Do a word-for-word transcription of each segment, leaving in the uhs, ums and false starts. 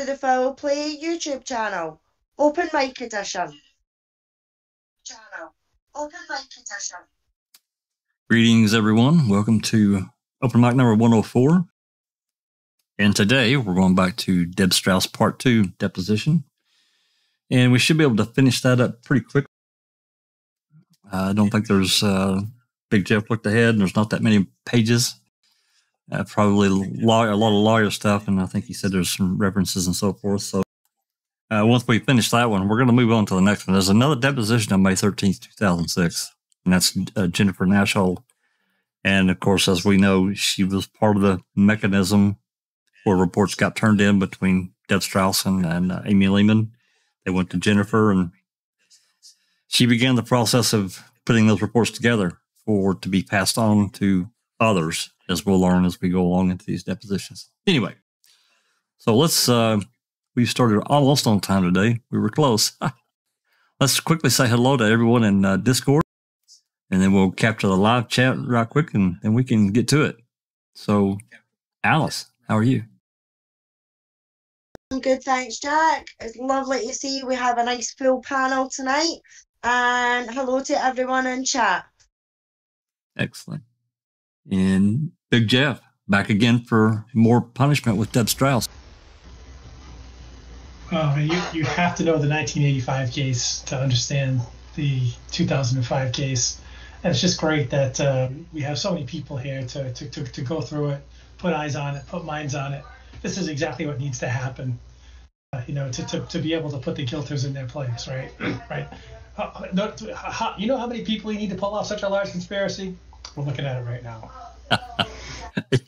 to the Foul Play YouTube channel, Open Mic Edition. Channel, Open Mic Edition. Greetings, everyone. Welcome to Open Mic number one oh four. And today we're going back to Deb Strauss Part two deposition. And we should be able to finish that up pretty quickly. I don't think there's a big conflict ahead, and there's not that many pages. Uh, probably law a lot of lawyer stuff, and I think he said there's some references and so forth. So uh, once we finish that one, we're going to move on to the next one. There's another deposition on May thirteenth, two thousand six, and that's uh, Jennifer Nashold. And, of course, as we know, she was part of the mechanism where reports got turned in between Deb Strauss and, and uh, Amy Lehman. They went to Jennifer, and she began the process of putting those reports together for to be passed on to others, as we'll learn as we go along into these depositions. Anyway, so let's, uh, we started almost on time today. We were close. Let's quickly say hello to everyone in uh, Discord, and then we'll capture the live chat right quick, and then we can get to it. So, Alice, how are you? I'm good, thanks, Jack. It's lovely to see you. We have a nice full panel tonight, and hello to everyone in chat. Excellent. And Big Jeff, back again for more punishment with Deb Strauss. Well, you, you have to know the nineteen eighty-five case to understand the two thousand five case. And it's just great that um, we have so many people here to, to, to, to go through it, put eyes on it, put minds on it. This is exactly what needs to happen, uh, you know, to, to, to be able to put the guilters in their place, right? Right. How, how, you know how many people you need to pull off such a large conspiracy? We're looking at it right now.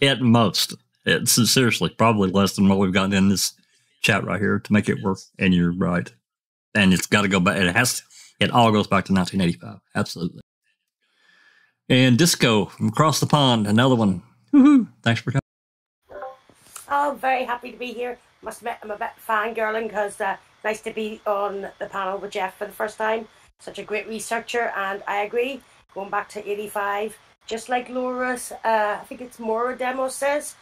At most. It's seriously probably less than what we've gotten in this chat right here to make it work. And you're right. And it's got to go back. It has to, it all goes back to nineteen eighty-five. Absolutely. And Disco from across the pond, another one. Woohoo. Thanks for coming. Oh, very happy to be here. Must admit, I'm a bit fangirling because uh, nice to be on the panel with Jeff for the first time. Such a great researcher. And I agree, going back to eighty-five. Just like Laura's, uh, I think it's Maura demo says,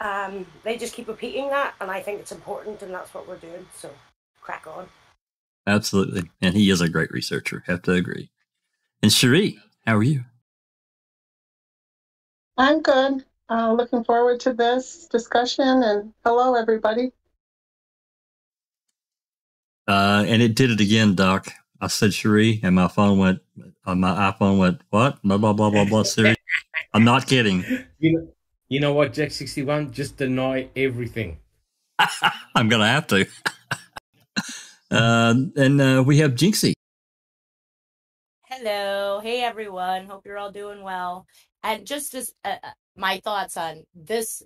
um, they just keep repeating that, and I think it's important, and that's what we're doing, so crack on. Absolutely, and he is a great researcher, have to agree. And Cherie, how are you? I'm good. Uh, looking forward to this discussion, and hello, everybody. Uh, and it did it again, Doc. I said Cherie, and my phone went, uh, my iPhone went, what? Blah, blah, blah, blah, blah, Siri. I'm not kidding. You know, you know what, Jack sixty-one? Just deny everything. I'm going to have to. uh, and uh, we have Jinxie. Hello. Hey, everyone. Hope you're all doing well. And just as uh, my thoughts on this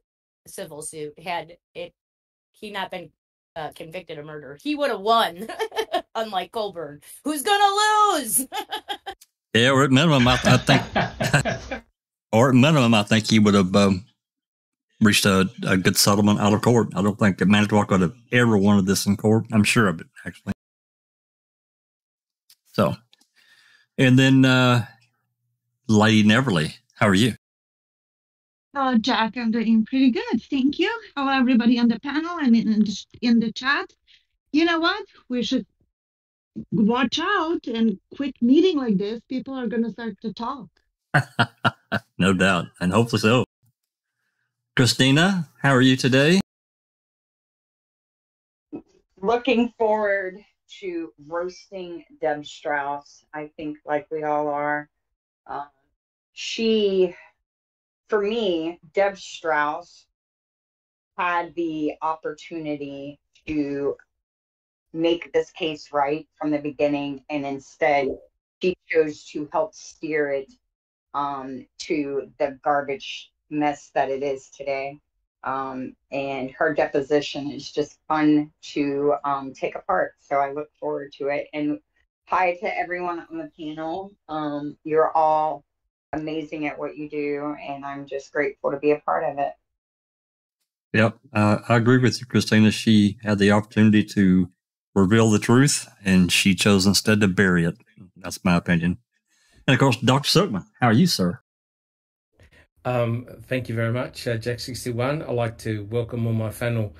civil suit, had it he not been Uh, convicted of murder, he would have won. Unlike Colburn, who's gonna lose. Yeah, or at minimum, I, I think, or at minimum, I think he would have um, reached a, a good settlement out of court. I don't think that Manitowoc would have ever wanted this in court. I'm sure of it, actually. So, and then uh, Lady Neverly, how are you? Oh, Jack, I'm doing pretty good. Thank you. Hello, everybody on the panel and in, in the chat. You know what? We should watch out and quit meeting like this. People are going to start to talk. No doubt. And hopefully so. Christina, how are you today? Looking forward to roasting Deb Strauss, I think, like we all are. Uh, she... For me, Deb Strauss had the opportunity to make this case right from the beginning, and instead she chose to help steer it um, to the garbage mess that it is today. Um, and her deposition is just fun to um, take apart, so I look forward to it. And hi to everyone on the panel. Um, you're all amazing at what you do, and I'm just grateful to be a part of it. Yep, uh, I agree with you, Christina. She had the opportunity to reveal the truth, and she chose instead to bury it. That's my opinion. And of course, Doctor Silkman, how are you, sir? Um, thank you very much, uh, Jack sixty-one. I'd like to welcome all my panel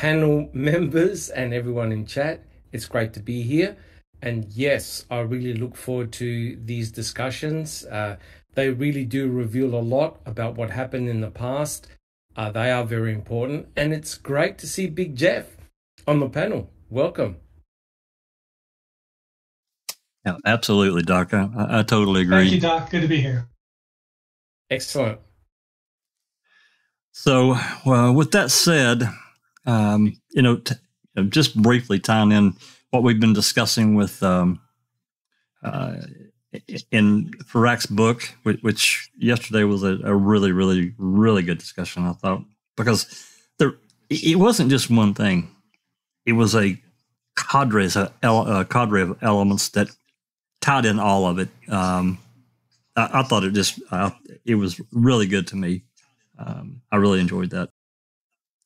panel members and everyone in chat. It's great to be here. And yes, I really look forward to these discussions. Uh, they really do reveal a lot about what happened in the past. Uh, they are very important. And it's great to see Big Jeff on the panel. Welcome. Yeah, absolutely, Doc. I, I totally agree. Thank you, Doc. Good to be here. Excellent. So, well, with that said, um, you know, t just briefly tying in what we've been discussing with um, uh, in Farak's book, which, which yesterday was a, a really, really, really good discussion, I thought, because there, it wasn't just one thing. It was a cadre, a, a cadre of elements that tied in all of it. Um, I, I thought it just, I, it was really good to me. Um, I really enjoyed that.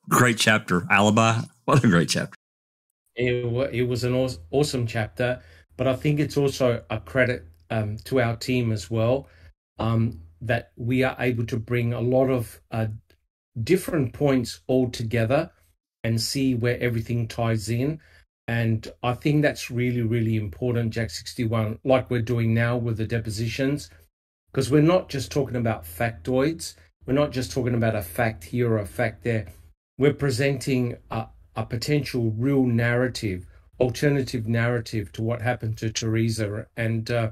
Great chapter, Alibi. What a great chapter. It, it was an awesome chapter, but I think it's also a credit um, to our team as well, um, that we are able to bring a lot of uh, different points all together and see where everything ties in. And I think that's really, really important, Jack sixty-one, like we're doing now with the depositions, because we're not just talking about factoids. We're not just talking about a fact here or a fact there. We're presenting a, a potential real narrative, alternative narrative to what happened to Teresa. And uh,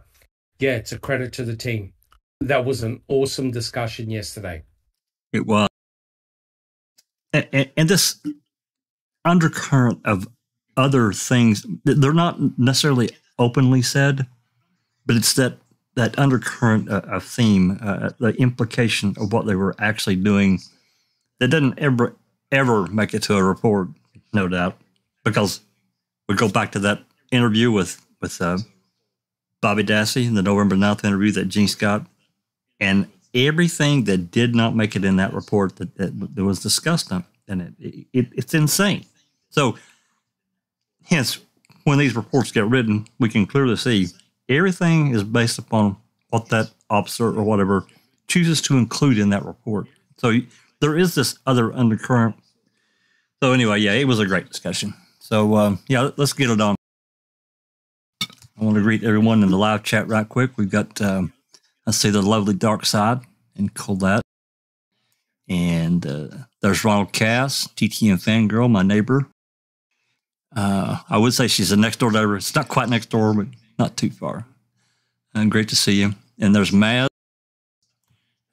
yeah, it's a credit to the team. That was an awesome discussion yesterday. It was. And, and this undercurrent of other things, they're not necessarily openly said, but it's that that undercurrent of uh, theme, uh, the implication of what they were actually doing, that didn't ever ever make it to a report, no doubt, because we go back to that interview with with uh, Bobby Dassey in the November ninth interview that Gene Scott, and everything that did not make it in that report that, that, that was discussed on, and it, it it's insane. So. Hence, when these reports get written, we can clearly see everything is based upon what that officer or whatever chooses to include in that report. So there is this other undercurrent. So anyway, yeah, it was a great discussion. So um, yeah, let's get it on. I want to greet everyone in the live chat right quick. We've got, um, I see the lovely Dark Side and Colette. And uh, there's Ronald Cass, T T M Fangirl, my neighbor. Uh, I would say she's a next door neighbor. It's not quite next door, but not too far. And great to see you. And there's Maz.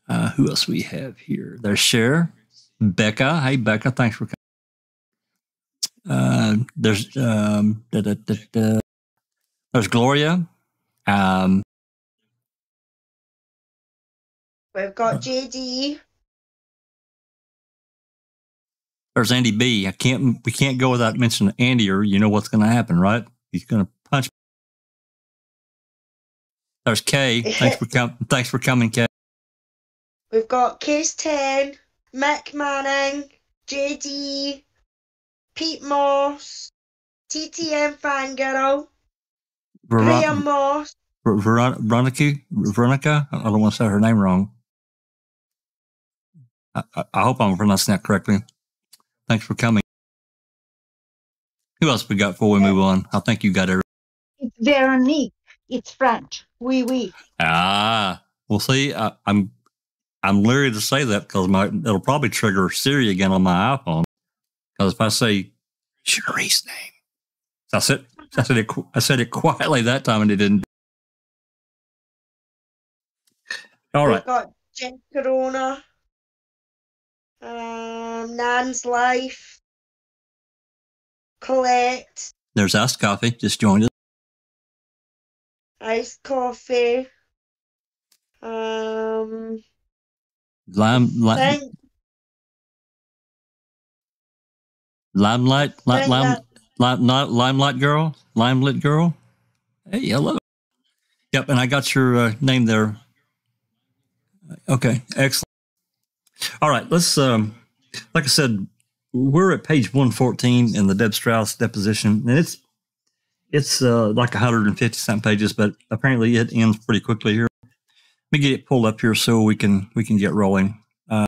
Uh, who else we have here? There's Cher, Becca. Hey, Becca, thanks for coming. Uh, there's um, da, da, da, da. There's Gloria. Um, We've got J D. There's Andy B. I can't. We can't go without mentioning Andy, or you know what's going to happen, right? He's going to punch me. There's Kay. Thanks for coming. Thanks for coming, Kay. We've got Case Ten, Mick Manning, J D, Pete Moss, T T M Fangirl, Maria Moss, Ver Veronica. Veronica. I don't want to say her name wrong. I, I, I hope I'm pronouncing that correctly. Thanks for coming. Who else we got before we move on? I think you got everything. It's Veronique. It's French. Oui, oui. Ah, well, see, I, I'm I'm leery to say that because my it'll probably trigger Siri again on my iPhone. Because if I say Cherie's name, so I said I said it I said it quietly that time and it didn't. All right. We've got Jen Corona. Um, Nan's Life, Colette. There's Iced Coffee, just joined us. Iced Coffee. Um, Lime, lime, Limelight, lime, lime, lime, lime, Limelight Girl, Limelit Girl. Hey, hello. Yep, and I got your uh, name there. Okay, excellent. All right, let's, um, like I said, we're at page one fourteen in the Deb Strauss deposition, and it's it's uh, like one hundred fifty-something pages, but apparently it ends pretty quickly here. Let me get it pulled up here so we can we can get rolling. Uh,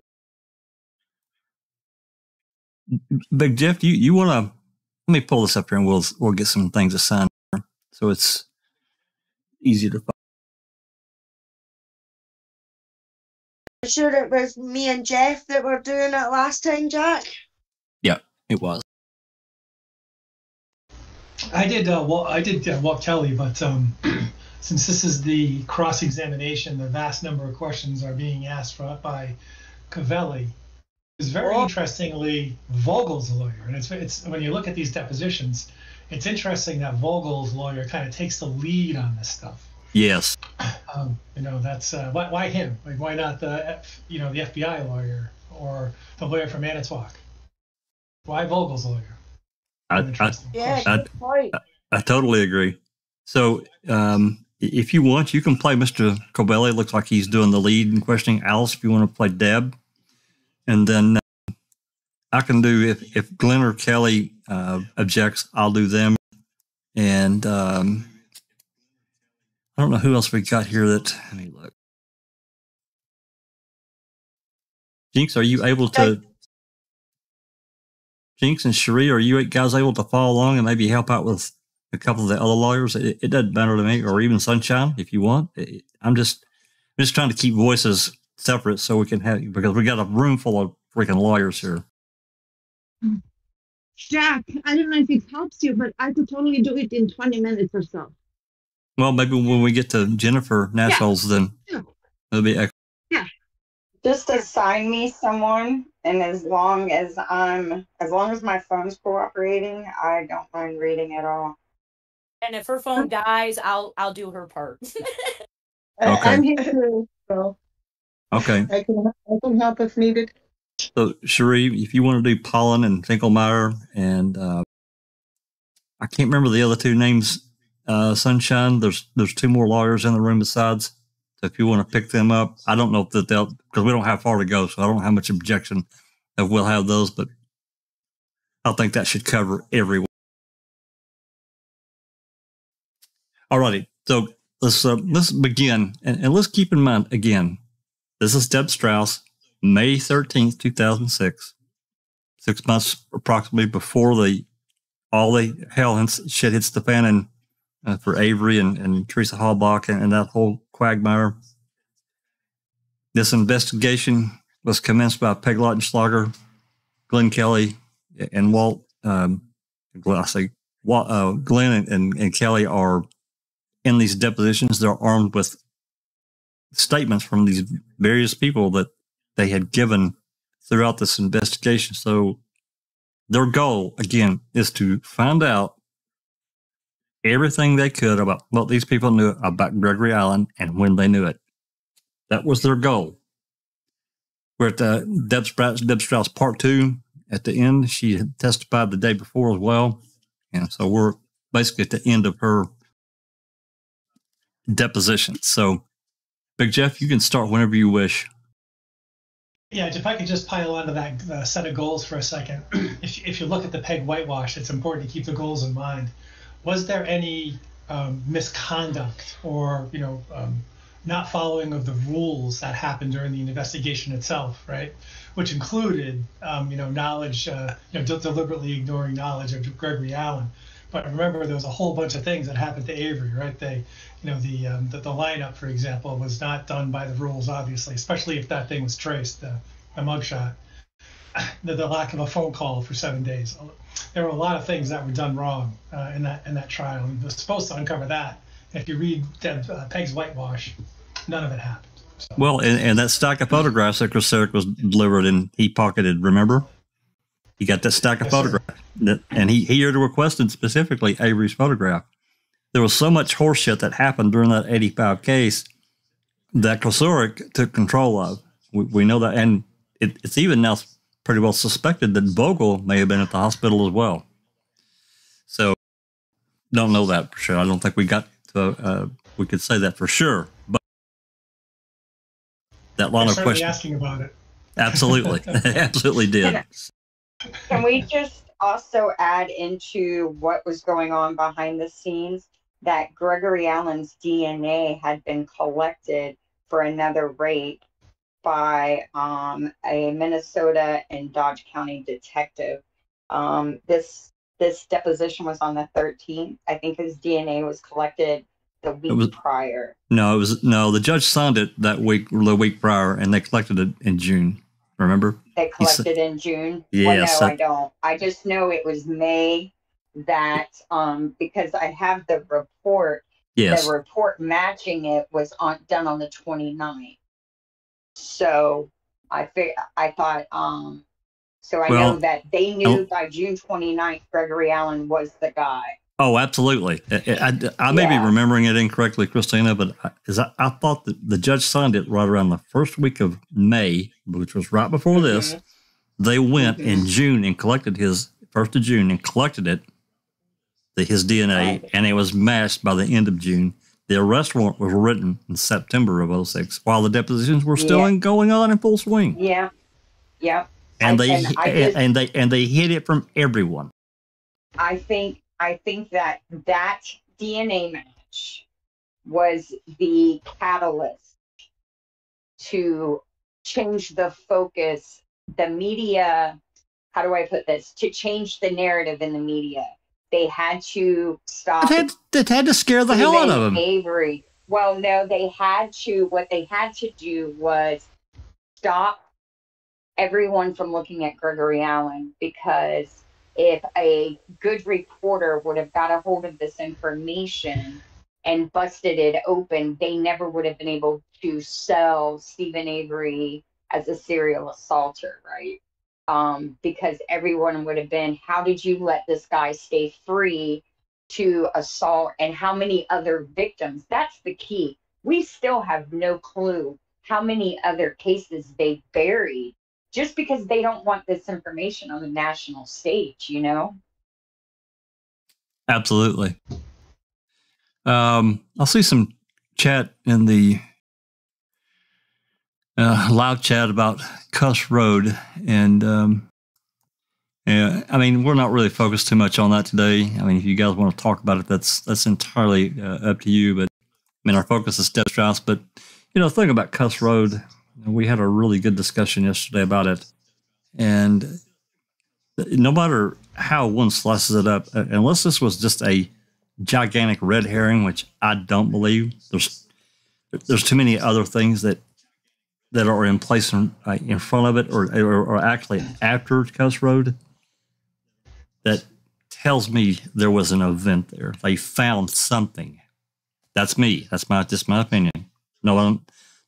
Big Jeff, you, you want to, let me pull this up here and we'll, we'll get some things assigned here so it's easy to find. I'm sure it was me and Jeff that were doing it last time, Jack. Yeah, it was. I did uh, well, I did uh, walk Kelly, but um, since this is the cross-examination, the vast number of questions are being asked for, by Covelli. It's very oh. interestingly Vogel's lawyer, and it's it's when you look at these depositions, it's interesting that Vogel's lawyer kind of takes the lead on this stuff. Yes. Um, you know, that's uh, why, why him? Like, why not the F, you know the F B I lawyer or the lawyer from Manitowoc? Why Vogel's lawyer? I, I, yeah, I, I, I totally agree. So um, if you want, you can play Mister Covelli. It looks like he's doing the lead and questioning Alice. If you want to play Deb, and then uh, I can do if if Glenn or Kelly uh, objects, I'll do them. And um, I don't know who else we got here. That let me look. Jinx, are you able to? Jinx and Cherie, are you guys able to follow along and maybe help out with a couple of the other lawyers? It, it doesn't matter to me, or even Sunshine, if you want. It, I'm just, I'm just trying to keep voices separate so we can have, because we got a room full of freaking lawyers here. Jack, I don't know if it helps you, but I could totally do it in twenty minutes or so. Well, maybe when we get to Jennifer Nashold's, yeah. then yeah. it'll be excellent. Yeah. Just assign me someone. And as long as I'm, as long as my phone's cooperating, I don't mind reading at all. And if her phone dies, I'll I'll do her part. Okay. I'm here too, so okay. I can I can help if needed. So Cherie, if you want to do Pollen and Finkelmeyer, and uh, I can't remember the other two names. Uh, Sunshine, there's there's two more lawyers in the room besides. If you want to pick them up, I don't know if that they'll, because we don't have far to go, so I don't have much objection that we'll have those, but I think that should cover everyone. All righty, so let's, uh, let's begin, and, and let's keep in mind, again, this is Deb Strauss, May thirteenth, two thousand six, six months approximately before the all the hell and shit hits the fan and, uh, for Avery and, and Teresa Halbach and, and that whole quagmire. This investigation was commenced by Peg Lautenschlager, Glenn Kelly, and Walt. Um, I say Walt, uh, Glenn and, and, and Kelly are in these depositions. They're armed with statements from these various people that they had given throughout this investigation. So their goal, again, is to find out everything they could about what these people knew about Gregory Allen and when they knew it. That was their goal. We're at uh, Deb Strauss, Deb Strauss Part two at the end. She had testified the day before as well. And so we're basically at the end of her deposition. So, Big Jeff, you can start whenever you wish. Yeah, if I could just pile onto that uh, set of goals for a second. if, if you look at the Peg whitewash, it's important to keep the goals in mind. Was there any um, misconduct or, you know, um, not following of the rules that happened during the investigation itself, right? Which included, um, you know, knowledge, uh, you know, de deliberately ignoring knowledge of Gregory Allen. But remember, there was a whole bunch of things that happened to Avery, right? They, you know, the um, the, the lineup, for example, was not done by the rules, obviously, especially if that thing was traced, the, the mugshot, the, the lack of a phone call for seven days. There were a lot of things that were done wrong uh, in that in that trial. We were supposed to uncover that. If you read Deb, uh, Peg's whitewash, none of it happened. So. Well, and, and that stack of photographs that Kocourek was delivered and he pocketed, remember? He got that stack of yes, photographs. That, and he, he had requested specifically Avery's photograph. There was so much horseshit that happened during that eighty-five case that Kocourek took control of. We, we know that. And it, it's even now pretty well suspected that Vogel may have been at the hospital as well. So don't know that for sure. I don't think we got to, uh, we could say that for sure, but that line of questions asking about it. Absolutely. Absolutely did. Can we just also add into what was going on behind the scenes that Gregory Allen's D N A had been collected for another rape by um, a Minnesota and Dodge County detective. Um, this this deposition was on the thirteenth. I think his D N A was collected the week was, prior. No, it was no. The judge signed it that week, the week prior, and they collected it in June. Remember? They collected in June. Yes. Well, no, I, I don't. I just know it was May that um, because I have the report. Yes. The report matching it was on, done on the twenty-ninth. So I fig- I thought, um, so I well, know that they knew oh, by June twenty-ninth, Gregory Allen was the guy. Oh, absolutely. I, I, I may yeah. be remembering it incorrectly, Christina, but I, I, I thought that the judge signed it right around the first week of May, which was right before mm-hmm. this. They went mm-hmm. in June and collected his, first of June, and collected it. The, his D N A, right. And it was matched by the end of June. The arrest warrant was written in September of oh six, while the depositions were still yeah. in, going on in full swing. Yeah, yeah. And I, they and, just, and they and they hid it from everyone. I think I think that that D N A match was the catalyst to change the focus, the media. How do I put this? To change the narrative in the media. They had to stop. It had, it had to scare the hell out of them. Avery. Well, no, they had to. What they had to do was stop everyone from looking at Gregory Allen, because if a good reporter would have got a hold of this information and busted it open, they never would have been able to sell Steven Avery as a serial assaulter, right? Um, because everyone would have been, how did you let this guy stay free to assault, and how many other victims? That's the key. We still have no clue how many other cases they buried just because they don't want this information on the national stage, you know? Absolutely. Um, I'll see some chat in the Uh, loud chat about Cuss Road, and um, yeah, I mean, we're not really focused too much on that today. I mean, if you guys want to talk about it, that's that's entirely uh, up to you. But I mean, our focus is Deb Strauss. But you know, the thing about Cuss Road, we had a really good discussion yesterday about it, and no matter how one slices it up, unless this was just a gigantic red herring, which I don't believe, there's there's too many other things that. that are in place in, uh, in front of it, or, or or actually after Cuss Road, that tells me there was an event there. They found something. That's me. That's my just my opinion. No one,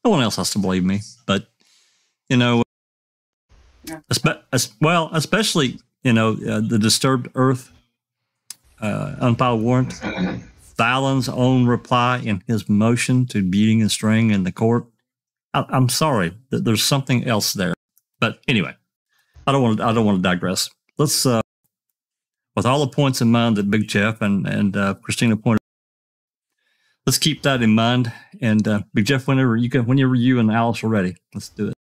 no one else has to believe me. But you know, yeah. well, especially you know uh, the Disturbed Earth uh, unfiled warrant, Fallon's own reply in his motion to beating and string in the court. I'm sorry, there's something else there. But anyway, I don't want to, I don't want to digress. Let's, uh, with all the points in mind that Big Jeff and, and uh, Christina pointed out, let's keep that in mind. And uh, Big Jeff, whenever you can, whenever you and Alice are ready, let's do it.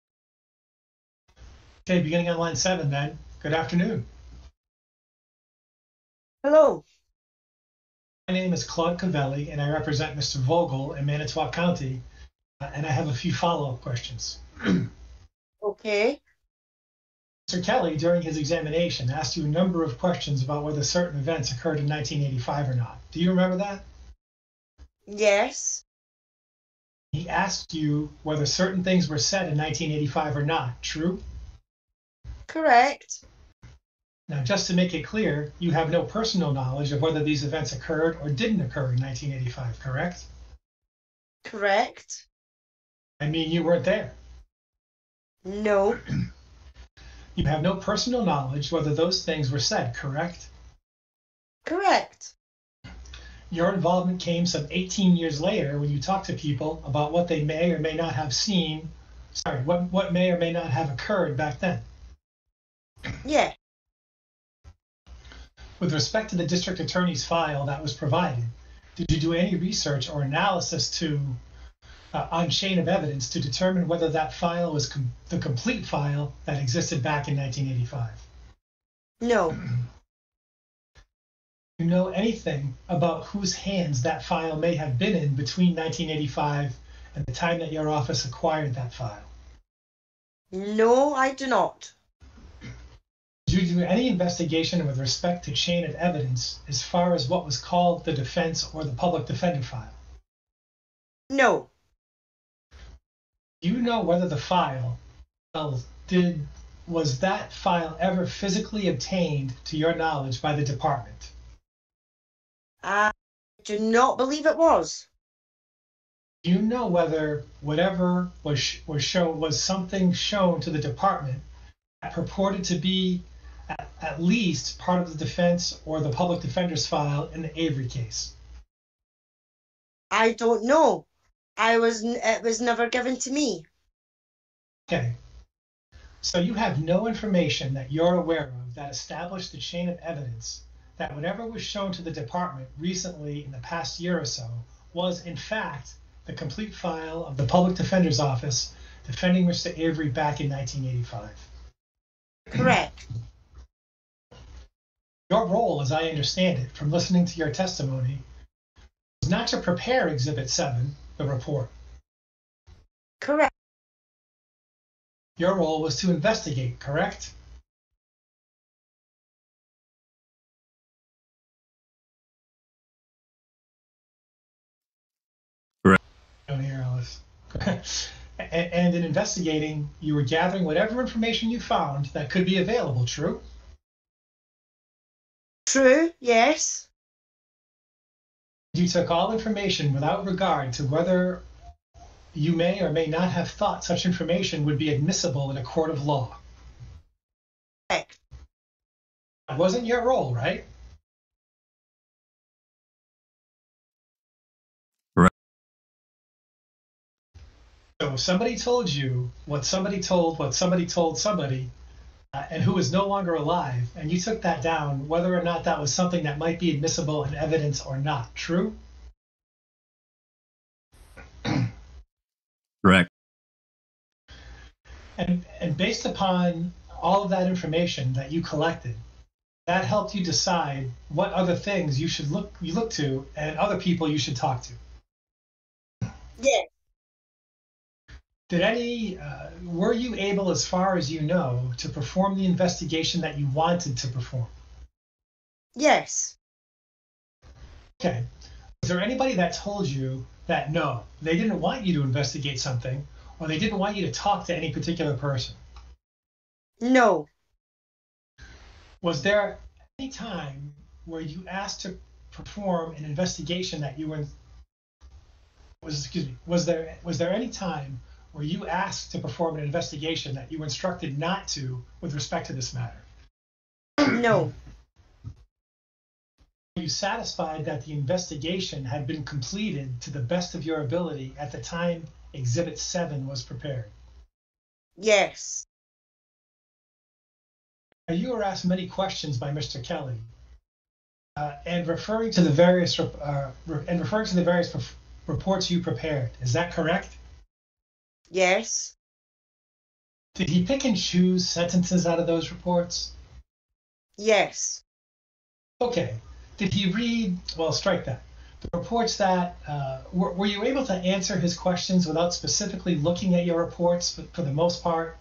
Okay, beginning on line seven then. Good afternoon. Hello. My name is Claude Covelli, and I represent Mister Vogel in Manitowoc County. And I have a few follow-up questions. Okay. Mister Kelly, during his examination, asked you a number of questions about whether certain events occurred in nineteen eighty-five or not. Do you remember that? Yes. He asked you whether certain things were said in nineteen eighty-five or not. True? Correct. Now, just to make it clear, you have no personal knowledge of whether these events occurred or didn't occur in nineteen eighty-five, correct? Correct. I mean, you weren't there. No. You have no personal knowledge whether those things were said, correct? Correct. Your involvement came some eighteen years later when you talked to people about what they may or may not have seen, sorry, what, what may or may not have occurred back then. Yeah. With respect to the district attorney's file that was provided, did you do any research or analysis to... Uh, on chain of evidence to determine whether that file was com the complete file that existed back in nineteen eighty-five? No. Do you know anything about whose hands that file may have been in between nineteen eighty-five and the time that your office acquired that file? No, I do not. Do you do any investigation with respect to chain of evidence as far as what was called the defense or the public defender file? No. Do you know whether the file, well, did, was that file ever physically obtained to your knowledge by the department? I do not believe it was. Do you know whether whatever was was shown was something shown to the department that purported to be at, at least part of the defense or the public defender's file in the Avery case? I don't know. I was it was never given to me. Okay. So you have no information that you're aware of that established the chain of evidence that whatever was shown to the department recently in the past year or so was in fact the complete file of the public defender's office defending Mister Avery back in nineteen eighty-five. Correct. Your role, as I understand it, from listening to your testimony, was not to prepare Exhibit seven, the report. Correct. Your role was to investigate, correct? Correct. I don't hear Alice. And in investigating, you were gathering whatever information you found that could be available, true? True, yes. You took all information without regard to whether you may or may not have thought such information would be admissible in a court of law. Correct. That wasn't your role, right? So if somebody told you what somebody told, what somebody told somebody, uh, and who is no longer alive, and you took that down, whether or not that was something that might be admissible in evidence or not, true? Correct. And, and based upon all of that information that you collected, that helped you decide what other things you should look, you look to and other people you should talk to. Yeah. Did any, uh, were you able, as far as you know, to perform the investigation that you wanted to perform? Yes. Okay. Was there anybody that told you that, no, they didn't want you to investigate something, or they didn't want you to talk to any particular person? No. Was there any time where you asked to perform an investigation that you were, was, excuse me, was there, was there any time were you asked to perform an investigation that you were instructed not to with respect to this matter? No. Were you satisfied that the investigation had been completed to the best of your ability at the time Exhibit seven was prepared? Yes. Now, you were asked many questions by Mister Kelly, uh, and referring to the various uh, and referring to the various reports you prepared. Is that correct? Yes. Did he pick and choose sentences out of those reports? Yes. Okay. Did he read, well, strike that. The reports that, uh, were, were you able to answer his questions without specifically looking at your reports for, for the most part,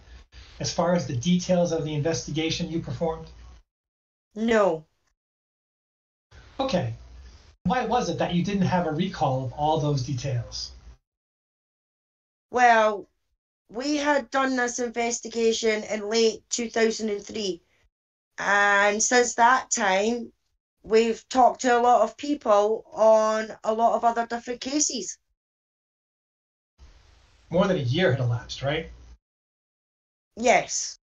as far as the details of the investigation you performed? No. Okay. Why was it that you didn't have a recall of all those details? Well, we had done this investigation in late two thousand three, and since that time, we've talked to a lot of people on a lot of other different cases. More than a year had elapsed, right? Yes.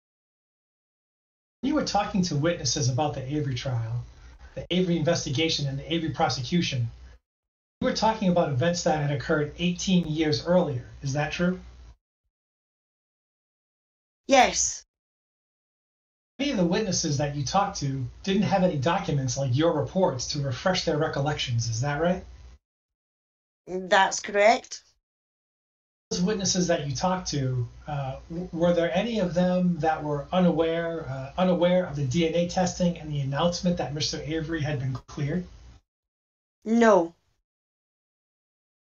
You were talking to witnesses about the Avery trial, the Avery investigation, and the Avery prosecution. We were talking about events that had occurred eighteen years earlier. Is that true? Yes. Many of the witnesses that you talked to didn't have any documents like your reports to refresh their recollections. Is that right? That's correct. Those witnesses that you talked to, uh, were there any of them that were unaware, uh, unaware of the D N A testing and the announcement that Mister Avery had been cleared? No.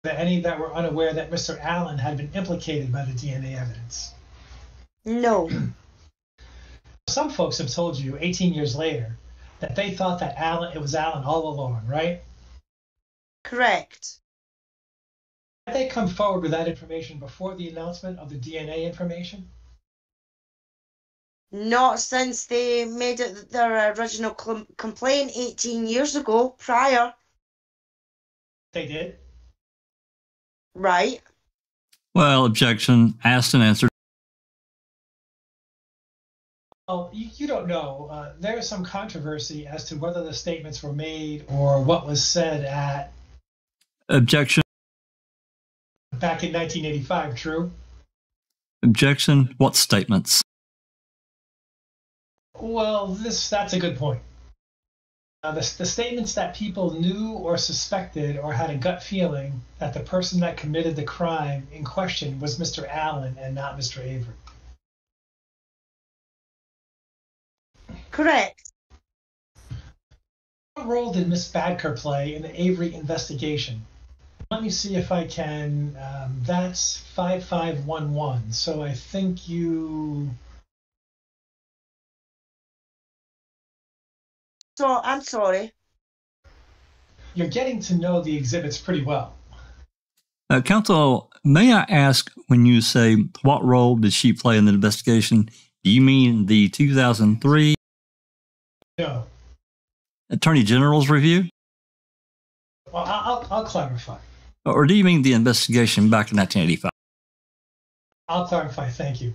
That any that were unaware that Mister Allen had been implicated by the D N A evidence? No. Some folks have told you eighteen years later that they thought that Allen, it was Allen all along, right? Correct. Had they come forward with that information before the announcement of the D N A information? Not since they made it their original complaint eighteen years ago, prior. They did? Right. Well, objection. Asked and answered. Well, you, you don't know. Uh, there is some controversy as to whether the statements were made or what was said at... Objection. Back in nineteen eighty-five, true? Objection. What statements? Well, this that's a good point. Uh, the, the statements that people knew or suspected or had a gut feeling that the person that committed the crime in question was Mister Allen and not Mister Avery. Correct. What role did Miss Badker play in the Avery investigation? Let me see if I can. Um, that's five five one one. So I think you... So, I'm sorry. You're getting to know the exhibits pretty well. Uh, Counsel, may I ask, when you say what role did she play in the investigation, do you mean the two thousand three no. Attorney General's review? Well, I'll, I'll clarify. Or do you mean the investigation back in nineteen eighty-five? I'll clarify, thank you.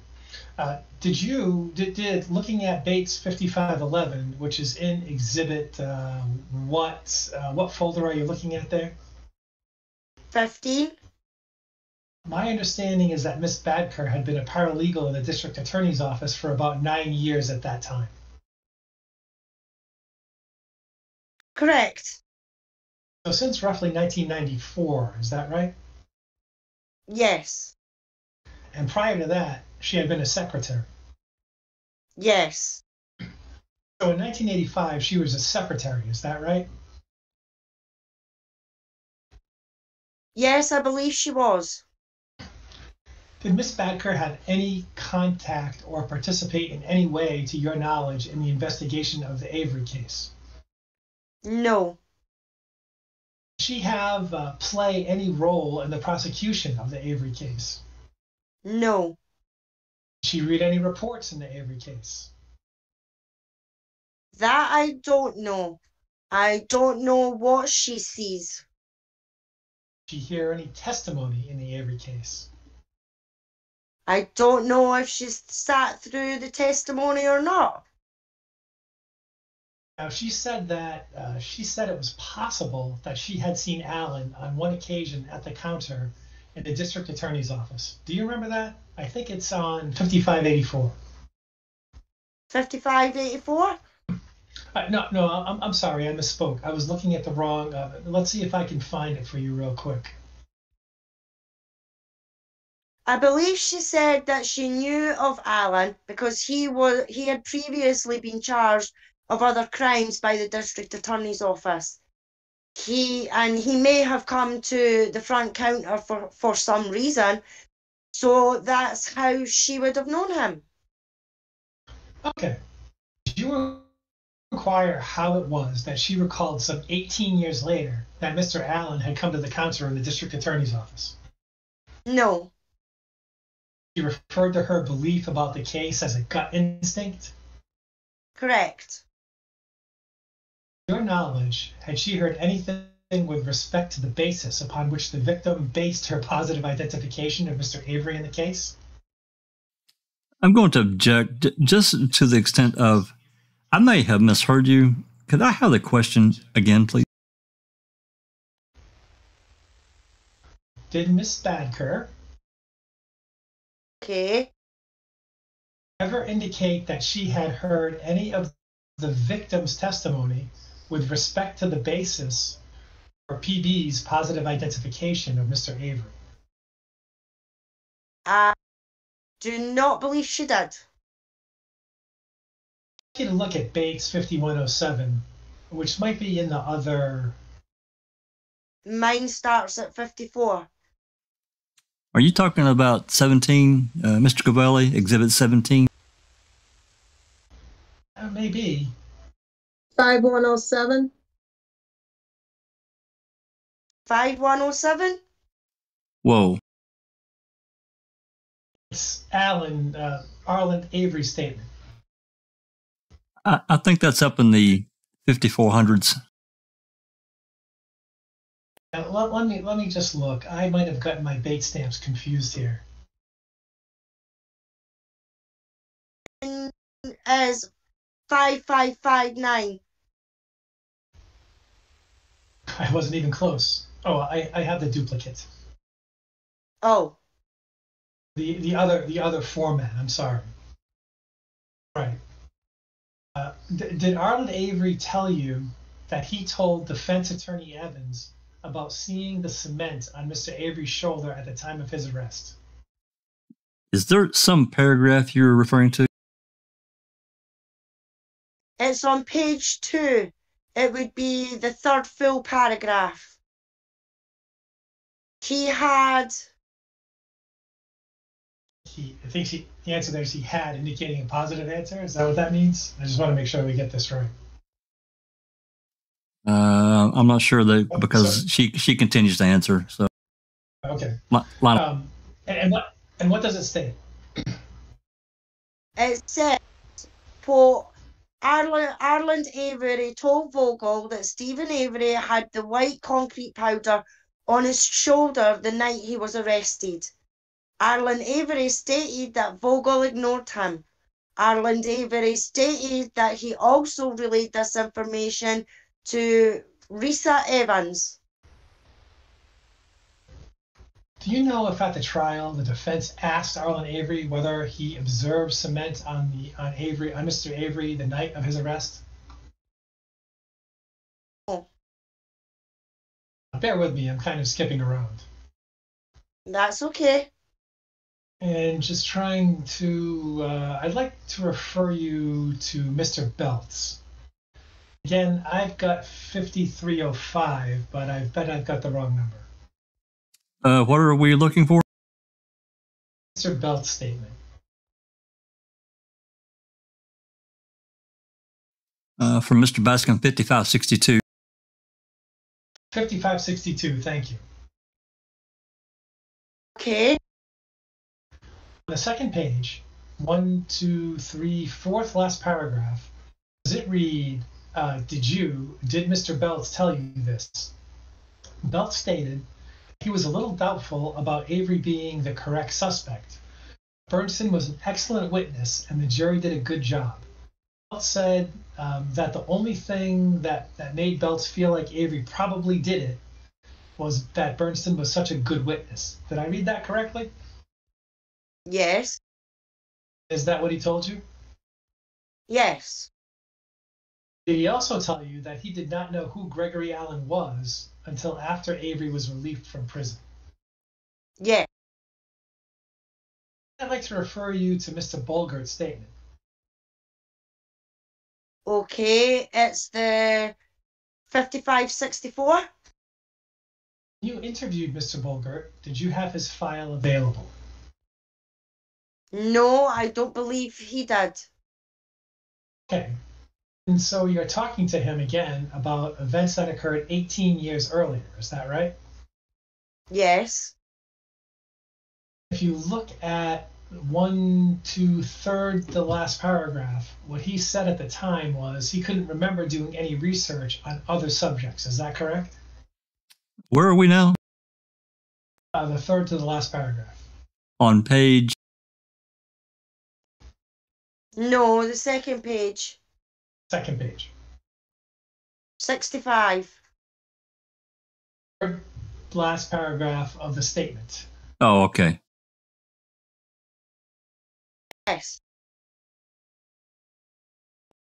Uh, did you, did, did looking at Bates fifty-five eleven, which is in exhibit, uh, what uh, what folder are you looking at there? fifteen. My understanding is that Miss Badker had been a paralegal in the district attorney's office for about nine years at that time. Correct. So since roughly nineteen ninety-four, is that right? Yes. And prior to that, she had been a secretary. Yes. So in nineteen eighty-five, she was a secretary. Is that right? Yes, I believe she was. Did Miss Badker have any contact or participate in any way, to your knowledge, in the investigation of the Avery case? No. Did she have uh, play any role in the prosecution of the Avery case? No. Did she read any reports in the Avery case? That I don't know. I don't know what she sees. Did she hear any testimony in the Avery case? I don't know if she's sat through the testimony or not. Now, she said that uh, she said it was possible that she had seen Allen on one occasion at the counter in the district attorney's office. Do you remember that? I think it's on fifty-five eighty-four. fifty-five eighty-four? Uh, no, no, I'm, I'm sorry. I misspoke. I was looking at the wrong. Uh, let's see if I can find it for you real quick. I believe she said that she knew of Allen because he was he had previously been charged of other crimes by the district attorney's office. He and he may have come to the front counter for, for some reason, so that's how she would have known him. Okay. Did you inquire how it was that she recalled some eighteen years later that Mister Allen had come to the counter in the district attorney's office? No. She referred to her belief about the case as a gut instinct? Correct. To your knowledge, had she heard anything with respect to the basis upon which the victim based her positive identification of Mister Avery in the case? I'm going to object just to the extent of, I may have misheard you. Could I have the question again, please? Did Miss Badker okay. ever indicate that she had heard any of the victim's testimony with respect to the basis for P B's positive identification of Mister Avery? I do not believe she did. Take a look at Bates fifty-one oh seven, which might be in the other... Mine starts at fifty-four. Are you talking about seventeen, uh, Mister Covelli, Exhibit seventeen? Uh, maybe. five one oh seven? five one oh seven? Whoa. It's Allen, uh, Arland Avery statement. I, I think that's up in the fifty-four hundreds. Let, let me let me just look. I might have gotten my date stamps confused here. As five five five nine. I wasn't even close. Oh, I I have the duplicate. Oh. The the other the other format. I'm sorry. Right. Uh, d did Arland Avery tell you that he told defense attorney Evans about seeing the cement on Mister Avery's shoulder at the time of his arrest? Is there some paragraph you're referring to? It's on page two. It would be the third full paragraph. He had... He, I think she, the answer there is he had, indicating a positive answer. Is that what that means? I just want to make sure we get this right. Uh, I'm not sure that oh, because sorry. she she continues to answer. So okay. L Lana. Um, and, and what and what does it state? It says, for Arland, Arland Avery told Vogel that Stephen Avery had the white concrete powder on his shoulder the night he was arrested. Arland Avery stated that Vogel ignored him. Arland Avery stated that he also relayed this information to Reesa Evans. Do you know if at the trial the defense asked Arland Avery whether he observed cement on the on Avery on Mister Avery the night of his arrest? Oh. Bear with me, I'm kind of skipping around. That's okay. And just trying to, uh, I'd like to refer you to Mister Beltz. Again, I've got fifty-three oh five, but I bet I've got the wrong number. Uh, what are we looking for? Mister Belt's statement. Uh, from Mister Baskin, fifty-five sixty-two. fifty-five sixty-two, thank you. Okay. On the second page, one, two, three, fourth last paragraph, does it read... Uh, did you, did Mister Beltz tell you this? Beltz stated he was a little doubtful about Avery being the correct suspect. Bernstein was an excellent witness, and the jury did a good job. Beltz said um, that the only thing that, that made Beltz feel like Avery probably did it was that Bernstein was such a good witness. Did I read that correctly? Yes. Is that what he told you? Yes. Did he also tell you that he did not know who Gregory Allen was until after Avery was released from prison? Yeah. I'd like to refer you to Mister Bolgert's statement. Okay, it's the fifty-five sixty-four. You interviewed Mister Bolgert. Did you have his file available? No, I don't believe he did. Okay. And so you're talking to him again about events that occurred eighteen years earlier, is that right? Yes. If you look at one, two, third, the last paragraph, what he said at the time was he couldn't remember doing any research on other subjects, is that correct? Where are we now? Uh, the third to the last paragraph. On page? No, the second page. Second page. sixty-five. Last paragraph of the statement. Oh, okay. Yes.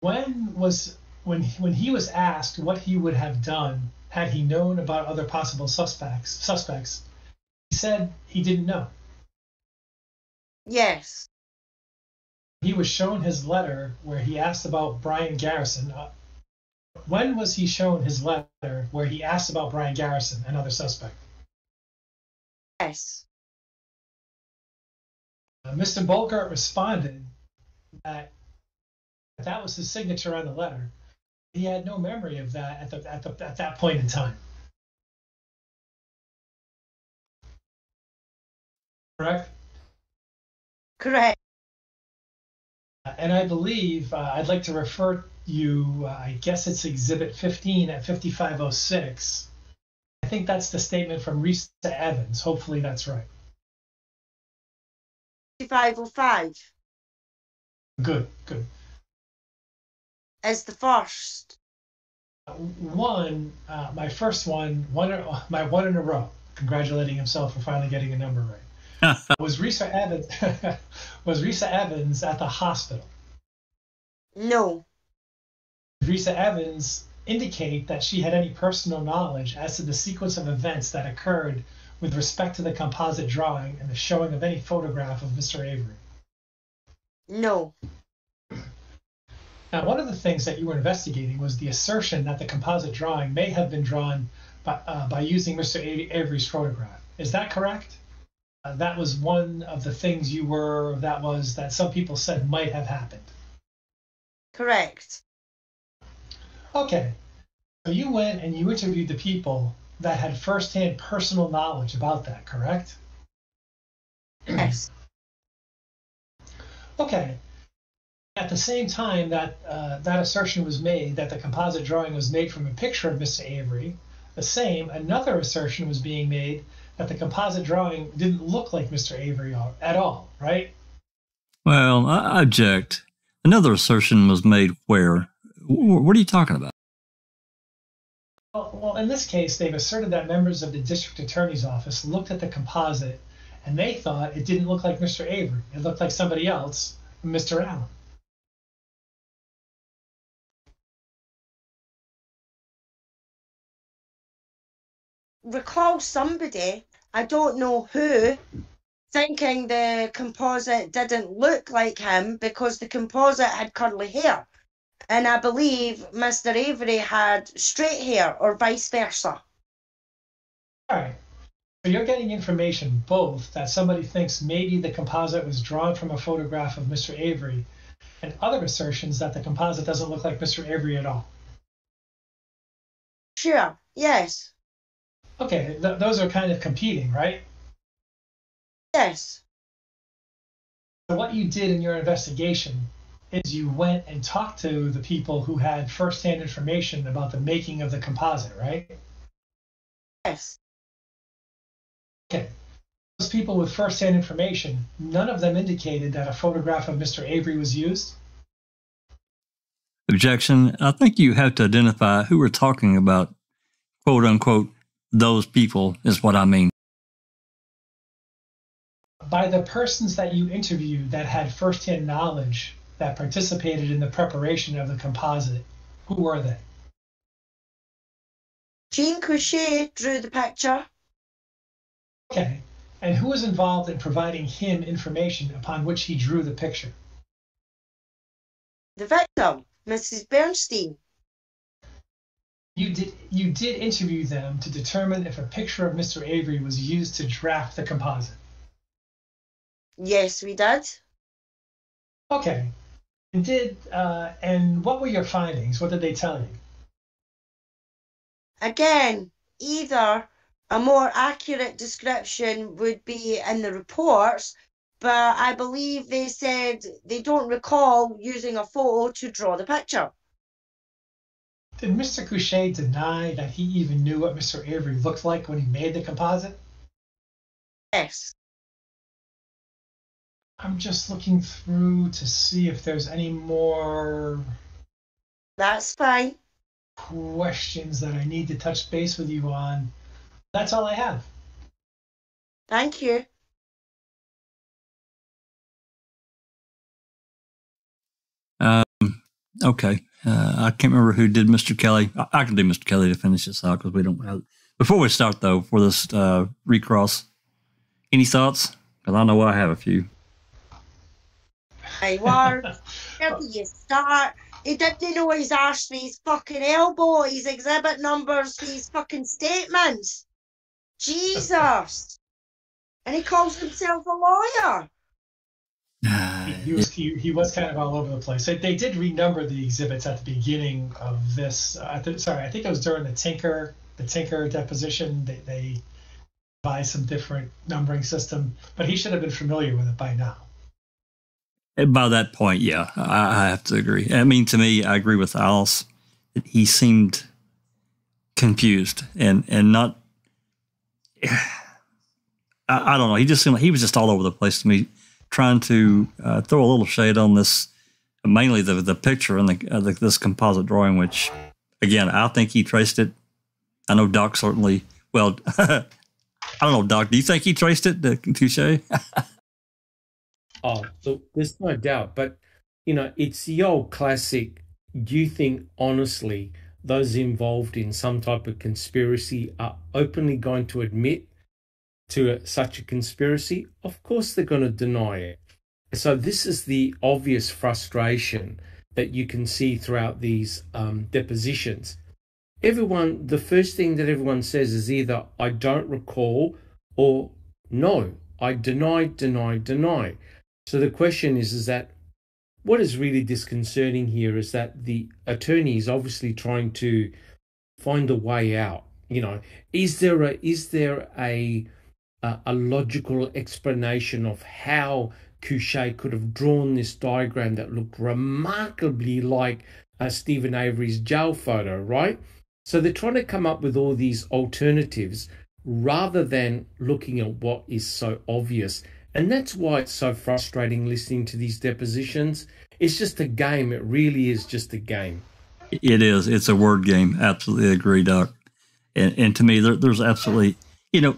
When was when when he was asked what he would have done had he known about other possible suspects suspects, he said he didn't know. Yes. He was shown his letter where he asked about Brian Garrison. Uh, when was he shown his letter where he asked about Brian Garrison, another suspect? Yes. Uh, Mister Bogart responded that that was his signature on the letter. He had no memory of that at the at the at that point in time. Correct? Correct. And I believe uh, I'd like to refer you, uh, I guess it's Exhibit fifteen at fifty-five oh six. I think that's the statement from Reesa Evans. Hopefully that's right. fifty-five oh five. Good, good. As the first. One, uh, my first one, one, my one in a row, congratulating himself for finally getting a number right. Was Reesa Evans was Reesa Evans at the hospital? No. Did Reesa Evans indicate that she had any personal knowledge as to the sequence of events that occurred with respect to the composite drawing and the showing of any photograph of Mister Avery? No. Now, one of the things that you were investigating was the assertion that the composite drawing may have been drawn by, uh, by using Mister Avery's photograph. Is that correct? Uh, that was one of the things you were, that was, that some people said might have happened. Correct. Okay. So you went and you interviewed the people that had firsthand personal knowledge about that, correct? Yes. Okay. At the same time that uh, that assertion was made, that the composite drawing was made from a picture of Mister Avery, the same, another assertion was being made that the composite drawing didn't look like Mister Avery at all, right? Well, I object. Another assertion was made where? What are you talking about? Well, well, in this case, they've asserted that members of the district attorney's office looked at the composite and they thought it didn't look like Mister Avery. It looked like somebody else, Mister Allen. Recall somebody, I don't know who, thinking the composite didn't look like him because the composite had curly hair. And I believe Mister Avery had straight hair or vice versa. All right. So you're getting information both that somebody thinks maybe the composite was drawn from a photograph of Mister Avery and other assertions that the composite doesn't look like Mister Avery at all. Sure, yes. Okay, th those are kind of competing, right? Yes. So what you did in your investigation is you went and talked to the people who had firsthand information about the making of the composite, right? Yes. Okay. Those people with firsthand information, none of them indicated that a photograph of Mister Avery was used? Objection. I think you have to identify who we're talking about, quote unquote, those people is what I mean. By the persons that you interviewed that had firsthand knowledge that participated in the preparation of the composite, who were they? Jean Couchet drew the picture. Okay. And who was involved in providing him information upon which he drew the picture? The victim, Missus Bernstein. You did, you did interview them to determine if a picture of Mister Avery was used to draft the composite. Yes, we did. Okay. And did uh, and what were your findings? What did they tell you? Again, either a more accurate description would be in the reports, but I believe they said they don't recall using a photo to draw the picture. Did Mister Couchet deny that he even knew what Mister Avery looked like when he made the composite? Yes. I'm just looking through to see if there's any more... That's fine. ...questions that I need to touch base with you on. That's all I have. Thank you. Um, okay. Uh, I can't remember who did Mister Kelly. I, I can do Mister Kelly to finish this out because we don't have. Before we start, though, for this uh, recross, any thoughts? Because I know I have a few. I was. Where do you start? He didn't know his arse from his fucking elbow, his exhibit numbers, his fucking statements. Jesus. And he calls himself a lawyer. He was he, he was kind of all over the place. They, they did renumber the exhibits at the beginning of this. Uh, th sorry, I think it was during the Tinker the Tinker deposition. They, they buy some different numbering system, but he should have been familiar with it by now. By that point, yeah, I, I have to agree. I mean, to me, I agree with Alice. He seemed confused and and not. I, I don't know. He just seemed like he was just all over the place to me, trying to uh, throw a little shade on this, mainly the the picture and the, uh, the this composite drawing, which, again, I think he traced it. I know Doc certainly. Well, I don't know, Doc. Do you think he traced it, Couchet? Oh, so there's no doubt. But, you know, it's the old classic. Do you think, honestly, those involved in some type of conspiracy are openly going to admit to a, such a conspiracy? Of course they're going to deny it. So this is the obvious frustration that you can see throughout these um, depositions. Everyone, the first thing that everyone says is either, I don't recall, or no, I deny, deny, deny. So the question is, is that what is really disconcerting here is that the attorney is obviously trying to find a way out. You know, is there a, is there a, a, a logical explanation of how Couchet could have drawn this diagram that looked remarkably like uh, Stephen Avery's jail photo, right? So they're trying to come up with all these alternatives rather than looking at what is so obvious. And that's why it's so frustrating listening to these depositions. It's just a game. It really is just a game. It is. It's a word game. Absolutely agree, Doc. And, and to me, there, there's absolutely, you know,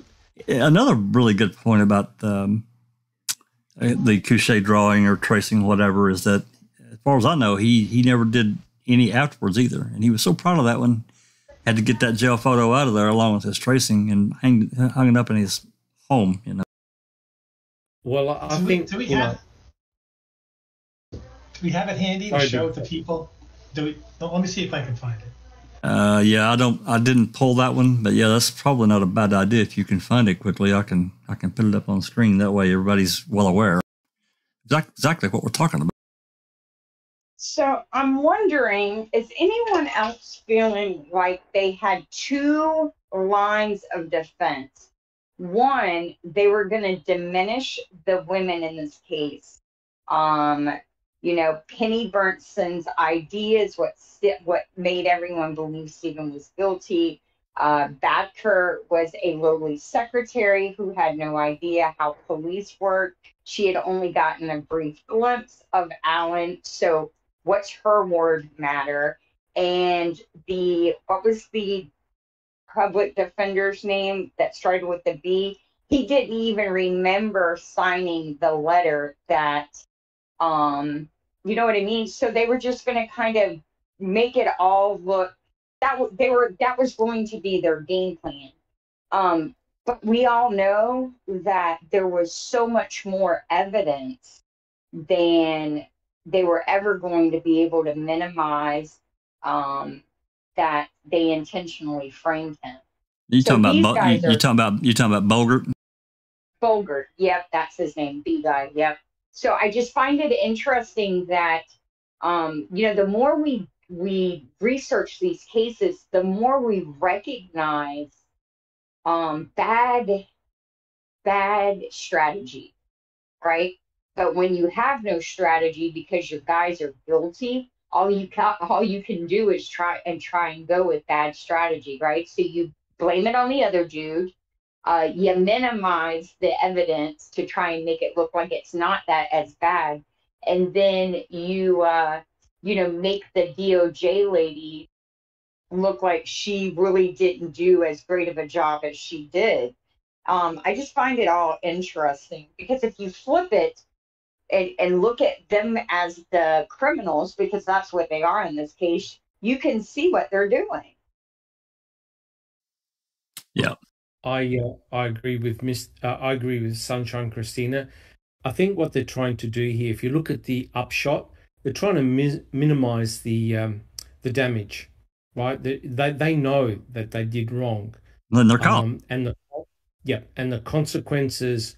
another really good point about um, the Couchet drawing or tracing, whatever, is that, as far as I know, he, he never did any afterwards either. And he was so proud of that one. Had to get that jail photo out of there along with his tracing and hang, hung it up in his home, you know. Well, I do think we, do we have know. do we have it handy to show it to people? Do we? No, let me see if I can find it. Uh, yeah, I don't. I didn't pull that one, but yeah, that's probably not a bad idea if you can find it quickly. I can. I can put it up on screen. That way, everybody's well aware. Exactly, exactly what we're talking about. So I'm wondering, is anyone else feeling like they had two lines of defense? One, they were going to diminish the women in this case. Um, you know, Penny Bernstein's ideas, what what made everyone believe Stephen was guilty. Uh, Batker was a lowly secretary who had no idea how police worked. She had only gotten a brief glimpse of Allen. So what's her word matter? And the, what was the public defender's name that started with the B? He didn't even remember signing the letter that, um, you know what I mean? So they were just going to kind of make it all look, that they were, that was going to be their game plan. Um, but we all know that there was so much more evidence than they were ever going to be able to minimize, um, that they intentionally framed him. You so talking about you talking about you talking about Bogart? Bogart, yep, that's his name, B guy, yep. So I just find it interesting that um, you know, the more we we research these cases, the more we recognize um, bad bad strategy, right? But when you have no strategy because your guys are guilty, all you can all you can do is try and try and go with bad strategy, right? So you blame it on the other dude. Uh, you minimize the evidence to try and make it look like it's not that as bad, and then you uh, you know, make the D O J lady look like she really didn't do as great of a job as she did. Um, I just find it all interesting because if you flip it. And, and look at them as the criminals, because that's what they are in this case, you can see what they're doing. Yeah, I uh, I agree with Miss uh, I agree with Sunshine Christina. I think what they're trying to do here, if you look at the upshot, they're trying to mi minimize the um, the damage, right? They, they they know that they did wrong. Then they're calm, um, and the yeah, and the consequences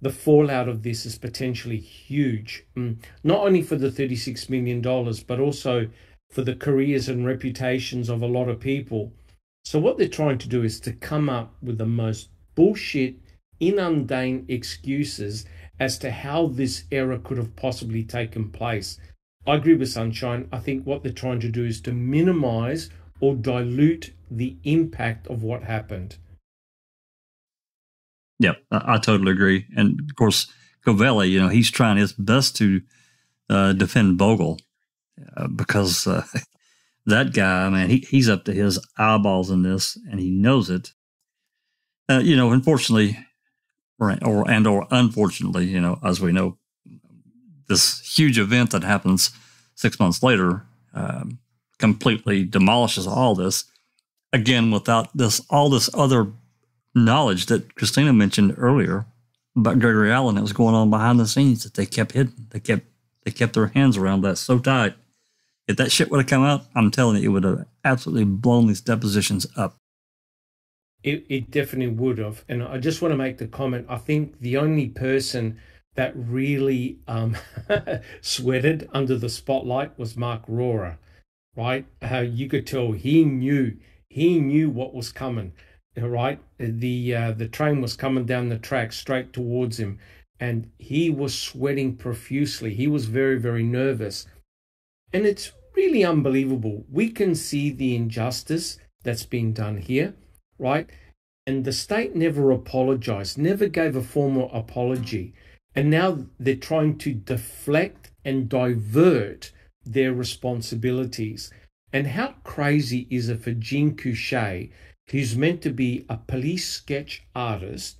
the fallout of this is potentially huge, not only for the thirty-six million dollars, but also for the careers and reputations of a lot of people. So what they're trying to do is to come up with the most bullshit, inundane excuses as to how this error could have possibly taken place. I agree with Sunshine. I think what they're trying to do is to minimize or dilute the impact of what happened. Yeah, I, I totally agree. And of course, Covelli, you know, he's trying his best to uh, defend Vogel uh, because uh, that guy, man, he, he's up to his eyeballs in this, and he knows it. Uh, you know, unfortunately, or, or and or unfortunately, you know, as we know, this huge event that happens six months later um, completely demolishes all this. Again, without this, all this other knowledge that Christina mentioned earlier about Gregory Allen that was going on behind the scenes that they kept hidden. They kept they kept their hands around that so tight. If that shit would have come out, I'm telling you, it would have absolutely blown these depositions up. It, it definitely would have. And I just want to make the comment, I think the only person that really um, sweated under the spotlight was Mark Rohr, right? How uh, you could tell he knew, he knew what was coming. Right, the uh, the train was coming down the track straight towards him, and he was sweating profusely. He was very, very nervous, and it's really unbelievable. We can see the injustice that's been done here, right? And the state never apologized, never gave a formal apology, and now they're trying to deflect and divert their responsibilities. And how crazy is it for Jean Couchet, who's meant to be a police sketch artist,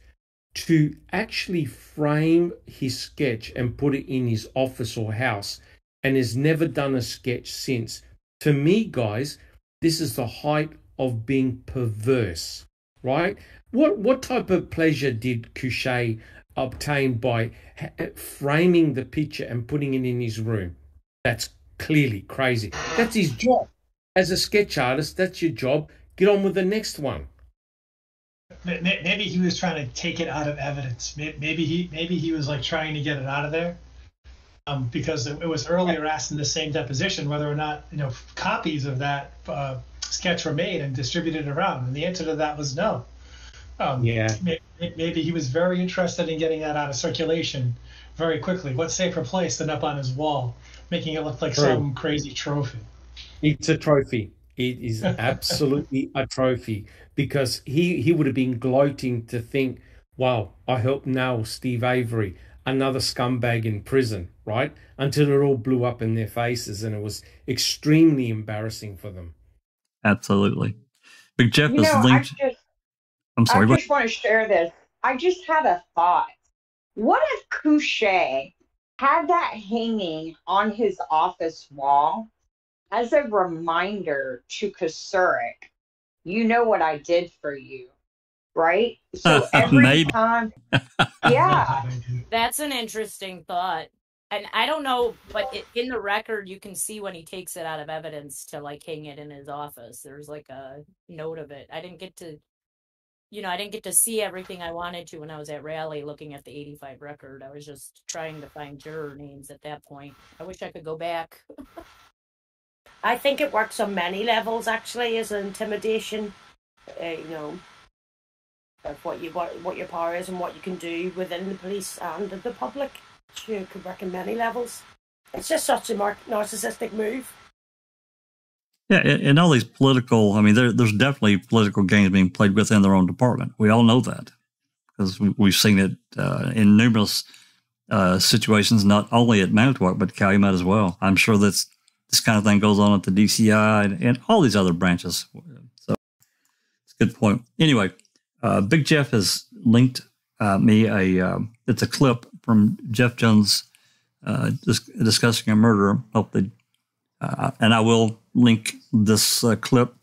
to actually frame his sketch and put it in his office or house, and has never done a sketch since? To me, guys, this is the height of being perverse, right? What, what type of pleasure did Couchet obtain by ha framing the picture and putting it in his room? That's clearly crazy. That's his job. As a sketch artist, that's your job. Get on with the next one. Maybe he was trying to take it out of evidence. Maybe he, maybe he was like trying to get it out of there, um, because it was earlier asked in the same deposition whether or not, you know, copies of that uh, sketch were made and distributed around, and the answer to that was no. Um, yeah. Maybe, maybe he was very interested in getting that out of circulation very quickly. What safer place than up on his wall, making it look like True. some crazy trophy? It's a trophy. It is absolutely a trophy, because he, he would have been gloating to think, wow, I helped nail Steve Avery, another scumbag in prison, right? Until it all blew up in their faces, and it was extremely embarrassing for them. Absolutely. Big Jeff is linked. Just, I'm sorry. I just what? want to share this. I just had a thought. What if Couchet had that hanging on his office wall as a reminder to Kocourek, you know what I did for you, right? So every Maybe. time, yeah. That's an interesting thought. And I don't know, but it, in the record, you can see when he takes it out of evidence to like hang it in his office. There's like a note of it. I didn't get to, you know, I didn't get to see everything I wanted to when I was at Raleigh looking at the eighty-five record. I was just trying to find juror names at that point. I wish I could go back. I think it works on many levels, actually, as an intimidation, uh, you know, of what you what, what your power is and what you can do within the police and the public. It could work on many levels. It's just such a narcissistic move. Yeah, and all these political, I mean, there, there's definitely political games being played within their own department. We all know that, because we've seen it uh, in numerous uh, situations, not only at Manitowoc, but Calumet as well. I'm sure that's this kind of thing goes on at the D C I and, and all these other branches. So it's a good point. Anyway, uh, Big Jeff has linked uh, me a uh, it's a clip from Jeff Jones uh, dis discussing a murder. Hopefully, uh, and I will link this uh, clip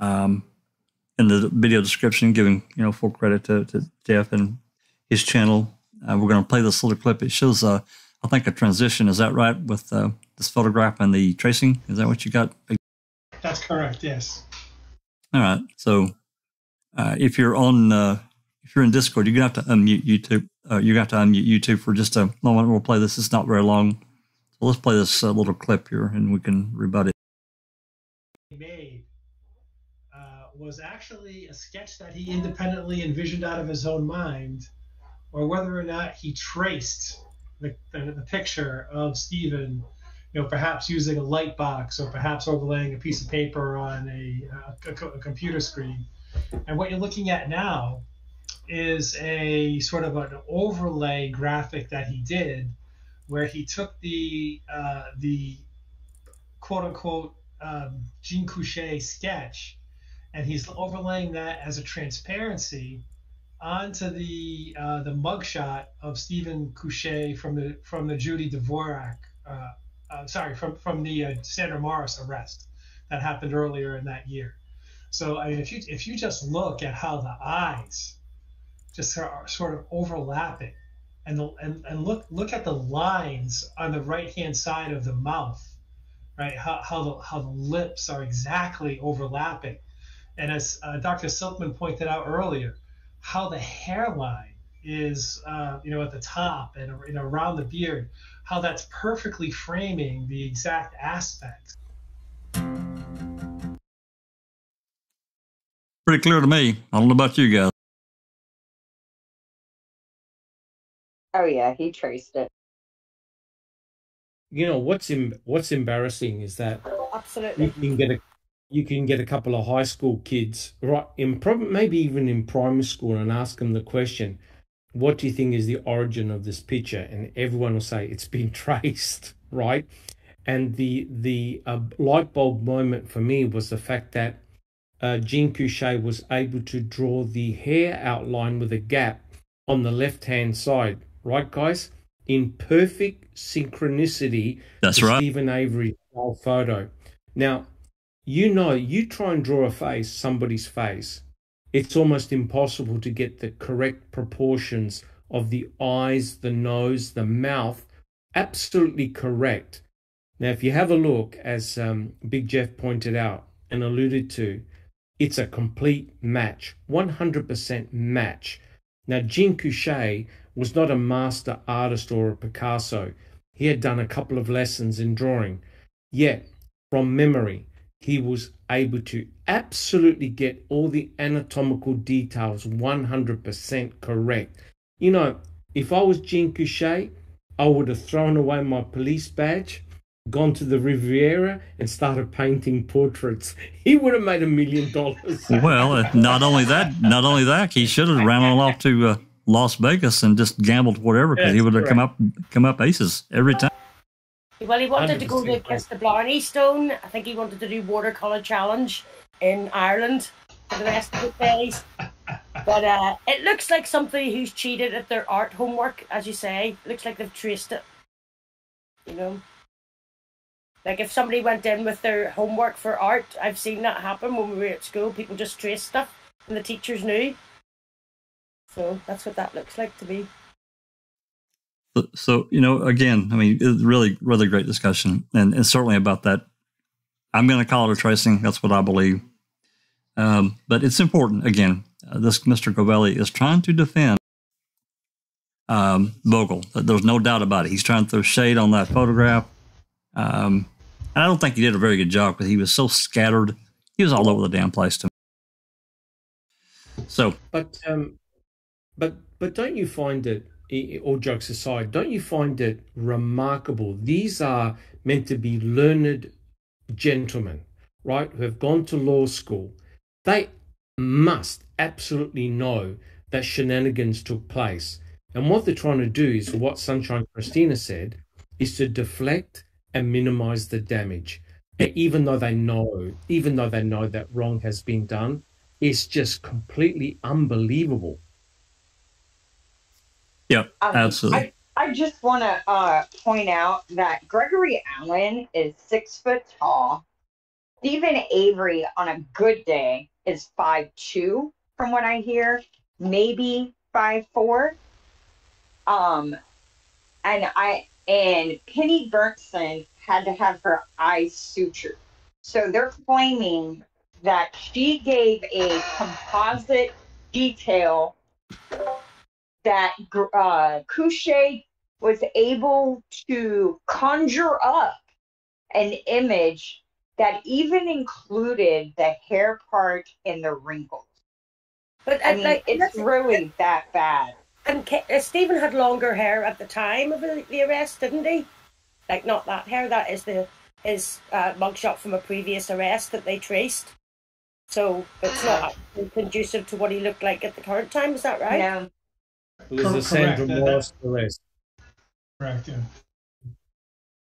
um, in the video description, giving you know full credit to, to Jeff and his channel. Uh, we're going to play this little clip. It shows uh, I think a transition. Is that right? With uh, this photograph and the tracing? Is that what you got? That's correct, yes. All right. So uh, if you're on, uh, if you're in Discord, you're going to have to unmute YouTube, Uh, you got to unmute YouTube for just a moment. We'll play this. It's not very long. So let's play this uh, little clip here, and we can rebut it. Made uh, was actually a sketch that he independently envisioned out of his own mind, or whether or not he traced the, the, the picture of Stephen, you know, perhaps using a light box or perhaps overlaying a piece of paper on a, a, a, a computer screen. And what you're looking at now is a sort of an overlay graphic that he did, where he took the uh, the quote unquote um, Jean Couchet sketch, and he's overlaying that as a transparency onto the uh, the mugshot of Steven Couchet from the from the Judy Dvorak, uh, uh, sorry, from from the uh, Sandra Morris arrest that happened earlier in that year. So I mean, if you if you just look at how the eyes just are sort of overlapping, and the, and and look look at the lines on the right hand side of the mouth, right? How how the how the lips are exactly overlapping, and as uh, Doctor Silkman pointed out earlier, how the hairline is uh, you know at the top and, and around the beard, how that's perfectly framing the exact aspects. Pretty clear to me. I don't know about you guys. Oh yeah, he traced it. You know what's em what's embarrassing is that absolutely you can get a you can get a couple of high school kids, right, in probably maybe even in primary school, and ask them the question, "What do you think is the origin of this picture?" And everyone will say it's been traced, right? And the the uh, light bulb moment for me was the fact that uh, Jean Couchet was able to draw the hair outline with a gap on the left hand side. Right, guys? In perfect synchronicity. That's right. Steven Avery's photo. Now, you know, you try and draw a face, somebody's face, it's almost impossible to get the correct proportions of the eyes, the nose, the mouth, absolutely correct. Now, if you have a look, as um, Big Jeff pointed out and alluded to, it's a complete match, one hundred percent match. Now, Jean Couchet was not a master artist or a Picasso. He had done a couple of lessons in drawing. Yet, from memory, he was able to absolutely get all the anatomical details one hundred percent correct. You know, if I was Jean Couchet, I would have thrown away my police badge, gone to the Riviera, and started painting portraits. He would have made a million dollars. Well, not only that, not only that, he should have ran on off to... Uh... Las Vegas and just gambled whatever, because yeah, he would have come up come up aces every time. Well, he wanted to go to against the Blarney Stone. I think he wanted to do watercolor challenge in Ireland for the rest of the days. But uh, it looks like somebody who's cheated at their art homework, as you say. It looks like they've traced it. You know, like if somebody went in with their homework for art, I've seen that happen when we were at school. People just traced stuff, and the teachers knew. So that's what that looks like to me. So, so, you know, again, I mean, it's really, really great discussion. And, and certainly about that, I'm going to call it a tracing. That's what I believe. Um, but it's important, again, uh, this Mister Covelli is trying to defend um, Vogel. There's no doubt about it. He's trying to throw shade on that photograph. Um, and I don't think he did a very good job, because he was so scattered. He was all over the damn place to me. So, but, um, But but don't you find it, all jokes aside, don't you find it remarkable? These are meant to be learned gentlemen, right, who have gone to law school. They must absolutely know that shenanigans took place. And what they're trying to do is what Sunshine Christina said, is to deflect and minimize the damage. And even though they know, even though they know that wrong has been done, it's just completely unbelievable. Yeah, um, absolutely. I, I just want to uh, point out that Gregory Allen is six foot tall. Steven Avery, on a good day, is five two, from what I hear, maybe five four. Um, and I and Penny Bernstein had to have her eyes sutured, so they're claiming that she gave a composite detail that uh, Couchet was able to conjure up an image that even included the hair part and the wrinkles. But I mean, like, it's really that bad. And Ke- Stephen had longer hair at the time of the, the arrest, didn't he? Like, not that hair. That is the his uh, mugshot from a previous arrest that they traced. So it's not conducive to what he looked like at the current time. Is that right? Yeah. It was Cor- the Sandra Morris arrest. Correct. Yeah.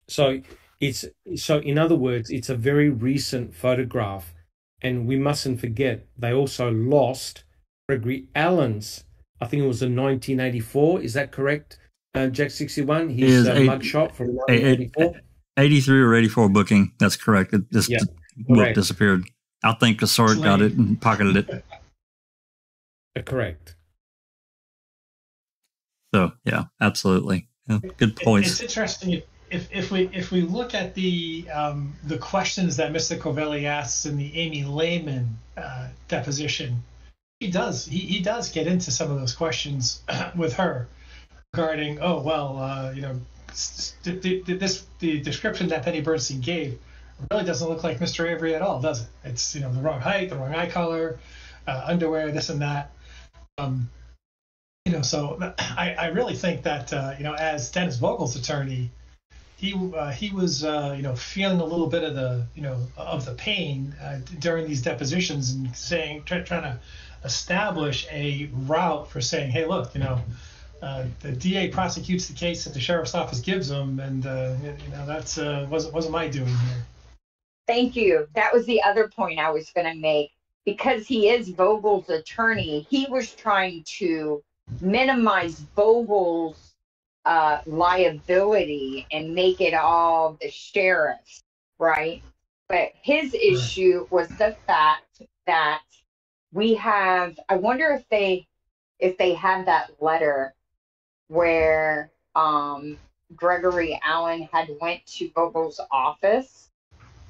So it's so. In other words, it's a very recent photograph, and we mustn't forget they also lost Gregory Allen's. I think it was in nineteen eighty-four. Is that correct, uh, Jack sixty-one? His uh, mugshot from nineteen eighty-four. eighty-three or eighty-four booking. That's correct. It, this yeah, book correct. disappeared. I think Kocourek got it and pocketed it. Uh, correct. So yeah, absolutely. Yeah, good point. It's interesting if if we if we look at the um, the questions that Mister Covelli asks in the Amy Lehman uh, deposition. He does. He, he does get into some of those questions with her regarding, oh, well, uh, you know, the, the, this the description that Penny Bernstein gave really doesn't look like Mister Avery at all, does it? It's, you know, the wrong height, the wrong eye color, uh, underwear, this and that. Um, you know, so I, I really think that, uh, you know, as Dennis Vogel's attorney, he uh, he was, uh, you know, feeling a little bit of the, you know, of the pain uh, during these depositions and saying, try, trying to establish a route for saying, hey, look, you know, uh, the D A prosecutes the case that the sheriff's office gives them, and uh, you know, that's uh, wasn't wasn't my doing here. Thank you. That was the other point I was going to make. Because he is Vogel's attorney, he was trying to minimize Vogel's uh, liability and make it all the sheriff's, right? But his issue was the fact that we have, I wonder if they, if they had that letter where um, Gregory Allen had went to Vogel's office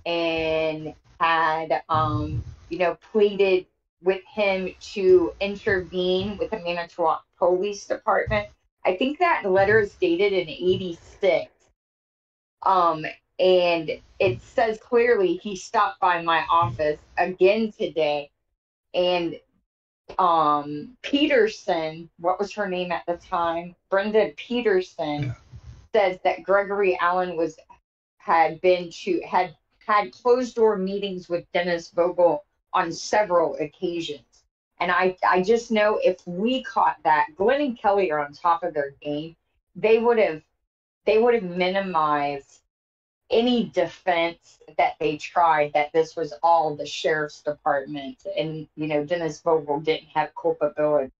and had, um, you know, pleaded with him to intervene with the Manitowoc Police Department. I think that letter is dated in eighty-six. Um, and it says clearly he stopped by my office again today. And um, Peterson, what was her name at the time? Brenda Peterson yeah. says that Gregory Allen was had been to had had closed door meetings with Dennis Vogel on several occasions. And I, I just know if we caught that, Glenn and Kelly are on top of their game. They would have they would have minimized any defense that they tried that this was all the sheriff's department and, you know, Dennis Vogel didn't have culpability.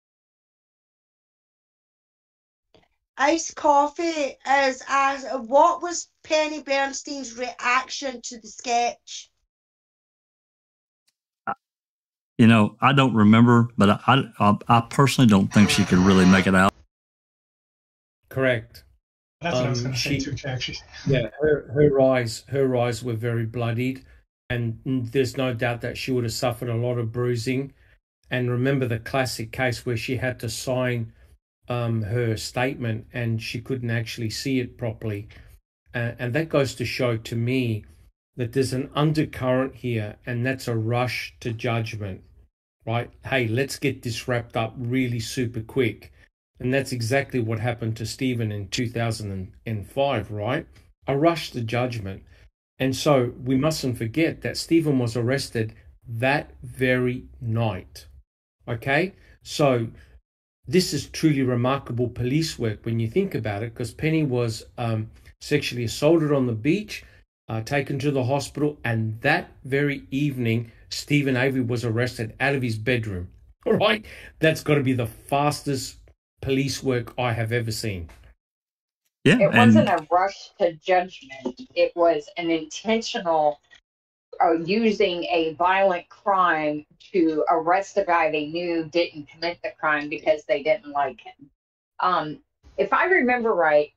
Iced coffee is asked, what was Penny Bernstein's reaction to the sketch? You know, I don't remember, but I, I, I personally don't think she could really make it out. Correct. That's what um, I was going to say too, actually. Yeah, her, her eyes, her eyes were very bloodied, and there's no doubt that she would have suffered a lot of bruising. And remember the classic case where she had to sign um, her statement, and she couldn't actually see it properly. Uh, and that goes to show to me that there's an undercurrent here, and that's a rush to judgment, right? Hey, let's get this wrapped up really super quick. And that's exactly what happened to Stephen in two thousand five, right? A rush to judgment. And so we mustn't forget that Stephen was arrested that very night, okay? So this is truly remarkable police work when you think about it, because Penny was um, sexually assaulted on the beach, uh, taken to the hospital, and that very evening, Steven Avery was arrested out of his bedroom, all right? That's got to be the fastest police work I have ever seen. Yeah, it wasn't a rush to judgment. It was an intentional uh, using a violent crime to arrest a guy they knew didn't commit the crime because they didn't like him. Um, if I remember right,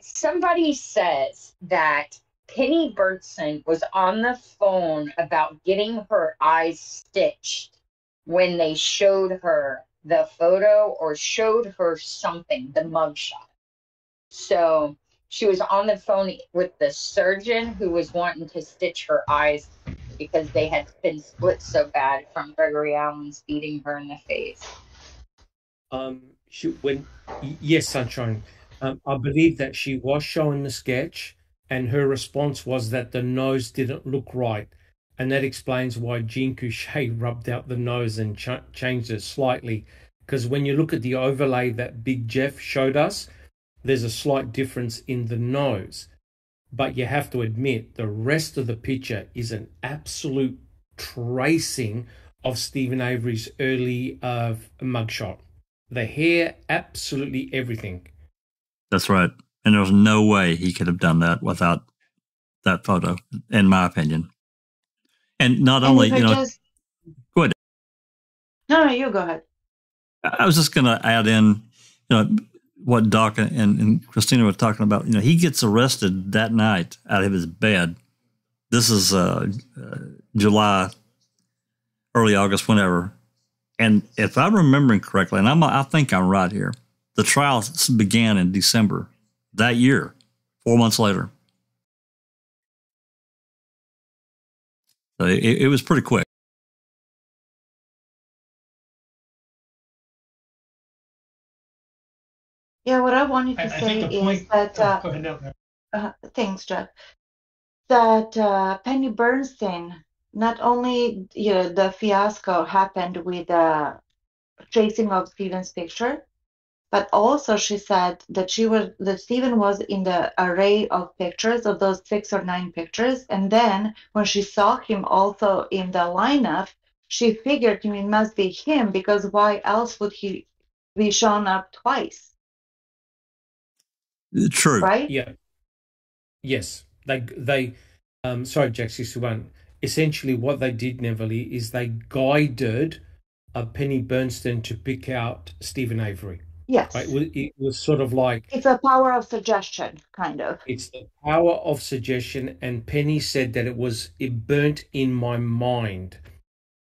somebody says that Penny Bernstein was on the phone about getting her eyes stitched when they showed her the photo or showed her something, the mugshot. So she was on the phone with the surgeon who was wanting to stitch her eyes because they had been split so bad from Gregory Allen's beating her in the face. Um, she when yes, Sunshine. Um, I believe that she was shown the sketch, and her response was that the nose didn't look right, and that explains why Jean Couchet rubbed out the nose and ch changed it slightly. Because when you look at the overlay that Big Jeff showed us, there's a slight difference in the nose. But you have to admit, the rest of the picture is an absolute tracing of Stephen Avery's early uh, mugshot. The hair, absolutely everything. That's right. And there was no way he could have done that without that photo, in my opinion. And not and only, you know... Just... Go ahead. No, no, you go ahead. I was just going to add in, you know, what Doc and, and Christina were talking about. You know, he gets arrested that night out of his bed. This is uh, uh, July, early August, whenever. And if I'm remembering correctly, and I'm, I think I'm right here, the trial began in December that year, four months later. So it, it was pretty quick. Yeah, what I wanted to I, say I is that, uh, oh, no, no. Uh, thanks, Jeff, that uh, Penny Bernstein, not only, you know, the fiasco happened with the uh, tracing of Stephen's picture, but also she said that she was, that Stephen was in the array of pictures, of those six or nine pictures. And then when she saw him also in the lineup, she figured it must be him, because why else would he be shown up twice? True. Right? Yeah. Yes. They, they, um, sorry, Jack sixty-one. Essentially, what they did, Neverly, is they guided uh, Penny Bernstein to pick out Steven Avery. Yes. Right? It was sort of like... It's a power of suggestion, kind of. It's the power of suggestion. And Penny said that it was, it burnt in my mind.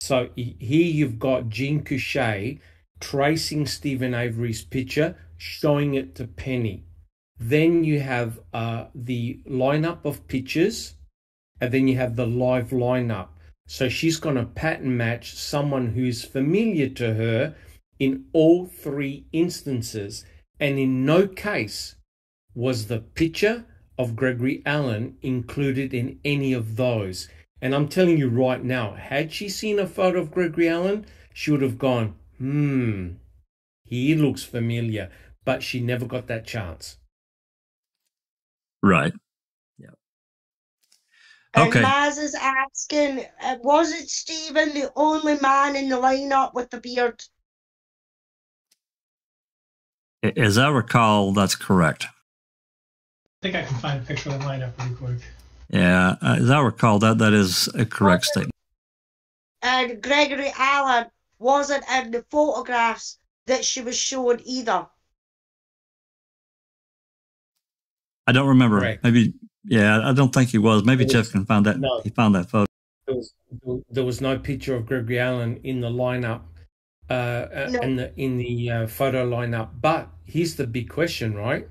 So here you've got Jean Couchet tracing Steven Avery's picture, showing it to Penny. Then you have uh, the lineup of pictures, and then you have the live lineup. So she's going to pattern match someone who's familiar to her in all three instances. And in no case was the picture of Gregory Allen included in any of those. And I'm telling you right now, had she seen a photo of Gregory Allen, she would have gone, hmm, he looks familiar. But she never got that chance. Right. Yeah. Okay. And Maz is asking, uh, was it Stephen the only man in the lineup with the beard? As I recall, that's correct. I think I can find a picture of the lineup pretty quick. Yeah, as I recall, that that is a correct statement. And Gregory Allen wasn't in the photographs that she was shown either. I don't remember. Correct. Maybe, yeah, I don't think he was. Maybe was, Jeff can find that. No, he found that photo. There was, there was no picture of Gregory Allen in the lineup, uh, no. in the in the uh, photo lineup. But here's the big question, right?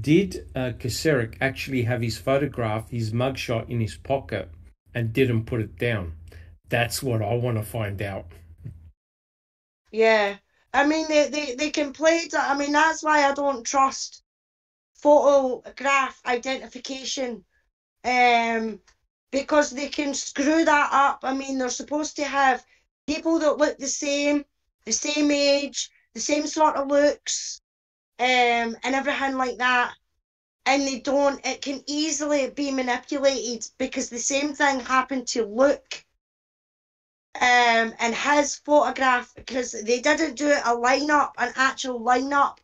Did uh, Kocourek actually have his photograph, his mugshot, in his pocket, and didn't put it down? That's what I want to find out. Yeah, I mean, they they they can play to, I mean, that's why I don't trust photograph identification, um, because they can screw that up. I mean, they're supposed to have people that look the same, the same age, the same sort of looks, um, and everything like that. And they don't, it can easily be manipulated, because the same thing happened to Luke um, and his photograph, because they didn't do a lineup, an actual lineup,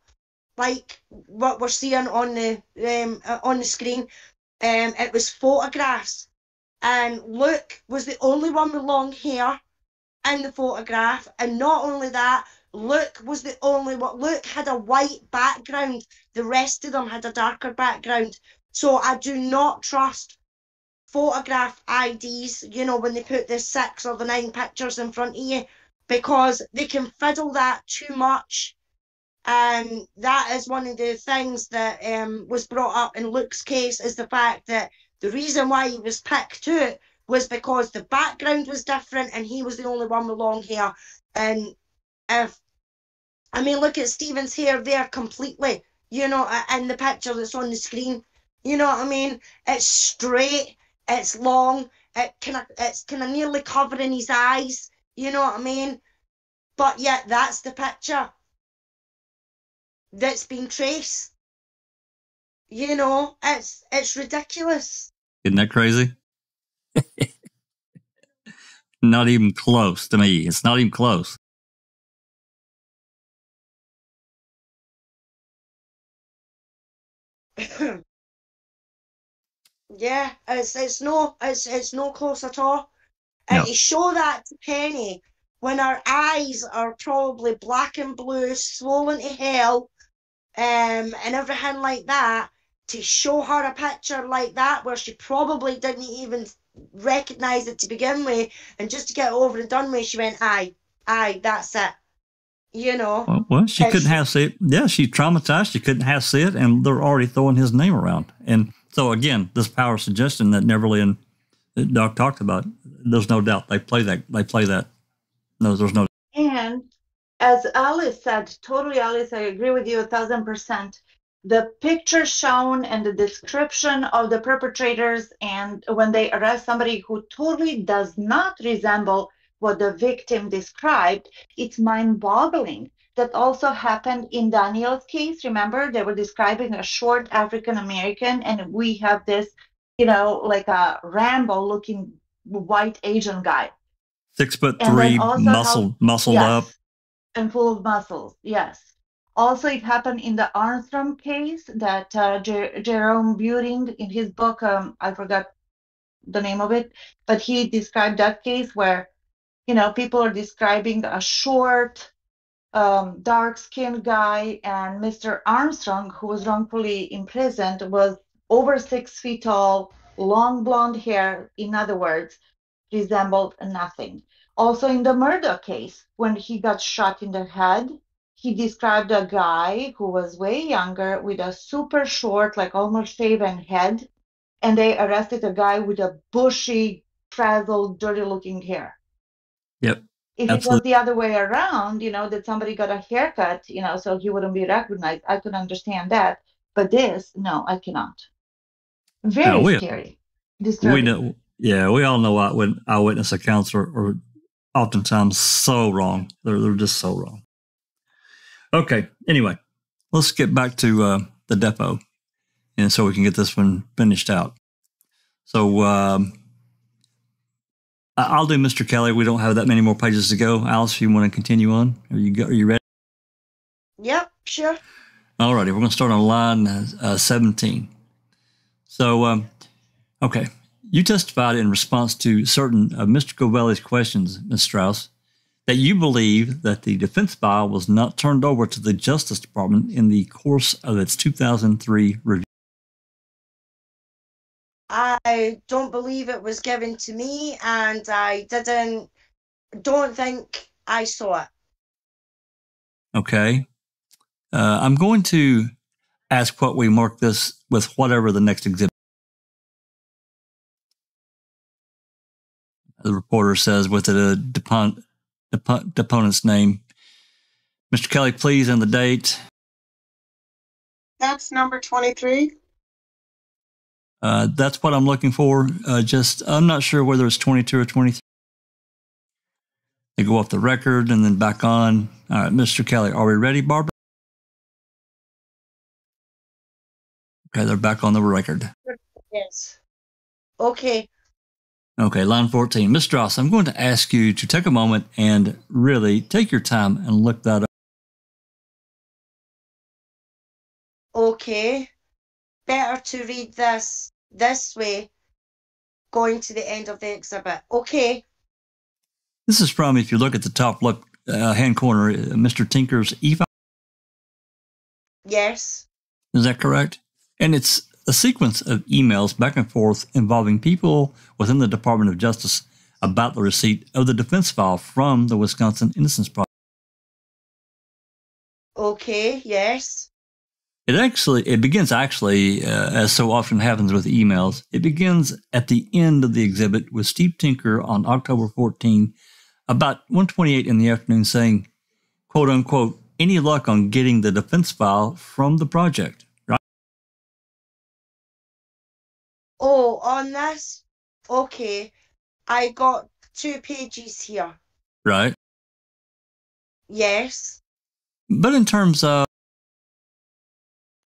like what we're seeing on the um, on the screen. Um, it was photographs, and Luke was the only one with long hair in the photograph. And not only that, Luke was the only one. Luke had a white background. The rest of them had a darker background. So I do not trust photograph I Ds. You know, when they put the six or the nine pictures in front of you, because they can fiddle that too much. And that is one of the things that um, was brought up in Luke's case, is the fact that the reason why he was picked out was because the background was different and he was the only one with long hair. And if, I mean, look at Stephen's hair there completely, you know, in the picture that's on the screen. You know what I mean? It's straight, it's long, it kind of, it's kind of nearly covering his eyes. You know what I mean? But yet that's the picture that's been traced. You know, it's it's ridiculous. Isn't that crazy? Not even close to me. It's not even close. Yeah, it's it's no it's it's no close at all. And no. You show that to Penny when her eyes are probably black and blue, swollen to hell, um, and everything like that, to show her a picture like that where she probably didn't even recognise it to begin with, and just to get it over and done with, she went, aye, aye, that's it. You know. Well, well she couldn't she, have said, yeah, she's traumatized, she couldn't have said, and they're already throwing his name around. And so, again, this power of suggestion that Neverland, that Doc talked about, there's no doubt they play that, they play that. No, there's no. And as Alice said, totally, Alice, I agree with you a thousand percent. The picture shown and the description of the perpetrators, and when they arrest somebody who totally does not resemble what the victim described, it's mind-boggling. That also happened in Daniel's case. Remember, they were describing a short African-American, and we have this, you know, like a Rambo-looking white Asian guy. Six foot and three, muscle, how, muscled yes, up. And full of muscles, yes. Also, it happened in the Armstrong case that uh, Jer Jerome Buring, in his book, um, I forgot the name of it, but he described that case where, you know, people are describing a short, um, dark-skinned guy, and Mister Armstrong, who was wrongfully imprisoned, was over six feet tall, long blonde hair, in other words, resembled nothing. Also in the murder case, when he got shot in the head, he described a guy who was way younger with a super short, like almost shaven head, and they arrested a guy with a bushy, frazzled, dirty-looking hair. Yep. If Absolutely. It was the other way around, you know, that somebody got a haircut, you know, so he wouldn't be recognized, I could understand that. But this, no, I cannot. Very no, we, scary. Disturbing. We know. Yeah, we all know eyewitness accounts are, are oftentimes so wrong. They're, they're just so wrong. Okay, anyway, let's get back to uh, the depot, and so we can get this one finished out. So um, I'll do Mister Kelly. We don't have that many more pages to go. Alice, if you want to continue on, are you, are you ready? Yep, sure. All righty, we're going to start on line uh, seventeen. So, um, okay. You testified in response to certain of Mister Covelli's questions, Miz Strauss, that you believe that the defense file was not turned over to the Justice Department in the course of its two thousand three review. I don't believe it was given to me, and I didn't, don't think I saw it. Okay. Uh, I'm going to ask what we mark this with whatever the next exhibit. The reporter says, with the depon depon deponent's name. Mister Kelly, please, and the date. That's number twenty-three. Uh, that's what I'm looking for. Uh, just, I'm not sure whether it's twenty-two or twenty-three. They go off the record and then back on. All right, Mister Kelly, are we ready, Barbara? Okay, they're back on the record. Yes. Okay. Okay, line fourteen. Miz Strauss, I'm going to ask you to take a moment and really take your time and look that up. Okay. Better to read this this way, going to the end of the exhibit. Okay. This is from, if you look at the top left uh, hand corner, Mister Tinker's e-file. Yes. Is that correct? And it's a sequence of emails back and forth involving people within the Department of Justice about the receipt of the defense file from the Wisconsin Innocence Project. Okay, yes. It actually, it begins actually, uh, as so often happens with emails, it begins at the end of the exhibit with Steve Tinker on October fourteenth, about one twenty-eight in the afternoon, saying, quote unquote, any luck on getting the defense file from the project, right? Oh, on this? Okay. I got two pages here. Right. Yes. But in terms of...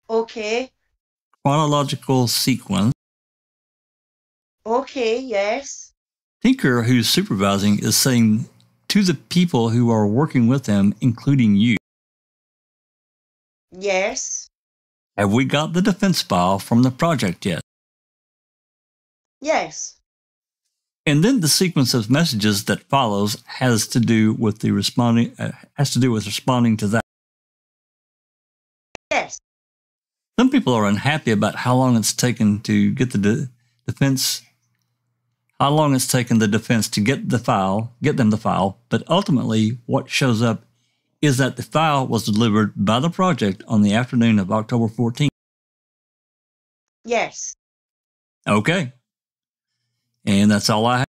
Okay. Chronological sequence. Okay, yes. Tinker, who's supervising, is saying to the people who are working with him, including you. Yes. Have we got the defense file from the project yet? Yes. And then the sequence of messages that follows has to do with the responding uh, has to do with responding to that. Yes. Some people are unhappy about how long it's taken to get the de defense how long it's taken the defense to get the file, get them the file, but ultimately what shows up is that the file was delivered by the project on the afternoon of October fourteenth. Yes. Okay. And that's all I have.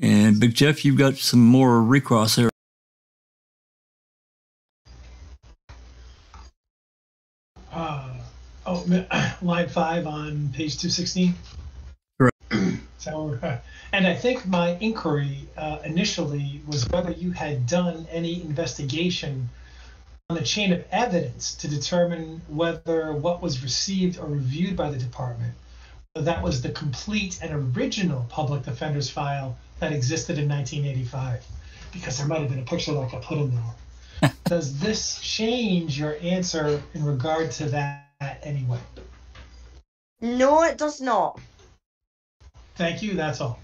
And Big Jeff, you've got some more recross here. Uh, oh, line five on page two sixteen. Correct. So, and I think my inquiry uh, initially was whether you had done any investigation on the chain of evidence to determine whether what was received or reviewed by the department, whether that was the complete and original public defender's file that existed in nineteen eighty-five, because there might have been a picture like I put in there. Does this change your answer in regard to that anyway? No, it does not. Thank you. That's all.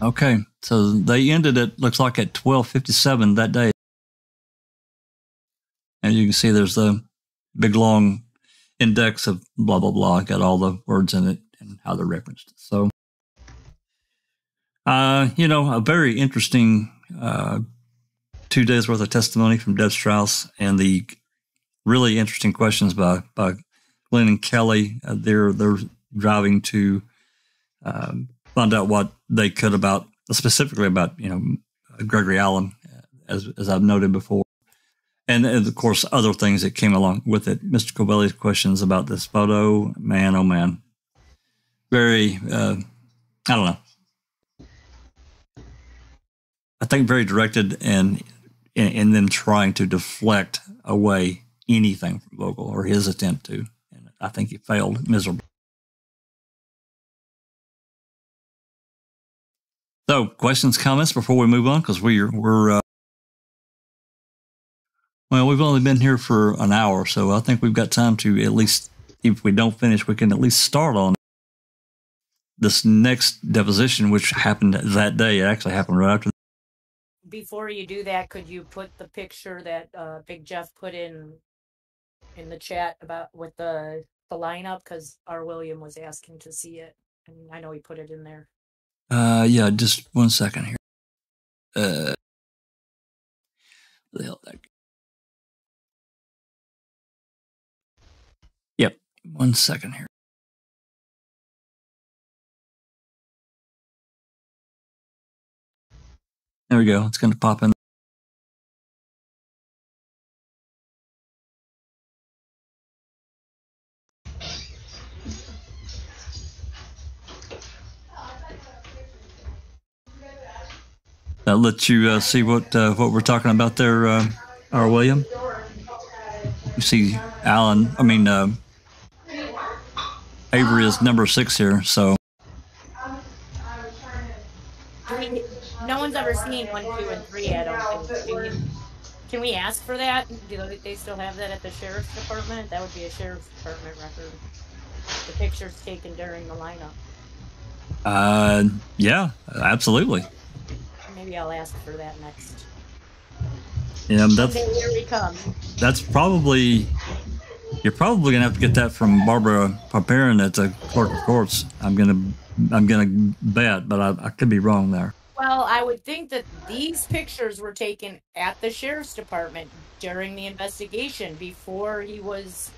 Okay. So they ended it, looks like, at twelve fifty-seven that day. And you can see there's the big, long index of blah, blah, blah. Got all the words in it and how they're referenced. So, uh, you know, a very interesting uh, two days' worth of testimony from Deb Strauss and the really interesting questions by, by Glenn and Kelly. Uh, they're, they're driving to um, find out what they could about, specifically about, you know, Gregory Allen, as, as I've noted before. And, and, of course, other things that came along with it. Mister Covelli's questions about this photo, man, oh, man. Very, uh, I don't know. I think very directed and in, in them trying to deflect away anything from Vogel or his attempt to. And I think he failed miserably. So, questions, comments before we move on? Because we're... we're uh, Well, we've only been here for an hour, so I think we've got time to at least, if we don't finish, we can at least start on this next deposition, which happened that day. It actually happened right after. Before you do that, could you put the picture that uh, Big Jeff put in in the chat about with the, the lineup? Because R. William was asking to see it, and I know he put it in there. Uh, yeah, just one second here. Uh, where the hell did that go? One second here. There we go. It's going to pop in. That lets you uh, see what uh, what we're talking about there, uh, R. William. You see, Alan. I mean. Uh, Avery is number six here, so. I mean, no one's ever seen one, two, and three, I don't think. Can we ask for that? Do they still have that at the sheriff's department? That would be a sheriff's department record. The pictures taken during the lineup. Uh, yeah, absolutely. Maybe I'll ask for that next. Yeah, that's. Okay, here we come. That's probably. You're probably gonna have to get that from Barbara Paparin at the clerk of courts. I'm gonna, I'm gonna bet, but I, I could be wrong there. Well, I would think that these pictures were taken at the sheriff's department during the investigation before he was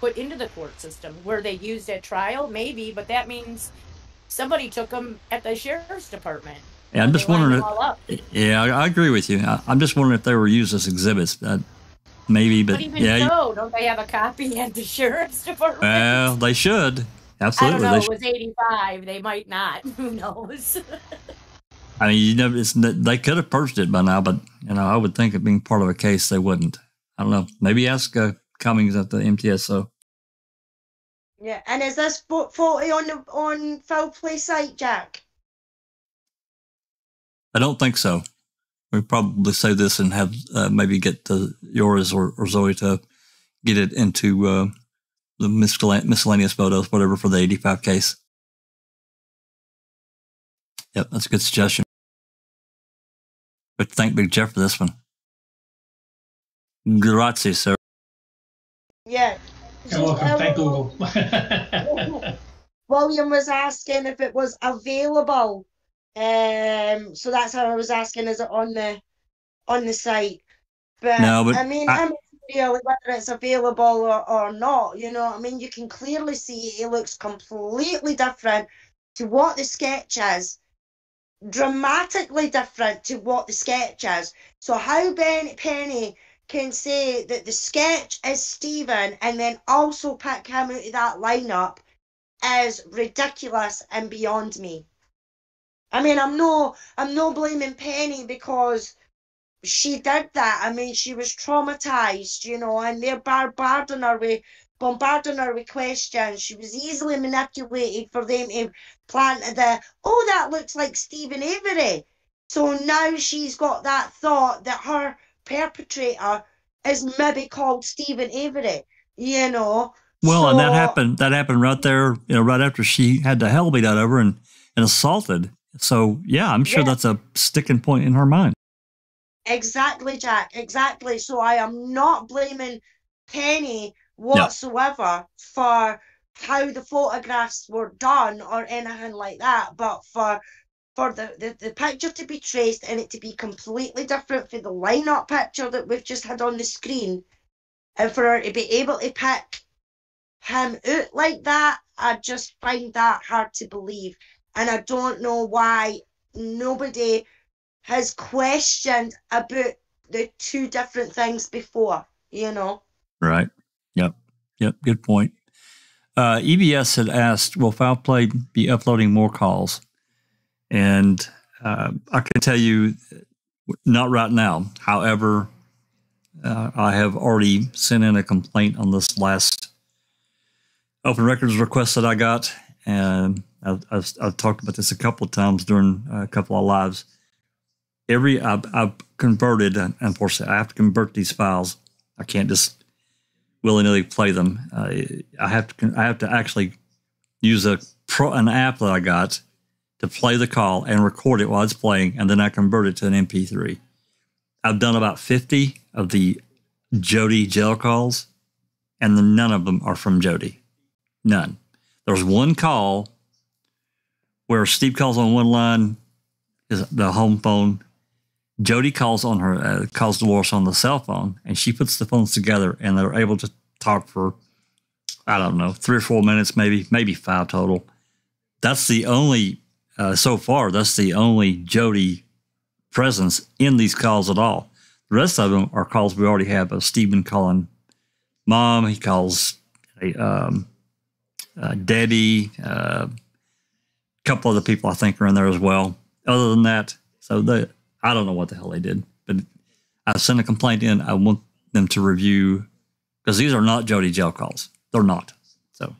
put into the court system. Were they used at trial? Maybe, but that means somebody took them at the sheriff's department. Yeah, I'm just wondering. If, yeah, I, I agree with you. I, I'm just wondering if they were used as exhibits. Uh, maybe, but, but even yeah. So, don't they have a copy at the sheriff's department? Well, they should. Absolutely. I don't know. It was eighty-five. They might not. Who knows? I mean, you know, it's, they could have purchased it by now, but, you know, I would think it being part of a case, they wouldn't. I don't know. Maybe ask uh, Cummings at the M T S O. Yeah, and is this forty on the on Foul Play site, Jack? I don't think so. We'll probably save this and have uh, maybe get the yours or, or Zoe to get it into uh, the miscell miscellaneous photos, whatever, for the eighty-five case. Yep, that's a good suggestion. But thank Big Jeff for this one. Grazie, sir. Yeah. You're welcome. Um, thank Google. William was asking if it was available. Um, so that's how I was asking, is it on the on the site? But, no, but I mean, I, I'm really whether it's available or, or not, you know what I mean? You can clearly see it looks completely different to what the sketch is. Dramatically different to what the sketch is. So how Ben Penny can say that the sketch is Steven and then also pick him out of that lineup is ridiculous and beyond me. I mean, I'm no, I'm no blaming Penny because she did that. I mean, she was traumatized, you know, and they're bombarding her with, bombarding her with questions. She was easily manipulated for them to plant the, oh, that looks like Steven Avery. So now she's got that thought that her perpetrator is maybe called Steven Avery, you know. Well, so, and that happened, that happened right there, you know, right after she had the hell beat out of her and, and assaulted. So, yeah, I'm sure yeah. that's a sticking point in her mind. Exactly, Jack. Exactly. So I am not blaming Penny whatsoever no. for how the photographs were done or anything like that, but for for the, the, the picture to be traced and it to be completely different from the lineup picture that we've just had on the screen, and for her to be able to pick him out like that, I just find that hard to believe. And I don't know why nobody has questioned about the two different things before, you know? Right. Yep. Yep. Good point. Uh, E B S had asked, will Foul Play be uploading more calls? And uh, I can tell you, not right now. However, uh, I have already sent in a complaint on this last open records request that I got. And I've, I've, I've talked about this a couple of times during a couple of lives. Every I've, I've converted, unfortunately, I have to convert these files. I can't just willy-nilly play them. Uh, I have to. I have to actually use a pro, an app that I got to play the call and record it while it's playing, and then I convert it to an M P three. I've done about fifty of the Jody jail calls, and the, none of them are from Jody. None. There's one call where Steve calls on one line, is the home phone. Jody calls on her, uh, calls Dolores on the cell phone, and she puts the phones together, and they're able to talk for, I don't know, three or four minutes, maybe, maybe five total. That's the only, uh, so far, that's the only Jody presence in these calls at all. The rest of them are calls we already have of Steven calling mom. He calls a, um, uh, Daddy, uh, couple other people I think are in there as well. Other than that, so they, I don't know what the hell they did, but I sent a complaint in. I want them to review because these are not Jody jail calls. They're not. So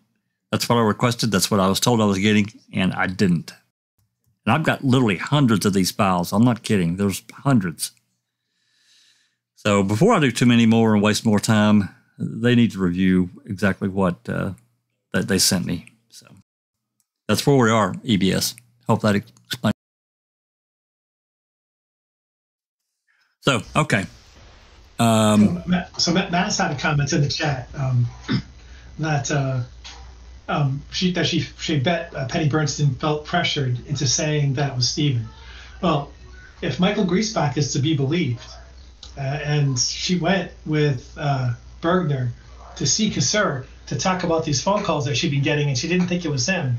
that's what I requested. That's what I was told I was getting, and I didn't. And I've got literally hundreds of these files. I'm not kidding. There's hundreds. So before I do too many more and waste more time, they need to review exactly what uh, that they sent me. So. That's where we are, E B S. Hope that explains. So, okay. Um, so Matt, Matt had a comment in the chat um, that uh, um, she that she she bet uh, Penny Bernstein felt pressured into saying that was Steven. Well, if Michael Griesbach is to be believed, uh, and she went with uh, Bergner to see Cocourek to talk about these phone calls that she'd been getting, and she didn't think it was him,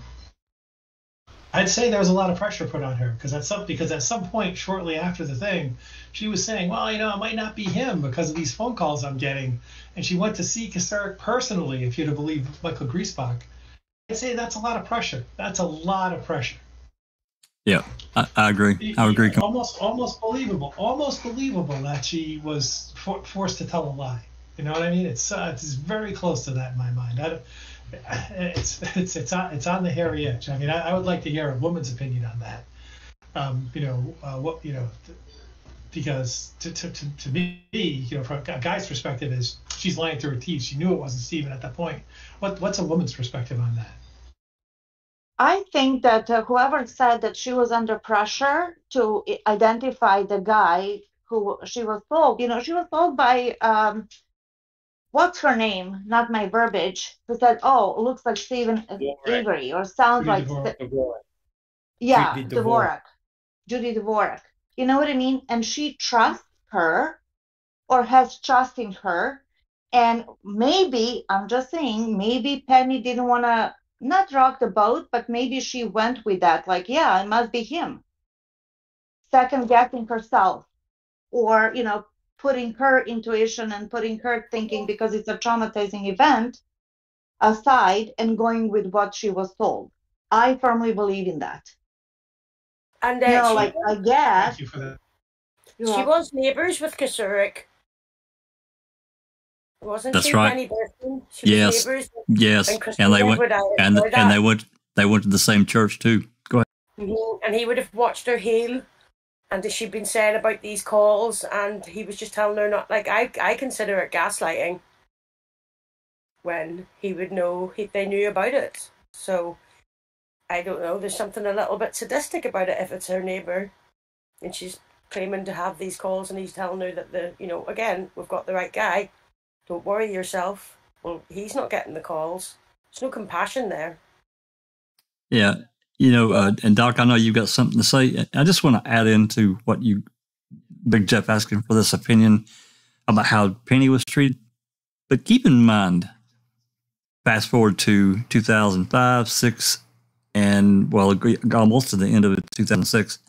I'd say there was a lot of pressure put on her, because at some because at some point shortly after the thing, she was saying, well, you know, it might not be him because of these phone calls I'm getting. And she went to see Cocourek personally, if you'd have believed Michael Griesbach. I'd say that's a lot of pressure. That's a lot of pressure. Yeah, I, I agree. I agree. Yeah, almost, almost believable. Almost believable that she was for, forced to tell a lie. You know what I mean? It's uh, it's very close to that in my mind. I don't, it's it's it's on, it's on the hairy edge. I mean, I, I would like to hear a woman's opinion on that. Um, you know, uh, what you know, because to, to to to me, you know, from a guy's perspective, is she's lying through her teeth. She knew it wasn't Steven at that point. What what's a woman's perspective on that? I think that uh, whoever said that she was under pressure to identify the guy who she was told, you know, she was told by, um, what's her name, not my verbiage, who said, oh, looks like Steven Avery or sounds Judy like... Dvorak. Dvorak. Yeah, Dvorak. Dvorak. Judy Dvorak. You know what I mean? And she trusts her or has trust in her. And maybe, I'm just saying, maybe Penny didn't want to not rock the boat, but maybe she went with that, like, yeah, it must be him. Second guessing herself, or, you know, putting her intuition and putting her thinking, because it's a traumatizing event, aside and going with what she was told. I firmly believe in that. And uh, you know, like, was, I guess thank you for that. She know. was neighbors with Kocourek. Wasn't That's she right. She yes. Was yes. And, and they went, and, and they went, they went to the same church too. Go ahead. Mm-hmm. And he would have watched her heel, and she'd been said about these calls, and he was just telling her not. Like I, I consider it gaslighting. When he would know he, they knew about it, so I don't know. There's something a little bit sadistic about it if it's her neighbour, and she's claiming to have these calls, and he's telling her that the, you know, again, we've got the right guy. Don't worry yourself. Well, he's not getting the calls. There's no compassion there. Yeah, you know, uh, and Doc, I know you've got something to say. I just want to add into what you, Big Jeff, asking for this opinion about how Penny was treated. But keep in mind, fast forward to two thousand five, six, and well, almost to the end of two thousand six,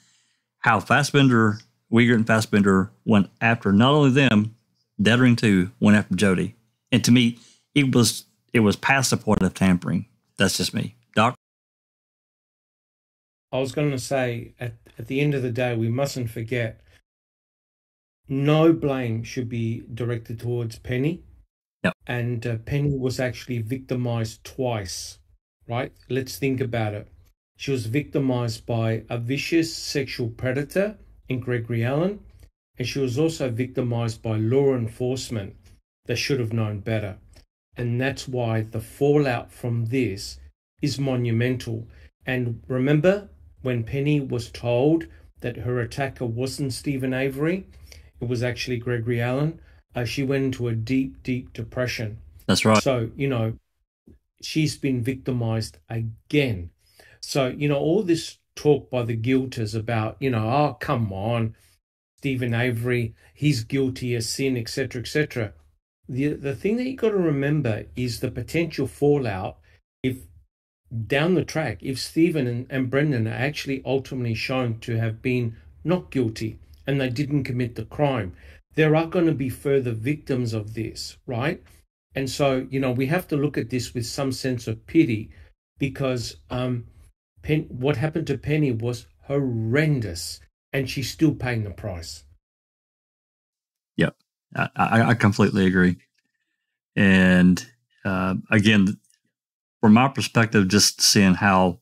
how Fassbender, Weger and Fassbender went after not only them, Dettering too went after Jody, and to me, it was it was past the point of tampering. That's just me, Doc. I was going to say, at at the end of the day, we mustn't forget, no blame should be directed towards Penny. Yep. And uh, Penny was actually victimized twice, right? Let's think about it. She was victimized by a vicious sexual predator in Gregory Allen. And she was also victimized by law enforcement that should have known better. And that's why the fallout from this is monumental. And remember when Penny was told that her attacker wasn't Steven Avery, it was actually Gregory Allen, uh, she went into a deep, deep depression. That's right. So, you know, she's been victimized again. So, you know, all this talk by the guilters about, you know, oh, come on, Steven Avery, he's guilty of sin, et cetera, et cetera. The the thing that you got to remember is the potential fallout if down the track, if Steven and, and Brendan are actually ultimately shown to have been not guilty and they didn't commit the crime, there are going to be further victims of this, right? And so, you know, we have to look at this with some sense of pity, because um, Pen, what happened to Penny was horrendous. And she's still paying the price. Yep, I, I, I completely agree. And uh, again, from my perspective, just seeing how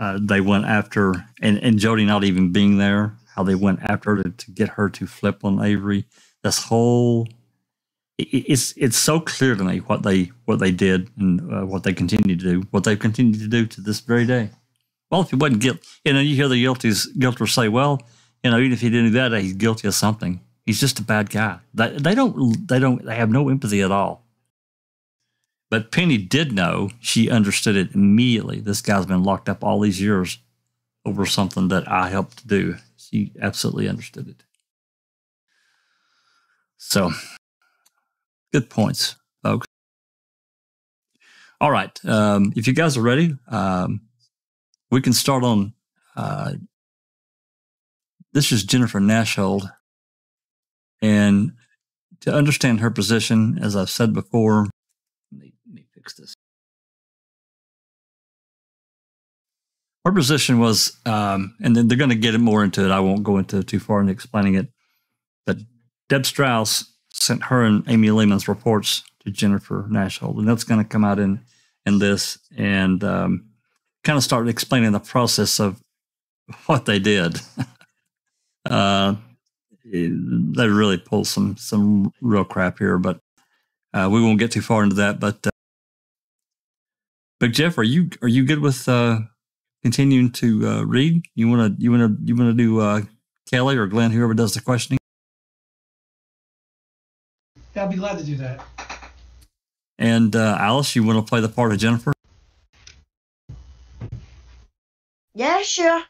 uh, they went after, and, and Jody not even being there, how they went after her to, to get her to flip on Avery. This whole it, it's it's so clear to me what they what they did and uh, what they continue to do, what they've continued to do to this very day. Well, if he wasn't guilty, you know, you hear the guilties, guilters say, well, you know, even if he didn't do that, he's guilty of something. He's just a bad guy. They, they don't, they don't, they have no empathy at all. But Penny did know. She understood it immediately. This guy's been locked up all these years over something that I helped do. She absolutely understood it. So, good points, folks. All right. Um, if you guys are ready, um, we can start on. Uh, this is Jennifer Nashold. And to understand her position, as I've said before, let me fix this. Her position was, um, and then they're going to get more into it. I won't go into too far in explaining it. But Deb Strauss sent her and Amy Lehman's reports to Jennifer Nashold, and that's going to come out in in this and um, kind of start explaining the process of what they did. uh, They really pulled some some real crap here, but uh, we won't get too far into that. But uh, but Jeff, are you are you good with uh, continuing to uh, read? You wanna you wanna you wanna do uh, Kelly or Glenn, whoever does the questioning? Yeah, I'll be glad to do that. And uh, Alice, you wanna play the part of Jennifer? Yeah, sure.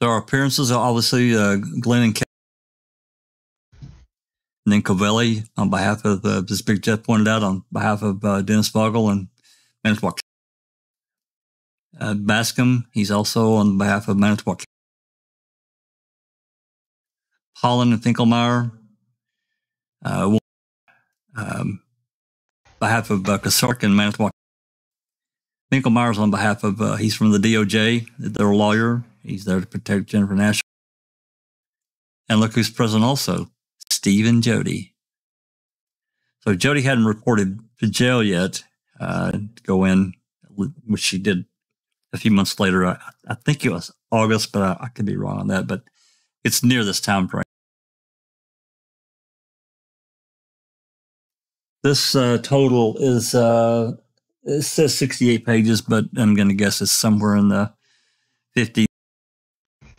There are appearances, obviously, uh, Glenn and Kelly, and then Covelli on behalf of, uh, as Big Jeff pointed out, on behalf of uh, Dennis Vogel and Manitowoc County. Uh, Bascom, he's also on behalf of Manitowoc County. Holland and Finkelmeyer, uh, um, behalf of uh, Kocourek and Manitowoc County. Finkelmeyer's on behalf of, uh, he's from the D O J, their lawyer. He's there to protect Jennifer Nashold. And look who's present also, Steve and Jody. So Jody hadn't reported to jail yet uh, to go in, which she did a few months later. I, I think it was August, but I, I could be wrong on that. But it's near this time frame. This uh, total is, uh, it says sixty-eight pages, but I'm going to guess it's somewhere in the fifties.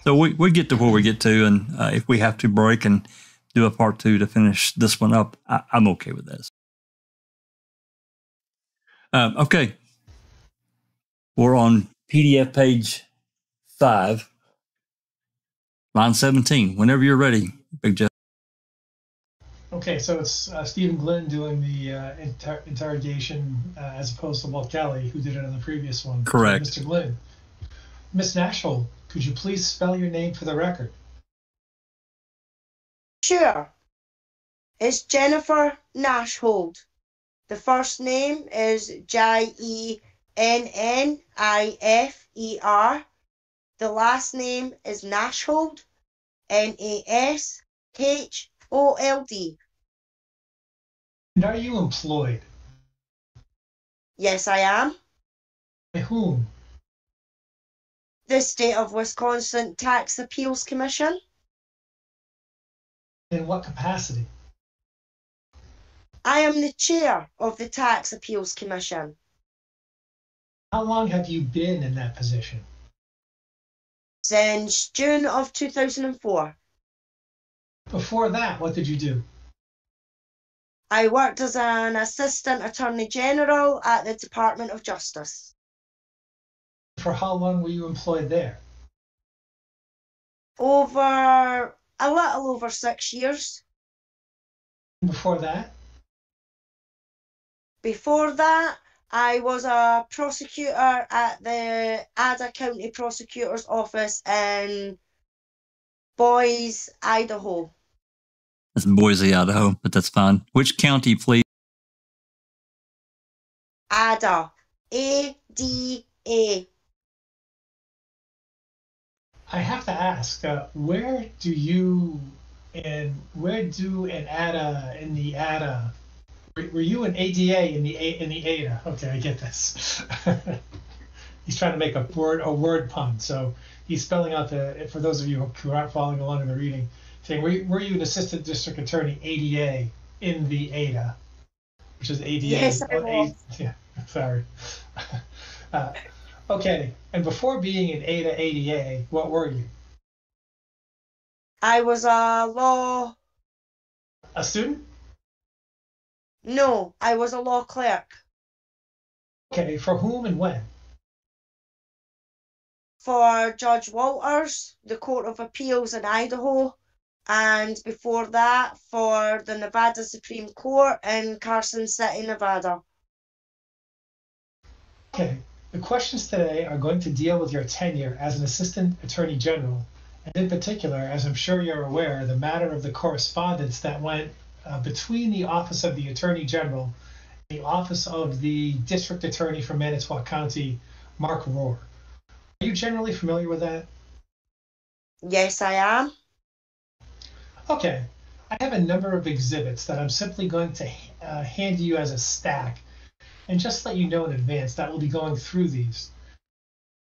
So we, we get to where we get to, and uh, if we have to break and do a part two to finish this one up, I, I'm okay with this. Um, okay. We're on P D F page five, line seventeen. Whenever you're ready, Big Jeff. Okay, so it's uh, Stephen Glenn doing the uh, inter interrogation uh, as opposed to Walt Kelly, who did it on the previous one. Correct. Mister Glenn. Miss Nashold, could you please spell your name for the record? Sure. It's Jennifer Nashold. The first name is J E N N I F E R. The last name is Nashold, N A S H O L D. And are you employed? Yes, I am. By whom? The State of Wisconsin Tax Appeals Commission. In what capacity? I am the chair of the Tax Appeals Commission. How long have you been in that position? Since June of two thousand four. Before that, what did you do? I worked as an Assistant Attorney General at the Department of Justice. For how long were you employed there? Over, a little over six years. Before that? Before that, I was a prosecutor at the Ada County Prosecutor's Office in Boise, Idaho. That's in Boise, Idaho, but that's fine. Which county, please? Ada. A D A. I have to ask, uh, where do you and where do an A D A in the A D A? Were you an A D A in the A, in the A D A? Okay, I get this. He's trying to make a word a word pun, so he's spelling out the. For those of you who aren't following along in the reading, saying, were you, were you an assistant district attorney A D A in the A D A, which is A D A? Yes, I was. Yeah, sorry. uh, Okay, and before being an A D A, what were you? I was a law... A student? No, I was a law clerk. Okay, for whom and when? For Judge Walters, the Court of Appeals in Idaho, and before that for the Nevada Supreme Court in Carson City, Nevada. Okay, the questions today are going to deal with your tenure as an Assistant Attorney General, and in particular, as I'm sure you're aware, the matter of the correspondence that went uh, between the Office of the Attorney General and the Office of the District Attorney for Manitowoc County, Mark Rohr. Are you generally familiar with that? Yes, I am. Okay. I have a number of exhibits that I'm simply going to uh, hand you as a stack, and just let you know in advance that we'll be going through these.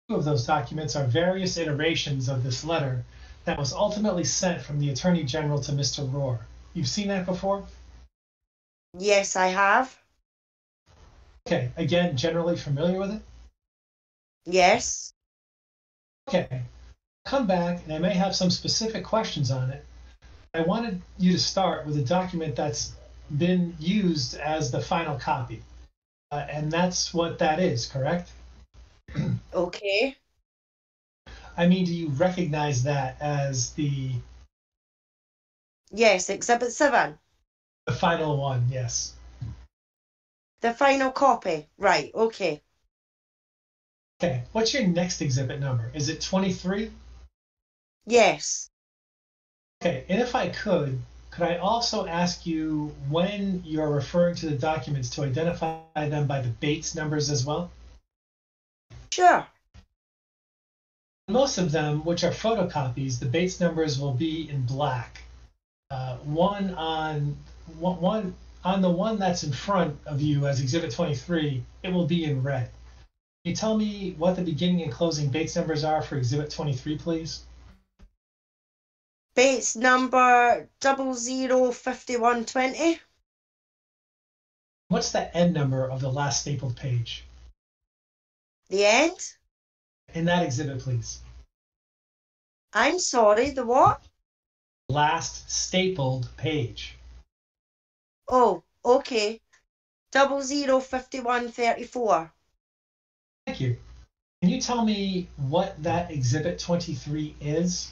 Two of those documents are various iterations of this letter that was ultimately sent from the Attorney General to Mister Rohr. You've seen that before? Yes, I have. Okay. Again, generally familiar with it? Yes. Okay, come back, and I may have some specific questions on it. I wanted you to start with a document that's been used as the final copy, uh, and that's what that is, correct? Okay. I mean, do you recognize that as the... Yes, Exhibit seven. The final one, yes. The final copy, right, okay. Okay, what's your next exhibit number? Is it twenty-three? Yes. Okay, and if I could, could I also ask you when you're referring to the documents to identify them by the Bates numbers as well? Sure. Most of them, which are photocopies, the Bates numbers will be in black. Uh, one on one, one on the one that's in front of you as Exhibit twenty-three, it will be in red. Can you tell me what the beginning and closing Bates numbers are for Exhibit twenty-three, please? Bates number double zero fifty-one twenty. What's the end number of the last stapled page? The end? In that exhibit, please. I'm sorry, the what? Last stapled page. Oh, okay. double zero fifty-one thirty-four. Thank you. Can you tell me what that Exhibit twenty-three is?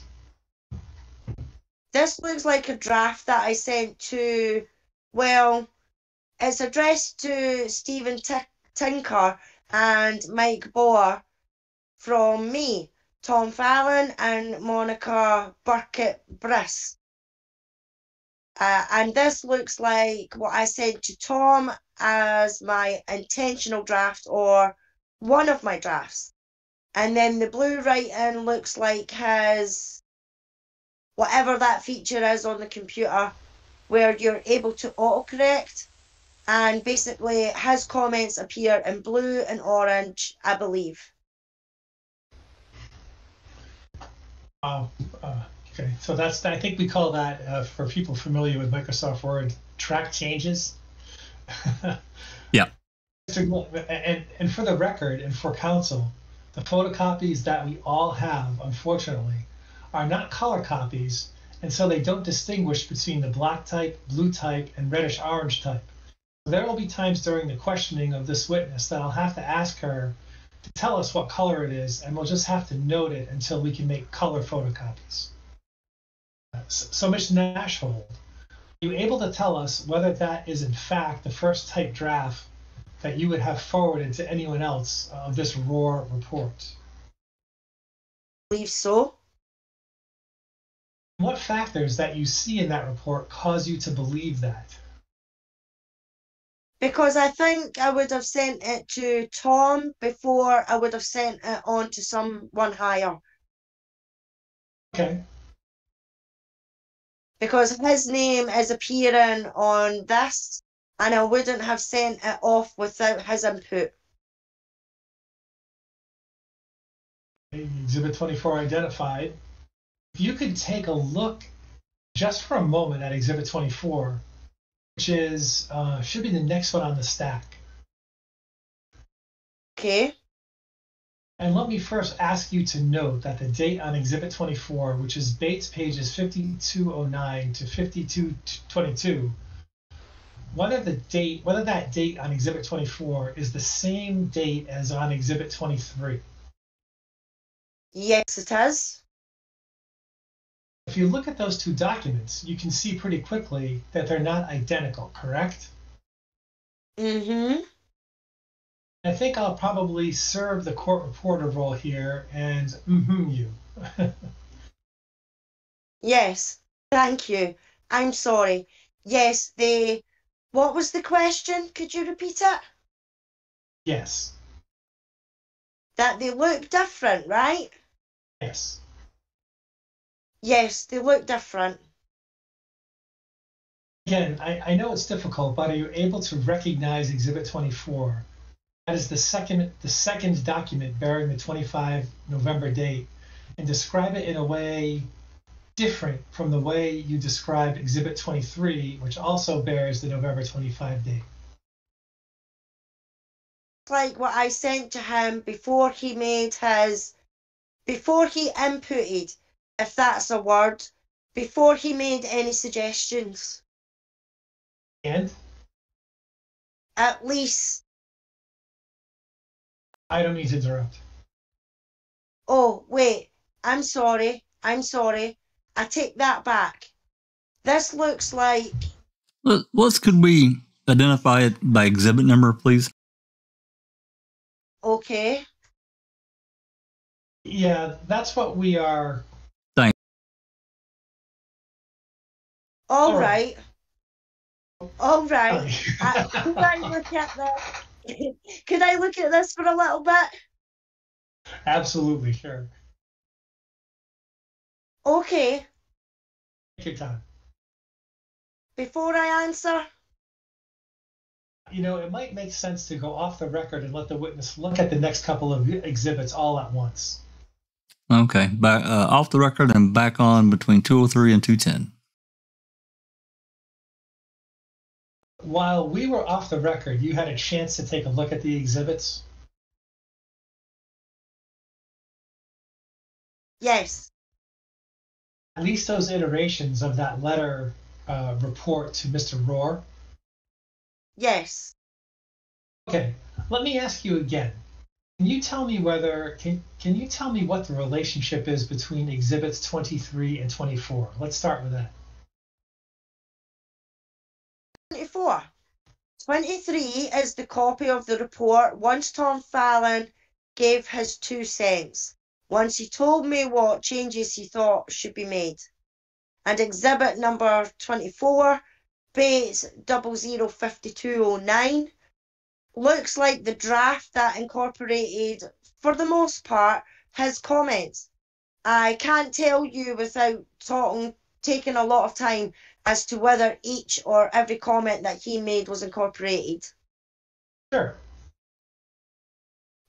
This looks like a draft that I sent to, well, it's addressed to Steve Tinker and Mike Bauer from me, Tom Fallon and Monica Burkett-Birss. Uh, and this looks like what I sent to Tom as my intentional draft, or one of my drafts, and then the blue writing looks like his, whatever that feature is on the computer where you're able to autocorrect, and basically his comments appear in blue and orange, I believe. Wow. Uh, okay, so that's, I think we call that, uh, for people familiar with Microsoft Word, track changes. Yeah. And, and for the record and for counsel, the photocopies that we all have, unfortunately, are not color copies, and so they don't distinguish between the black type, blue type, and reddish-orange type. There will be times during the questioning of this witness that I'll have to ask her to tell us what color it is, and we'll just have to note it until we can make color photocopies. So, Miz Nashold, are you able to tell us whether that is in fact the first type draft that you would have forwarded to anyone else of this Rohr report? I believe so. What factors that you see in that report cause you to believe that? Because I think I would have sent it to Tom before I would have sent it on to someone higher. Okay. Because his name is appearing on this, and I wouldn't have sent it off without his input. Exhibit twenty-four identified. If you could take a look just for a moment at Exhibit twenty-four, which is uh, should be the next one on the stack. Okay. And let me first ask you to note that the date on Exhibit twenty-four, which is Bates pages fifty-two oh nine to fifty-two twenty-two, whether the date, whether that date on Exhibit twenty-four is the same date as on Exhibit twenty-three. Yes, it has. If you look at those two documents, you can see pretty quickly that they're not identical, correct? Mm-hmm. I think I'll probably serve the court reporter role here and mm-hmm you. Yes, thank you. I'm sorry. Yes, they... What was the question? Could you repeat it? Yes. That they look different, right? Yes. Yes, they look different. Again, I, I know it's difficult, but are you able to recognize Exhibit twenty-four? That is the second, the second document bearing the twenty-five November date, and describe it in a way different from the way you describe Exhibit twenty-three, which also bears the November twenty-five date. Like what I sent to him before he made his, before he inputted, if that's a word, before he made any suggestions. And? At least. I don't need to interrupt. Oh, wait. I'm sorry. I'm sorry. I take that back. This looks like... Let's, could we identify it by exhibit number, please? Okay. Yeah, that's what we are... Thanks. All, All right. right. All right. I, could I look at that? Could I look at this for a little bit? Absolutely, sure. Okay. Take your time. Before I answer? You know, it might make sense to go off the record and let the witness look at the next couple of exhibits all at once. Okay. Back, uh, off the record and back on between two oh three and two ten. While we were off the record, you had a chance to take a look at the exhibits? Yes. At least those iterations of that letter uh, report to Mister Rohr? Yes. Okay, let me ask you again. Can you tell me whether, can, can you tell me what the relationship is between exhibits twenty-three and twenty-four? Let's start with that. twenty-four. twenty-three is the copy of the report once Tom Fallon gave his two cents, once he told me what changes he thought should be made. And exhibit number twenty-four, Bates double oh fifty-two oh nine, looks like the draft that incorporated, for the most part, his comments. I can't tell you without talking, taking a lot of time as to whether each or every comment that he made was incorporated. Sure.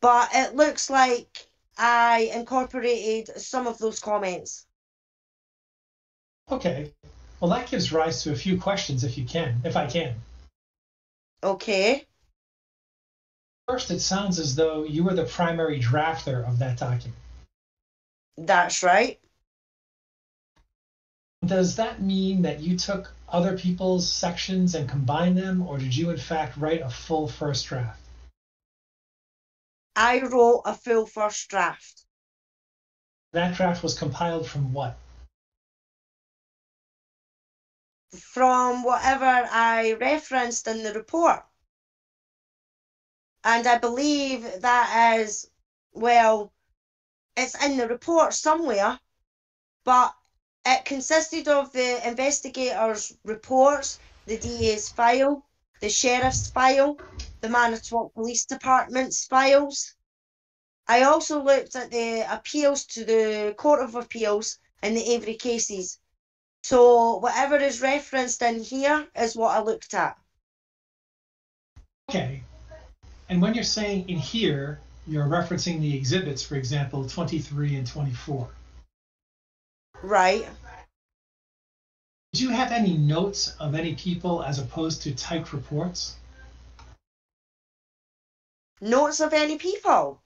But it looks like I incorporated some of those comments. Okay. Well, that gives rise to a few questions if you can, if I can. Okay. First, it sounds as though you were the primary drafter of that document. That's right. Does that mean that you took other people's sections and combined them, or did you in fact write a full first draft? I wrote a full first draft. That draft was compiled from what? From whatever I referenced in the report. And I believe that is, well, it's in the report somewhere, but it consisted of the investigators' reports, the D A's file, the sheriff's file, the Manitowoc Police Department's files. I also looked at the appeals to the Court of Appeals and the Avery cases. So whatever is referenced in here is what I looked at. Okay. And when you're saying in here, you're referencing the exhibits, for example, twenty-three and twenty-four. Right. Did you have any notes of any people as opposed to typed reports? Notes of any people?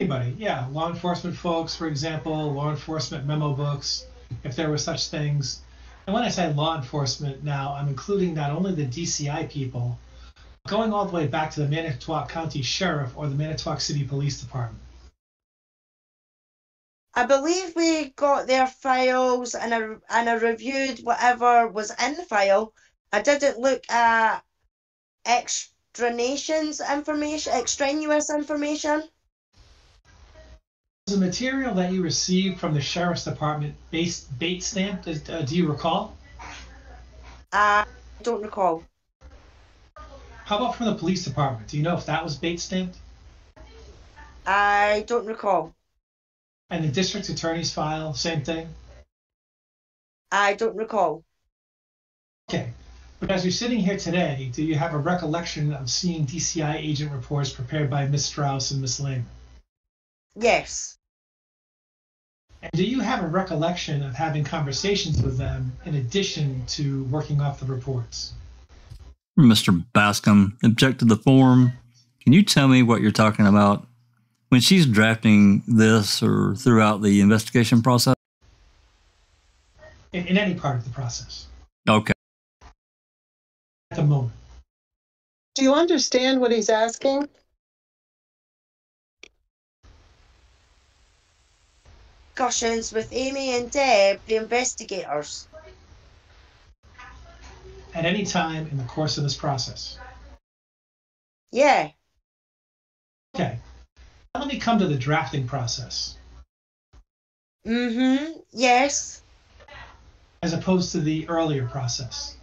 Anybody, yeah, law enforcement folks, for example, law enforcement memo books, if there were such things. And when I say law enforcement now, I'm including not only the D C I people, going all the way back to the Manitowoc County Sheriff or the Manitowoc City Police Department. I believe we got their files and I, and I reviewed whatever was in the file. I didn't look at extraneous information, extraneous information. The material that you received from the Sheriff's Department based date stamped, uh, do you recall? I don't recall. How about from the police department? Do you know if that was date stamped? I don't recall. And the district attorney's file, same thing? I don't recall. Okay, but as you're sitting here today, do you have a recollection of seeing D C I agent reports prepared by Miz Strauss and Miz Lehman? Yes. And do you have a recollection of having conversations with them in addition to working off the reports? Mister Bascom, object to the form. Can you tell me what you're talking about when she's drafting this or throughout the investigation process? In, in any part of the process. Okay. At the moment. Do you understand what he's asking? Discussions with Amy and Deb, the investigators. At any time in the course of this process? Yeah. Okay. Now let me come to the drafting process. Mm-hmm. Yes. As opposed to the earlier process.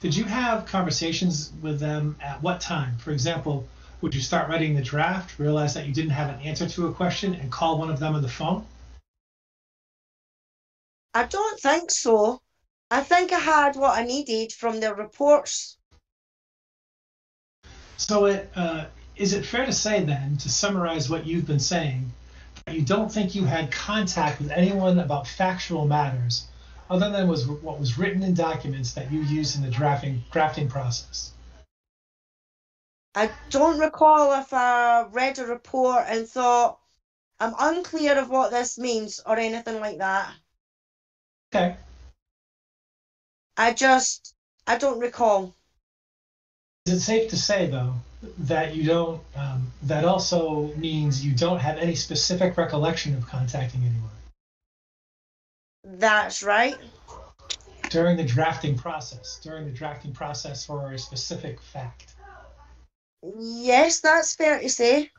Did you have conversations with them at what time? For example, would you start writing the draft, realize that you didn't have an answer to a question, and call one of them on the phone? I don't think so. I think I had what I needed from the reports. So it, uh, is it fair to say then, to summarize what you've been saying, that you don't think you had contact with anyone about factual matters other than was what was written in documents that you used in the drafting, drafting process? I don't recall if I read a report and thought, I'm unclear of what this means or anything like that. Okay. I just, I don't recall. Is it safe to say, though, that you don't, um, that also means you don't have any specific recollection of contacting anyone? That's right. During the drafting process, during the drafting process for a specific fact? Yes, that's fair to say.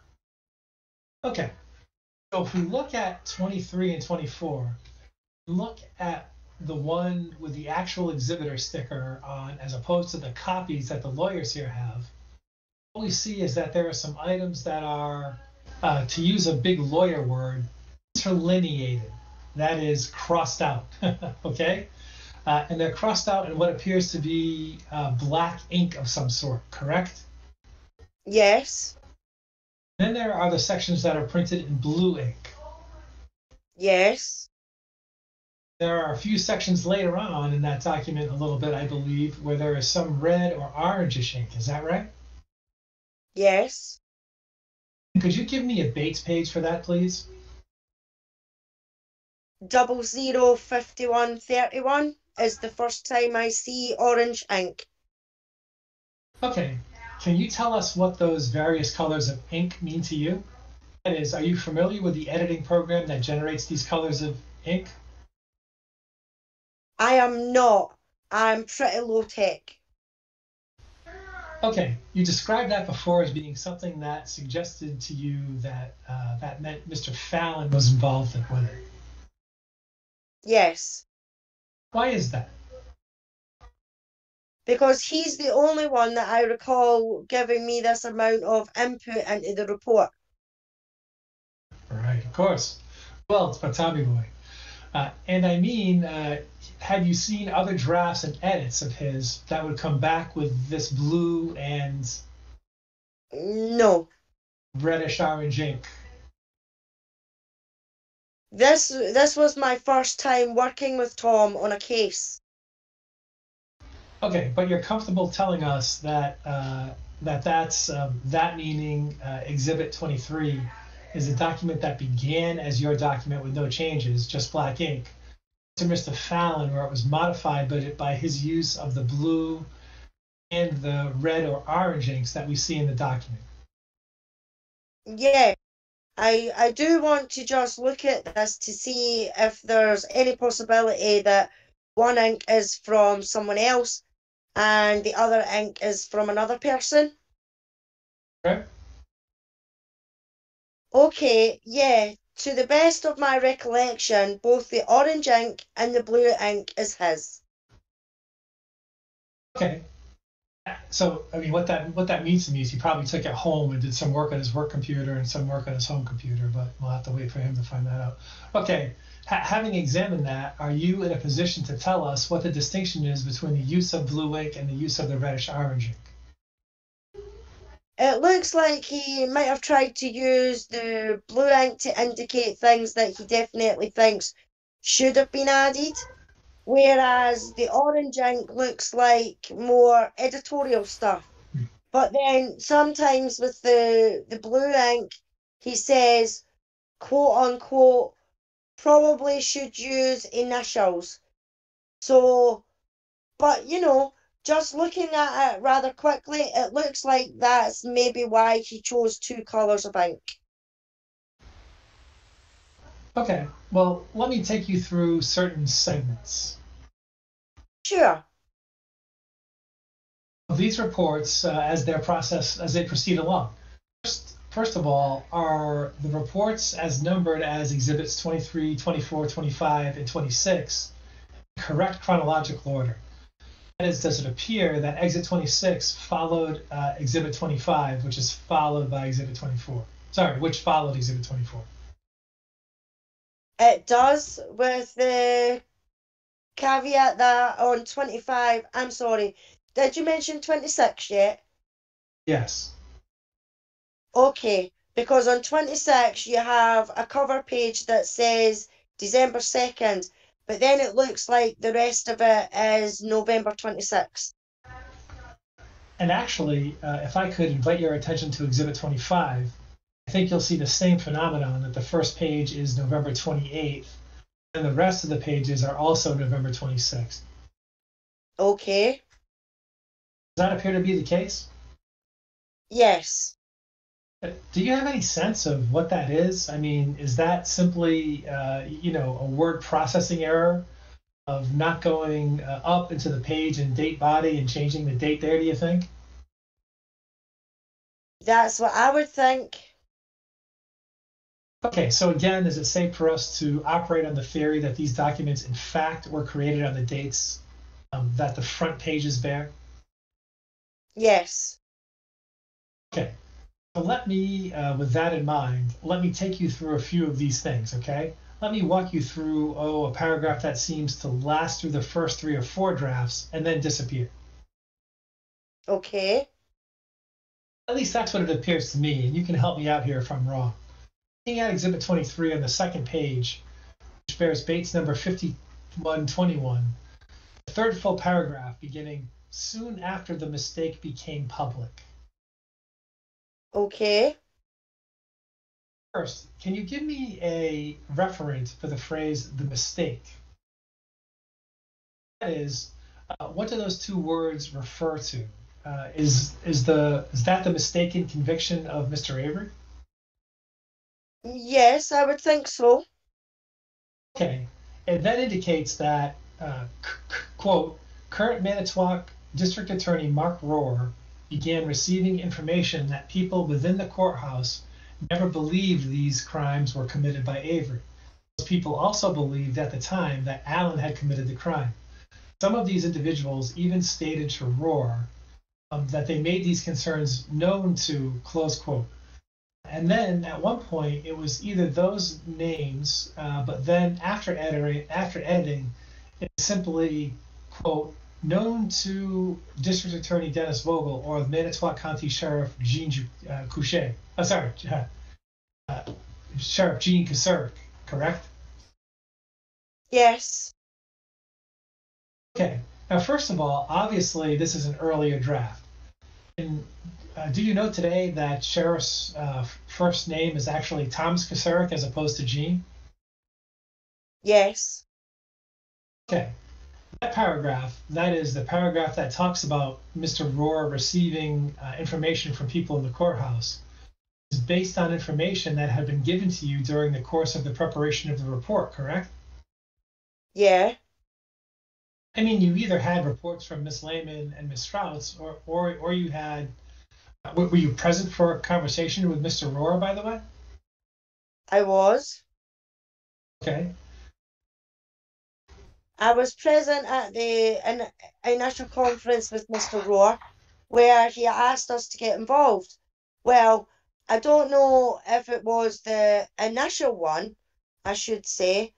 Okay. So if we look at twenty-three and twenty-four, look at the one with the actual exhibitor sticker on, as opposed to the copies that the lawyers here have, what we see is that there are some items that are, uh, to use a big lawyer word, interlineated, that is, crossed out, okay? Uh, and they're crossed out in what appears to be uh, black ink of some sort, correct? Yes. Then there are the sections that are printed in blue ink. Yes. There are a few sections later on in that document a little bit, I believe, where there is some red or orange-ish ink. Is that right? Yes. Could you give me a Bates page for that, please? Double zero fifty-one thirty-one is the first time I see orange ink. Okay. Can you tell us what those various colors of ink mean to you? That is, are you familiar with the editing program that generates these colors of ink? I am not. I'm pretty low tech. Okay, you described that before as being something that suggested to you that uh, that meant Mister Fallon was involved with it. Yes. Why is that? Because he's the only one that I recall giving me this amount of input into the report. Right, of course. Well, it's my Tommy boy. Uh, and I mean, uh, had you seen other drafts and edits of his that would come back with this blue and no reddish orange ink? This this was my first time working with Tom on a case. Okay, but you're comfortable telling us that uh, that that's um, that meaning uh, Exhibit twenty-three is a document that began as your document with no changes, just black ink, to Mister Fallon, where it was modified but it, by his use of the blue and the red or orange inks that we see in the document. Yeah, I, I do want to just look at this to see if there's any possibility that one ink is from someone else and the other ink is from another person. Okay. Okay, yeah. To the best of my recollection, both the orange ink and the blue ink is his. Okay. So, I mean, what that what that means to me is he probably took it home and did some work on his work computer and some work on his home computer, but we'll have to wait for him to find that out. Okay. H- having examined that, are you in a position to tell us what the distinction is between the use of blue ink and the use of the reddish-orange ink? It looks like he might have tried to use the blue ink to indicate things that he definitely thinks should have been added, whereas the orange ink looks like more editorial stuff. But then sometimes with the, the blue ink, he says, quote unquote, probably should use initials. So, but you know, just looking at it rather quickly, it looks like that's maybe why he chose two colours of ink. Okay, well, let me take you through certain segments. Sure. These reports, uh, as their process, as they proceed along. First, first of all, are the reports as numbered as Exhibits twenty-three, twenty-four, twenty-five, and twenty-six in correct chronological order? That is, does it appear that Exhibit twenty-six followed uh, Exhibit twenty-five, which is followed by Exhibit twenty-four? Sorry, which followed Exhibit twenty-four? It does, with the caveat that on twenty-five, I'm sorry, did you mention twenty-six yet? Yes. Okay, because on twenty-six you have a cover page that says December second. But then it looks like the rest of it is November twenty-sixth. And actually, uh, if I could invite your attention to Exhibit twenty-five, I think you'll see the same phenomenon, that the first page is November twenty-eighth, and the rest of the pages are also November twenty-sixth. Okay. Does that appear to be the case? Yes. Do you have any sense of what that is? I mean, is that simply, uh, you know, a word processing error of not going uh, up into the page and date body and changing the date there, do you think? That's what I would think. Okay, so again, is it safe for us to operate on the theory that these documents, in fact, were created on the dates um, that the front pages bear? Yes. Okay. Let me, uh, with that in mind, let me take you through a few of these things, okay? Let me walk you through, oh, a paragraph that seems to last through the first three or four drafts and then disappear. Okay. At least that's what it appears to me, and you can help me out here if I'm wrong. Looking at Exhibit twenty-three on the second page, which bears Bates number fifty-one twenty-one, the third full paragraph beginning soon after the mistake became public. Okay. First, can you give me a referent for the phrase, the mistake? That is, uh, what do those two words refer to? Uh, is is the is that the mistaken conviction of Mister Avery? Yes, I would think so. Okay. And that indicates that, uh, c- c- quote, current Manitowoc District Attorney Mark Rohr began receiving information that people within the courthouse never believed these crimes were committed by Avery. Those people also believed at the time that Allen had committed the crime. Some of these individuals even stated to Rohr um, that they made these concerns known to, close quote. And then at one point, it was either those names, uh, but then after editing, after editing, it simply, quote, known to District Attorney Dennis Vogel or the Manitowoc County Sheriff Jean uh, Couchet. Oh, sorry, uh, Sheriff Jean Couchet, correct? Yes. Okay. Now, first of all, obviously, this is an earlier draft. And, uh, do you know today that Sheriff's uh, first name is actually Thomas Kocourek as opposed to Jean? Yes. Okay. That paragraph, that is the paragraph that talks about Mister Rohr receiving uh, information from people in the courthouse, is based on information that had been given to you during the course of the preparation of the report, correct? Yeah. I mean, you either had reports from Miss Lehman and Miss Strauss, or, or, or you had, were you present for a conversation with Mister Rohr, by the way? I was. Okay. I was present at the initial conference with Mister Rohr, where he asked us to get involved. Well, I don't know if it was the initial one, I should say,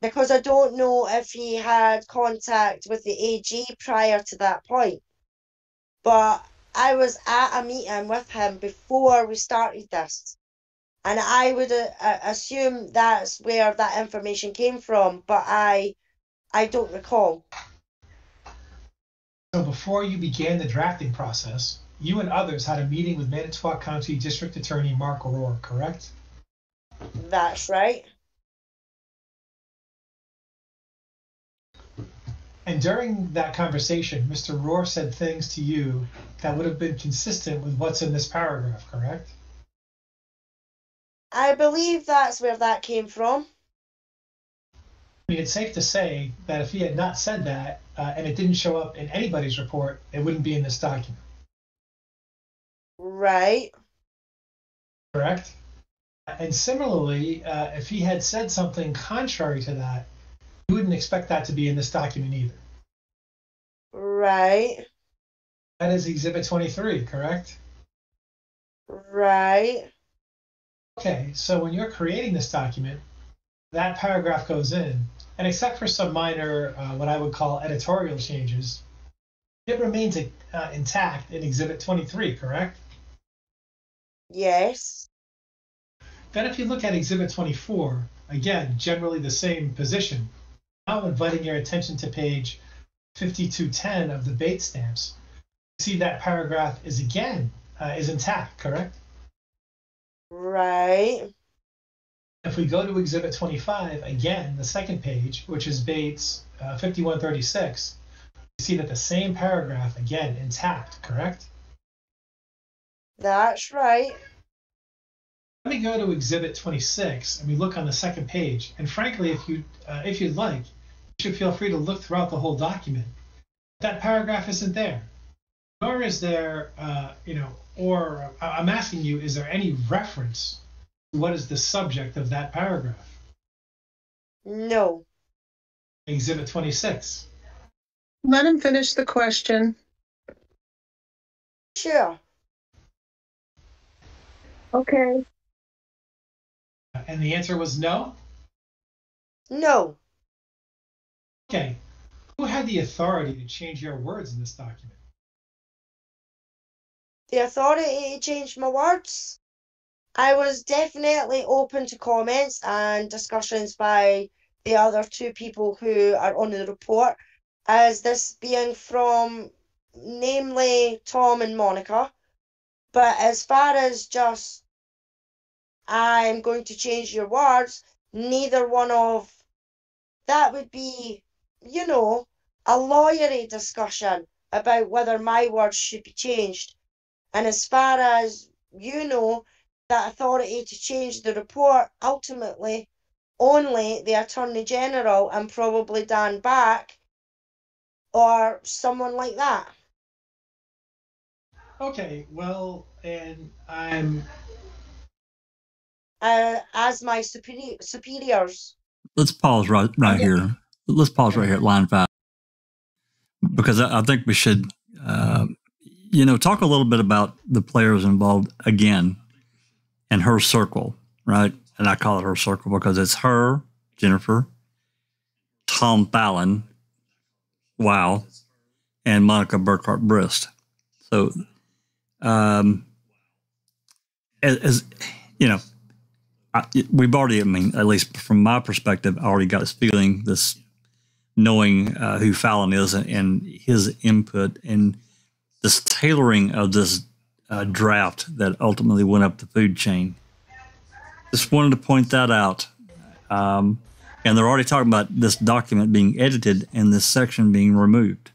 because I don't know if he had contact with the A G prior to that point. But I was at a meeting with him before we started this. And I would uh, assume that's where that information came from, but I... I don't recall. So before you began the drafting process, you and others had a meeting with Manitowoc County District Attorney Mark Rohr, correct? That's right. And during that conversation, Mister Rohr said things to you that would have been consistent with what's in this paragraph, correct? I believe that's where that came from. I mean, it's safe to say that if he had not said that, uh, and it didn't show up in anybody's report, it wouldn't be in this document. Right. Correct. And similarly, uh, if he had said something contrary to that, you wouldn't expect that to be in this document either. Right. That is Exhibit twenty-three, correct? Right. Okay, so when you're creating this document, that paragraph goes in, and except for some minor, uh, what I would call editorial changes, it remains uh, intact in Exhibit twenty-three, correct? Yes. Then if you look at Exhibit twenty-four, again, generally the same position. Now I'm inviting your attention to page fifty-two ten of the Bate stamps. You see that paragraph is again, uh, is intact, correct? Right. If we go to Exhibit twenty-five, again, the second page, which is Bates uh, fifty-one thirty-six, you see that the same paragraph, again, intact, correct? That's right. Let me go to Exhibit twenty-six, and we look on the second page. And frankly, if, you, uh, if you'd like, you should feel free to look throughout the whole document. That paragraph isn't there. Nor is there, uh, you know, or uh, I'm asking you, is there any reference? What is the subject of that paragraph? No. Exhibit twenty-six. Let him finish the question. Sure. Okay. And the answer was no? No. Okay. Who had the authority to change your words in this document? The authority to change my words? I was definitely open to comments and discussions by the other two people who are on the report, as this being from namely Tom and Monica. But as far as just I'm going to change your words, neither one of that would be, you know, a lawyery discussion about whether my words should be changed. And as far as you know, that authority to change the report, ultimately, only the Attorney General and probably Dan Back or someone like that. Okay, well, and I'm... Uh, as my superi superiors. Let's pause right, right here. Let's pause right here at line five. Because I, I think we should, uh, you know, talk a little bit about the players involved again. And her circle, right? And I call it her circle because it's her, Jennifer, Tom Fallon, wow, and Monica Burkett-Birss. So, um, as, as you know, I, we've already, I mean, at least from my perspective, I already got this feeling, this knowing uh, who Fallon is and, and his input and this tailoring of this uh, draft that ultimately went up the food chain. Just wanted to point that out. Um, and they're already talking about this document being edited and this section being removed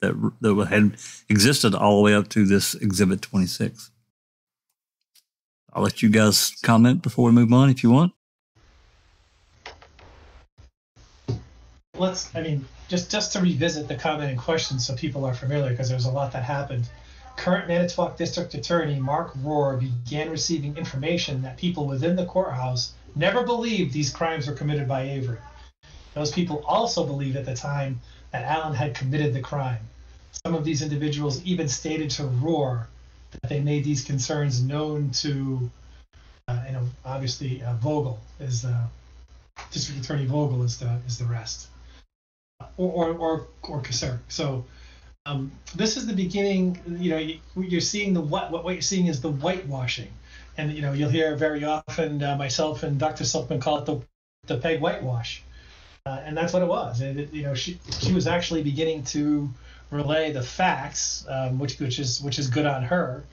that, that had existed all the way up to this Exhibit twenty-six. I'll let you guys comment before we move on if you want. Let's, I mean, just, just to revisit the comment in question so people are familiar, because there's a lot that happened. Current Manitowoc District Attorney Mark Rohr began receiving information that people within the courthouse never believed these crimes were committed by Avery. Those people also believed at the time that Allen had committed the crime. Some of these individuals even stated to Rohr that they made these concerns known to, uh, you know, obviously uh, Vogel is the District Attorney Vogel is the is the rest, or or or, or Kocourek. So um, this is the beginning. You know, you, you're seeing the what what you're seeing is the whitewashing, and you know you'll hear very often uh, myself and Doctor Silkman call it the the Peg whitewash, uh, and that's what it was. It, it, you know, she she was actually beginning to relay the facts, um, which which is which is good on her,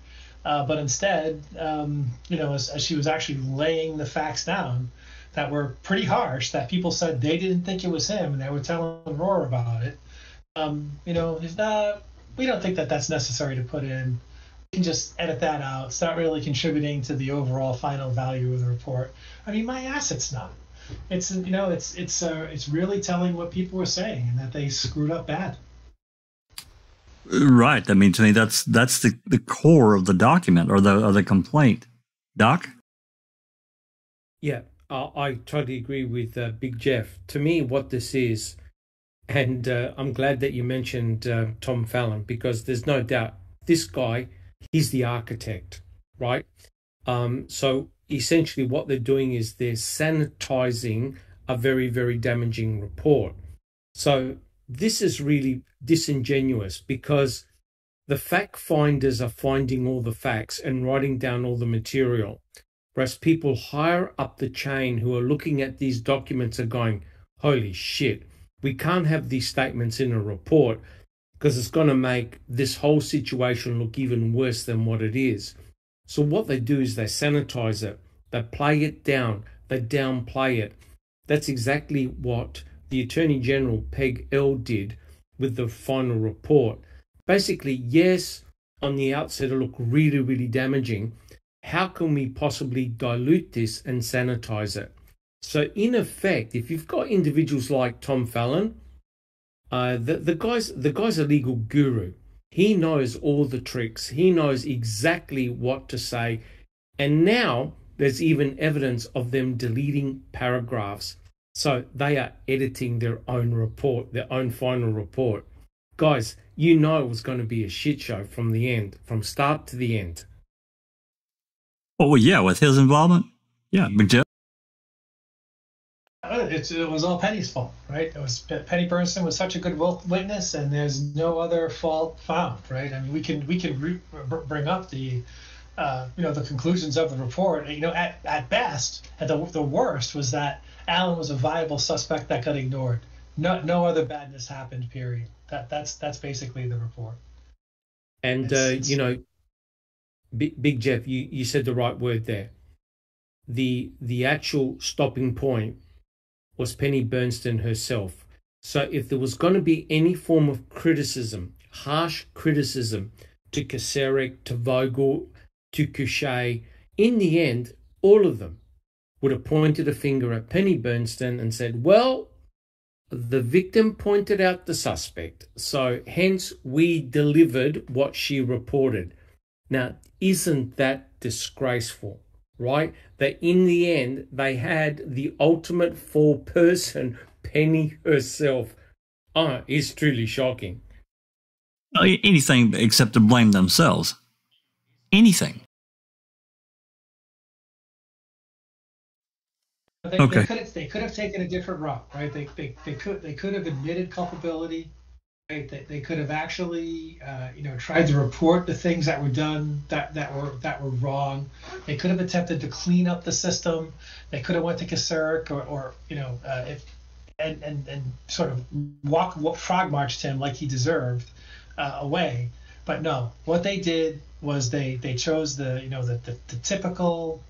uh, but instead, um, you know, as, as she was actually laying the facts down that were pretty harsh, that people said they didn't think it was him, and they were telling Rohr about it. Um, you know, if not, we don't think that that's necessary to put in. You can just edit that out. It's not really contributing to the overall final value of the report. I mean, my ass, it's not. It's you know, it's it's uh, it's really telling what people were saying and that they screwed up bad. Right. I mean, to me, that's that's the, the core of the document or the, or the complaint. Doc? Yeah, uh, I totally agree with uh, Big Jeff. To me, what this is, and uh, I'm glad that you mentioned uh, Tom Fallon, because there's no doubt this guy, he's the architect, right? Um, so essentially what they're doing is they're sanitizing a very, very damaging report. So this is really disingenuous because the fact finders are finding all the facts and writing down all the material, whereas people higher up the chain who are looking at these documents are going, holy shit, we can't have these statements in a report because it's going to make this whole situation look even worse than what it is. So what they do is they sanitize it, they play it down, they downplay it. That's exactly what the Attorney General, Peg L, did with the final report. Basically, yes, on the outset, it looked really, really damaging. How can we possibly dilute this and sanitize it? So in effect, if you've got individuals like Tom Fallon, uh, the, the, guy's, the guy's a legal guru. He knows all the tricks. He knows exactly what to say. And now there's even evidence of them deleting paragraphs. So they are editing their own report, their own final report. Guys, you know it was going to be a shit show from the end, from start to the end. Oh, yeah, with his involvement. Yeah, Big Jeff. It, it was all Penny's fault, right? It was Penny Bernstein was such a good witness, and there's no other fault found, right? I mean, we can we can re bring up the, uh, you know, the conclusions of the report. You know, at at best, at the the worst was that Allen was a viable suspect that got ignored. No, no other badness happened. Period. That that's that's basically the report. And it's, uh, it's, you know, B Big Jeff, you you said the right word there. The the actual stopping point was Penny Bernstein herself. So if there was going to be any form of criticism, harsh criticism to Kocourek, to Vogel, to Couchet, in the end, all of them would have pointed a finger at Penny Bernstein and said, well, the victim pointed out the suspect, so hence we delivered what she reported. Now, isn't that disgraceful, right? That in the end, they had the ultimate fall person, Penny herself. Oh, it's truly shocking. Anything except to blame themselves. Anything. They, okay. they, could have, they could have taken a different route, right? They, they, they, could, they could have admitted culpability, right? They, they could have actually, uh, you know, tried to report the things that were done that, that were that were wrong. They could have attempted to clean up the system. They could have went to Kocourek or, or you know, uh, if, and, and, and sort of walk, walk frog marched him like he deserved uh, away. But no, what they did was they they chose the you know the, the the typical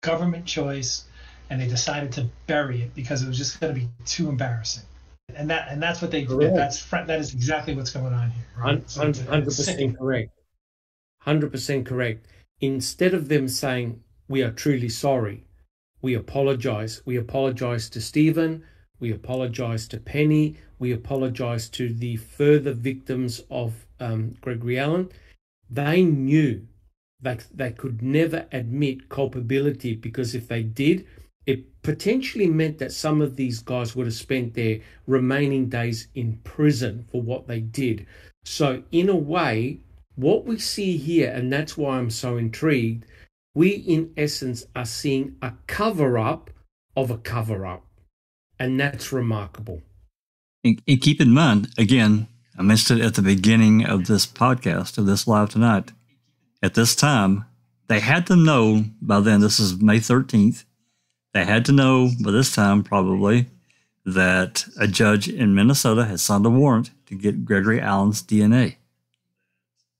government choice, and they decided to bury it because it was just going to be too embarrassing. And that and that's what they correct. did. That's that is exactly what's going on here. Right? one hundred percent correct. one hundred percent correct. Instead of them saying, we are truly sorry, we apologize. We apologize to Stephen. We apologize to Penny. We apologize to the further victims of um, Gregory Allen. They knew that they could never admit culpability, because if they did, it potentially meant that some of these guys would have spent their remaining days in prison for what they did. So in a way, what we see here, and that's why I'm so intrigued, we in essence are seeing a cover-up of a cover-up, and that's remarkable. And, and keep in mind, again, I mentioned it at the beginning of this podcast, of this live tonight, at this time, they had to know by then, this is May thirteenth, they had to know by this time probably that a judge in Minnesota had signed a warrant to get Gregory Allen's D N A,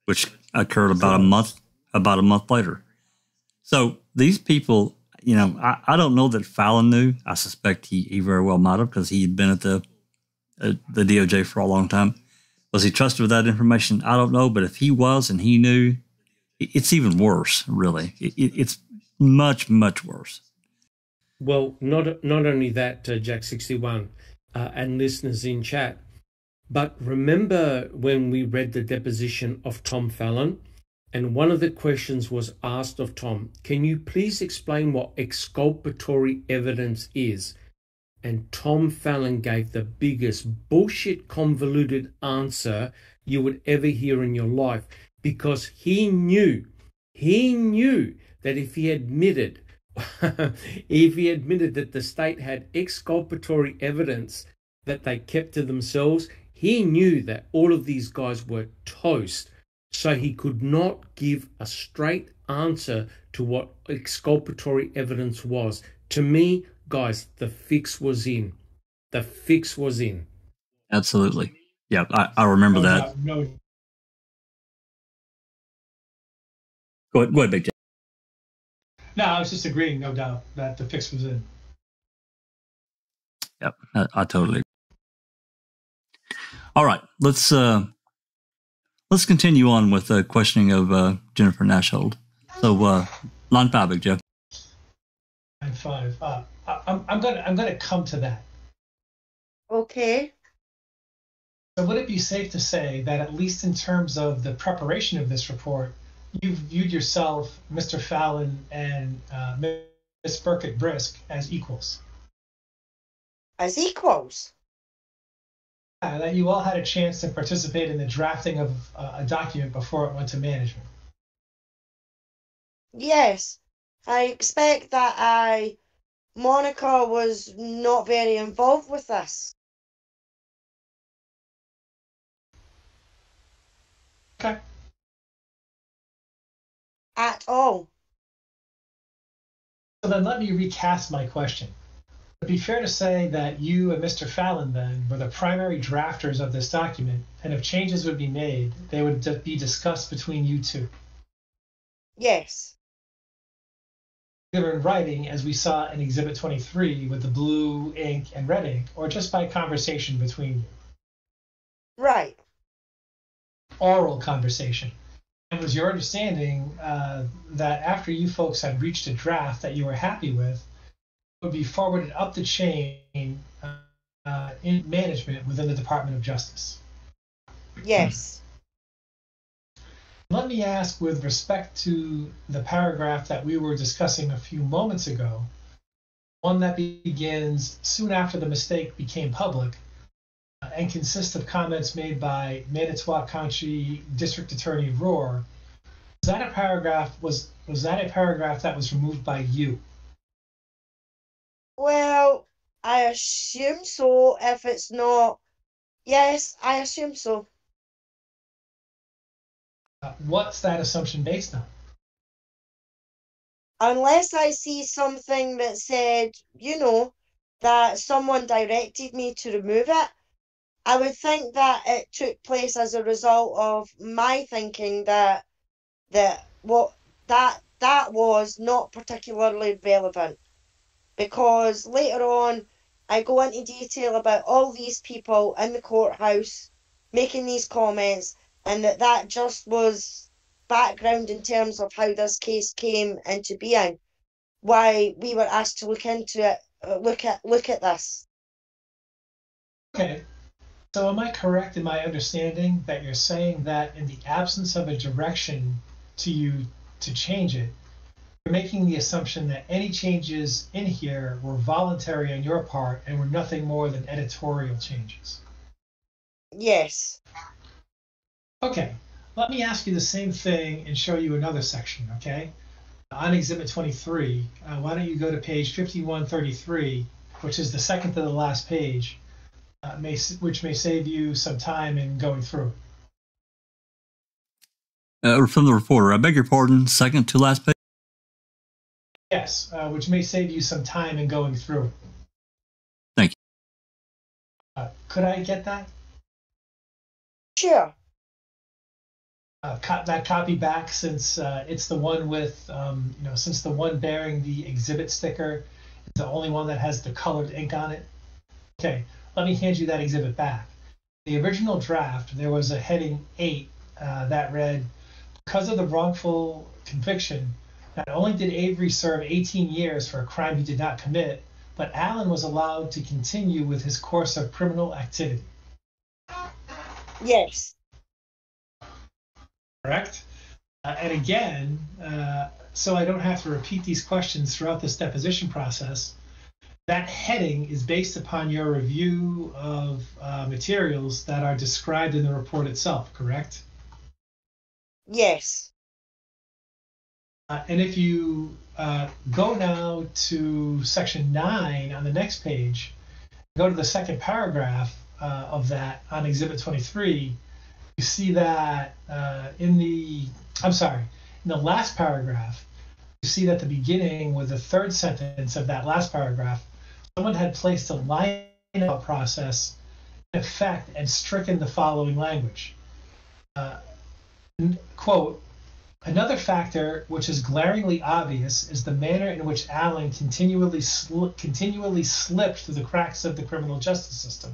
which occurred about a month about a month later. So these people, you know, I, I don't know that Fallon knew. I suspect he, he very well might have, because he had been at the at the D O J for a long time. Was he trusted with that information? I don't know. But if he was and he knew, it, it's even worse, really. It, it, it's much, much worse. Well, not not only that, uh, Jack sixty-one uh, and listeners in chat, but remember when we read the deposition of Tom Fallon, and one of the questions was asked of Tom, can you please explain what exculpatory evidence is? And Tom Fallon gave the biggest bullshit convoluted answer you would ever hear in your life, because he knew, he knew that if he admitted, if he admitted that the state had exculpatory evidence that they kept to themselves, he knew that all of these guys were toast. So he could not give a straight answer to what exculpatory evidence was. To me, guys, the fix was in. The fix was in. Absolutely. Yeah, I, I remember no, that. No, no. Go ahead, go ahead, Big J. No, I was just agreeing, no doubt, that the fix was in. Yep, I, I totally agree. All right, let's... Uh, Let's continue on with the questioning of uh, Jennifer Nashold. So, uh, line five, Big Joe. Line five. Uh, I, I'm, I'm gonna, I'm gonna come to that. Okay. So, would it be safe to say that, at least in terms of the preparation of this report, you've viewed yourself, Mister Fallon, and uh, Miss Burkett-Birss as equals? As equals. Yeah, that you all had a chance to participate in the drafting of uh, a document before it went to management. Yes, I expect that I, Monica was not very involved with this. Okay. At all. So then let me recast my question. It would be fair to say that you and Mister Fallon then were the primary drafters of this document, and if changes would be made, they would be discussed between you two. Yes. Either in writing, as we saw in Exhibit twenty-three with the blue ink and red ink, or just by conversation between you. Right. Oral conversation. And was your understanding uh, that after you folks had reached a draft that you were happy with, would be forwarded up the chain uh, in management within the Department of Justice? Yes. Let me ask, with respect to the paragraph that we were discussing a few moments ago, one that begins soon after the mistake became public uh, and consists of comments made by Manitowoc County District Attorney Rohr, was that a paragraph, was, was that a paragraph that was removed by you? Well, I assume so. If it's not, yes, I assume so. Uh, what's that assumption based on? Unless I see something that said, you know, that someone directed me to remove it, I would think that it took place as a result of my thinking that that what that that was not particularly relevant, because later on I go into detail about all these people in the courthouse making these comments, and that that just was background in terms of how this case came into being, why we were asked to look into it, look at look at this. Okay, so am I correct in my understanding that you're saying that in the absence of a direction to you to change it, you're making the assumption that any changes in here were voluntary on your part and were nothing more than editorial changes? Yes. Okay, let me ask you the same thing and show you another section, okay? On Exhibit twenty-three, uh, why don't you go to page fifty-one thirty-three, which is the second to the last page, uh, may, which may save you some time in going through it. Uh, from the reporter, I beg your pardon, second to last page? Yes, uh, which may save you some time in going through it. Thank you. Uh, could I get that? Sure. Uh, cut that copy back, since uh, it's the one with, um, you know, since the one bearing the exhibit sticker is the only one that has the colored ink on it. Okay, let me hand you that exhibit back. The original draft, there was a heading eight uh, that read, because of the wrongful conviction, not only did Avery serve eighteen years for a crime he did not commit, but Allen was allowed to continue with his course of criminal activity. Yes. Correct. Uh, and again, uh, so I don't have to repeat these questions throughout this deposition process, that heading is based upon your review of uh, materials that are described in the report itself, correct? Yes. Uh, and if you uh, go now to section nine on the next page, go to the second paragraph uh, of that on Exhibit twenty-three, you see that uh, in the, I'm sorry, in the last paragraph, you see that the beginning with the third sentence of that last paragraph, someone had placed a line-out process in effect and stricken the following language. Uh, quote, another factor which is glaringly obvious is the manner in which Allen continually, sl continually slipped through the cracks of the criminal justice system,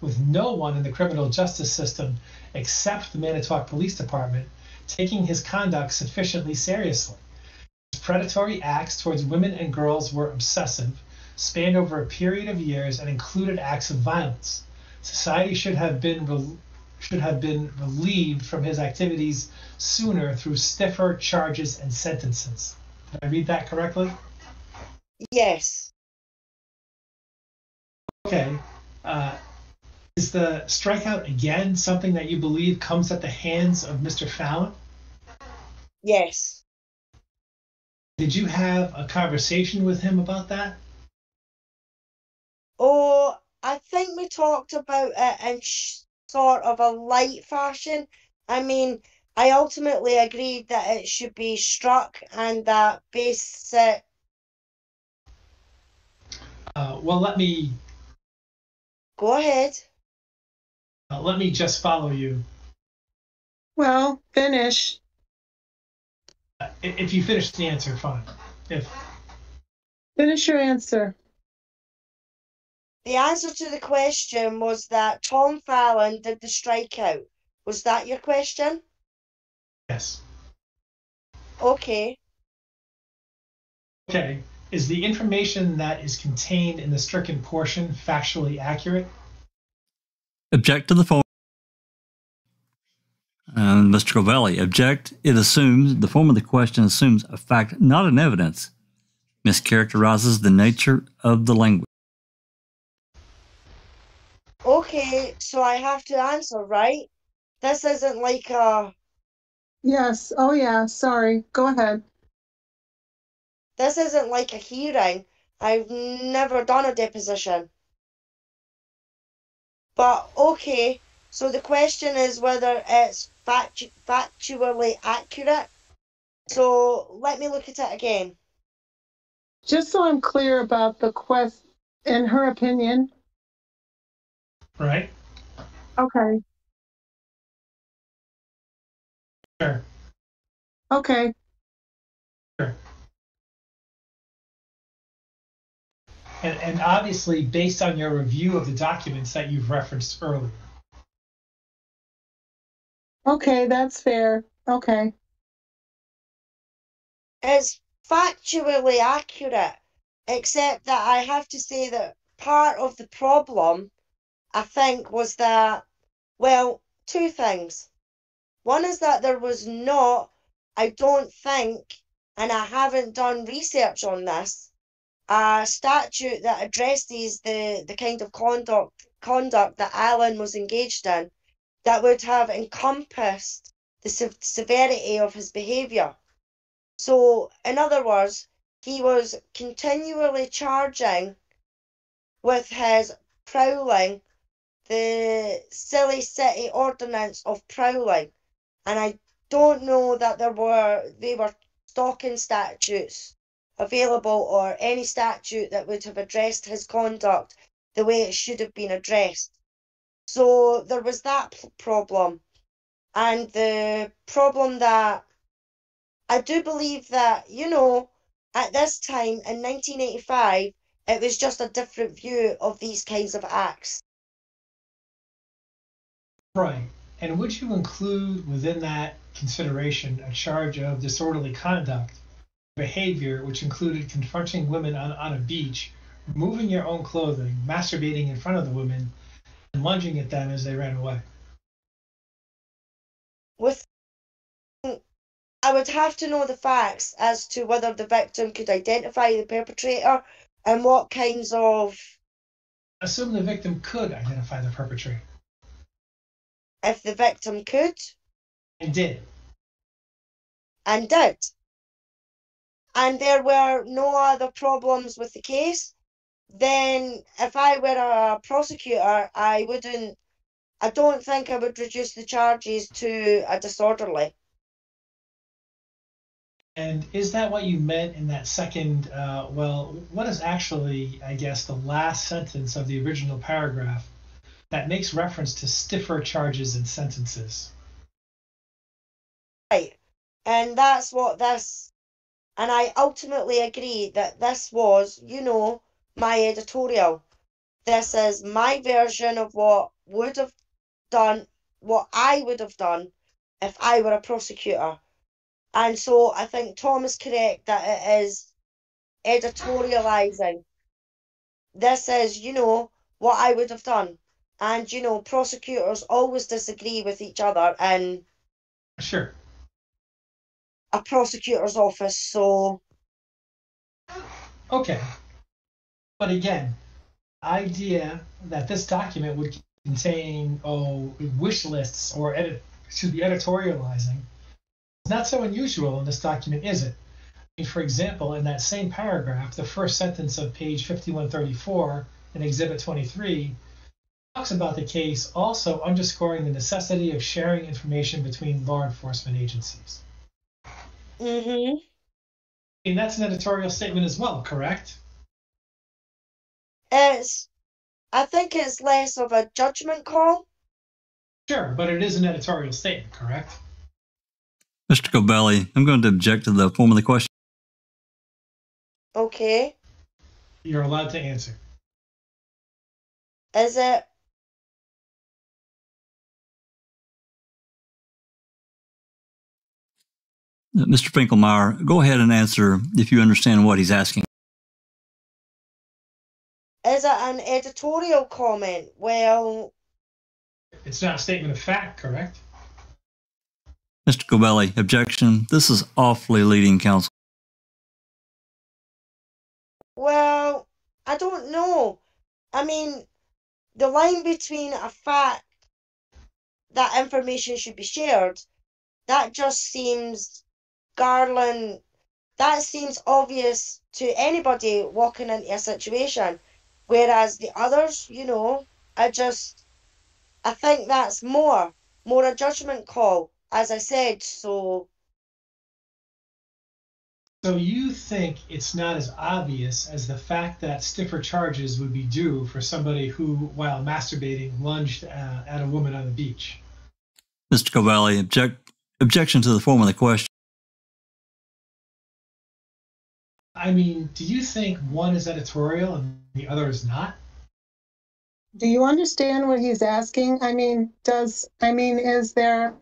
with no one in the criminal justice system except the Manitowoc Police Department taking his conduct sufficiently seriously. His predatory acts towards women and girls were obsessive, spanned over a period of years, and included acts of violence. Society should have been re should have been relieved from his activities sooner through stiffer charges and sentences. Did I read that correctly? Yes. Okay. Uh, Is the strikeout again something that you believe comes at the hands of Mister Fallon? Yes. Did you have a conversation with him about that? Oh, I think we talked about it in sort of a light fashion. I mean, I ultimately agreed that it should be struck and that basic... Uh, well, let me... Go ahead. Uh, let me just follow you. Well, finish. Uh, if you finish the answer, fine. If finish your answer. The answer to the question was that Tom Fallon did the strikeout. Was that your question? Yes. Okay. Okay. Is the information that is contained in the stricken portion factually accurate? Object to the form. And Mister Covelli, object. It assumes, the form of the question assumes a fact, not an evidence. Mischaracterizes the nature of the language. Okay, so I have to answer, right? This isn't like a... Yes, oh yeah, sorry. Go ahead. This isn't like a hearing. I've never done a deposition. But, okay, so the question is whether it's factu factually accurate. So, let me look at it again. Just so I'm clear about the quest, in her opinion. Right. Okay. Sure. Okay. Sure. And, and obviously, based on your review of the documents that you've referenced earlier. Okay, that's fair. Okay. It's factually accurate, except that I have to say that part of the problem, I think, was that, well, two things. One is that there was not, I don't think, and I haven't done research on this, a statute that addresses the, the kind of conduct, conduct that Allen was engaged in that would have encompassed the se severity of his behaviour. So, in other words, he was continually charging with his prowling, the silly city ordinance of prowling. And I don't know that there were, they were stalking statutes available or any statute that would have addressed his conduct the way it should have been addressed. So there was that problem. And the problem that I do believe that, you know, at this time in nineteen eighty-five, it was just a different view of these kinds of acts. Right. And would you include within that consideration a charge of disorderly conduct, behavior which included confronting women on, on a beach, removing your own clothing, masturbating in front of the women, and lunging at them as they ran away? With, I would have to know the facts as to whether the victim could identify the perpetrator and what kinds of... Assume the victim could identify the perpetrator. If the victim could. And did. And did. And there were no other problems with the case, then if I were a prosecutor, I wouldn't, I don't think I would reduce the charges to a disorderly. And is that what you meant in that second, uh, well, what is actually, I guess, the last sentence of the original paragraph that makes reference to stiffer charges and sentences? Right. And that's what this, and I ultimately agree that this was, you know, my editorial. This is my version of what would have done, what I would have done if I were a prosecutor. And so I think Tom is correct that it is editorializing. This is, you know, what I would have done. And, you know, prosecutors always disagree with each other in sure. a prosecutor's office, so... Okay. But again, the idea that this document would contain, oh, wish lists or edit, should be editorializing, it's not so unusual in this document, is it? I mean, for example, in that same paragraph, the first sentence of page fifty-one thirty-four in Exhibit twenty-three talks about the case also underscoring the necessity of sharing information between law enforcement agencies. Mm-hmm. And that's an editorial statement as well, correct? It's, I think it's less of a judgment call. Sure, but it is an editorial statement, correct? Mister Covelli, I'm going to object to the form of the question. Okay. You're allowed to answer. Is it? Mister Finkelmeyer, go ahead and answer if you understand what he's asking. Is it an editorial comment? Well... It's not a statement of fact, correct? Mister Covelli, objection. This is awfully leading, counsel. Well, I don't know. I mean, the line between a fact that information should be shared, that just seems garland, that seems obvious to anybody walking into a situation. Whereas the others, you know, I just, I think that's more, more a judgment call. As I said, so... So you think it's not as obvious as the fact that stiffer charges would be due for somebody who, while masturbating, lunged uh, at a woman on the beach? Mister Covelli, object, objection to the form of the question. I mean, do you think one is editorial and the other is not? Do you understand what he's asking? I mean, does, I mean, is there,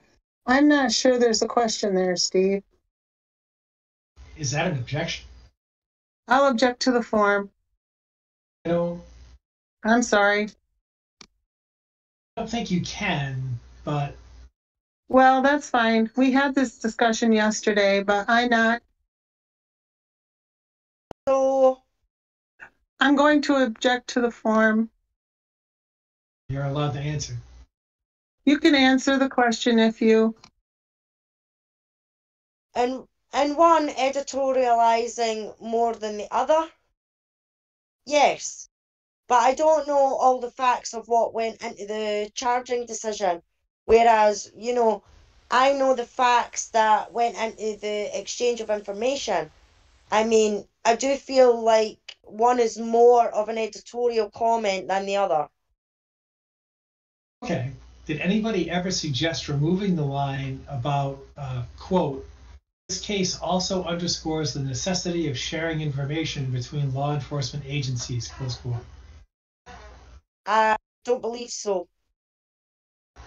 I'm not sure there's a question there, Steve. Is that an objection? I'll object to the form. No. I'm sorry. I don't think you can, but... Well, that's fine. We had this discussion yesterday, but I not... So... I'm going to object to the form. You're allowed to answer. You can answer the question if you... And... And one editorializing more than the other? Yes, but I don't know all the facts of what went into the charging decision, whereas, you know, I know the facts that went into the exchange of information. I mean, I do feel like one is more of an editorial comment than the other. Okay. Did anybody ever suggest removing the line about, uh, quote, "This case also underscores the necessity of sharing information between law enforcement agencies," close quote? I don't believe so.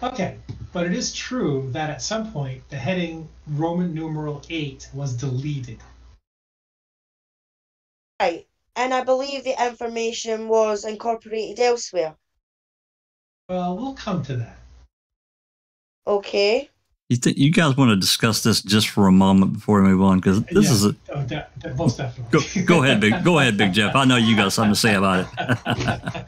Okay, but it is true that at some point the heading Roman numeral eight was deleted. Right, and I believe the information was incorporated elsewhere. Well, we'll come to that. Okay. You, th you guys want to discuss this just for a moment before we move on, because this yeah. is a oh, de de most definitely. Go, go ahead, big. Go ahead, Big Jeff. I know you got something to say about it.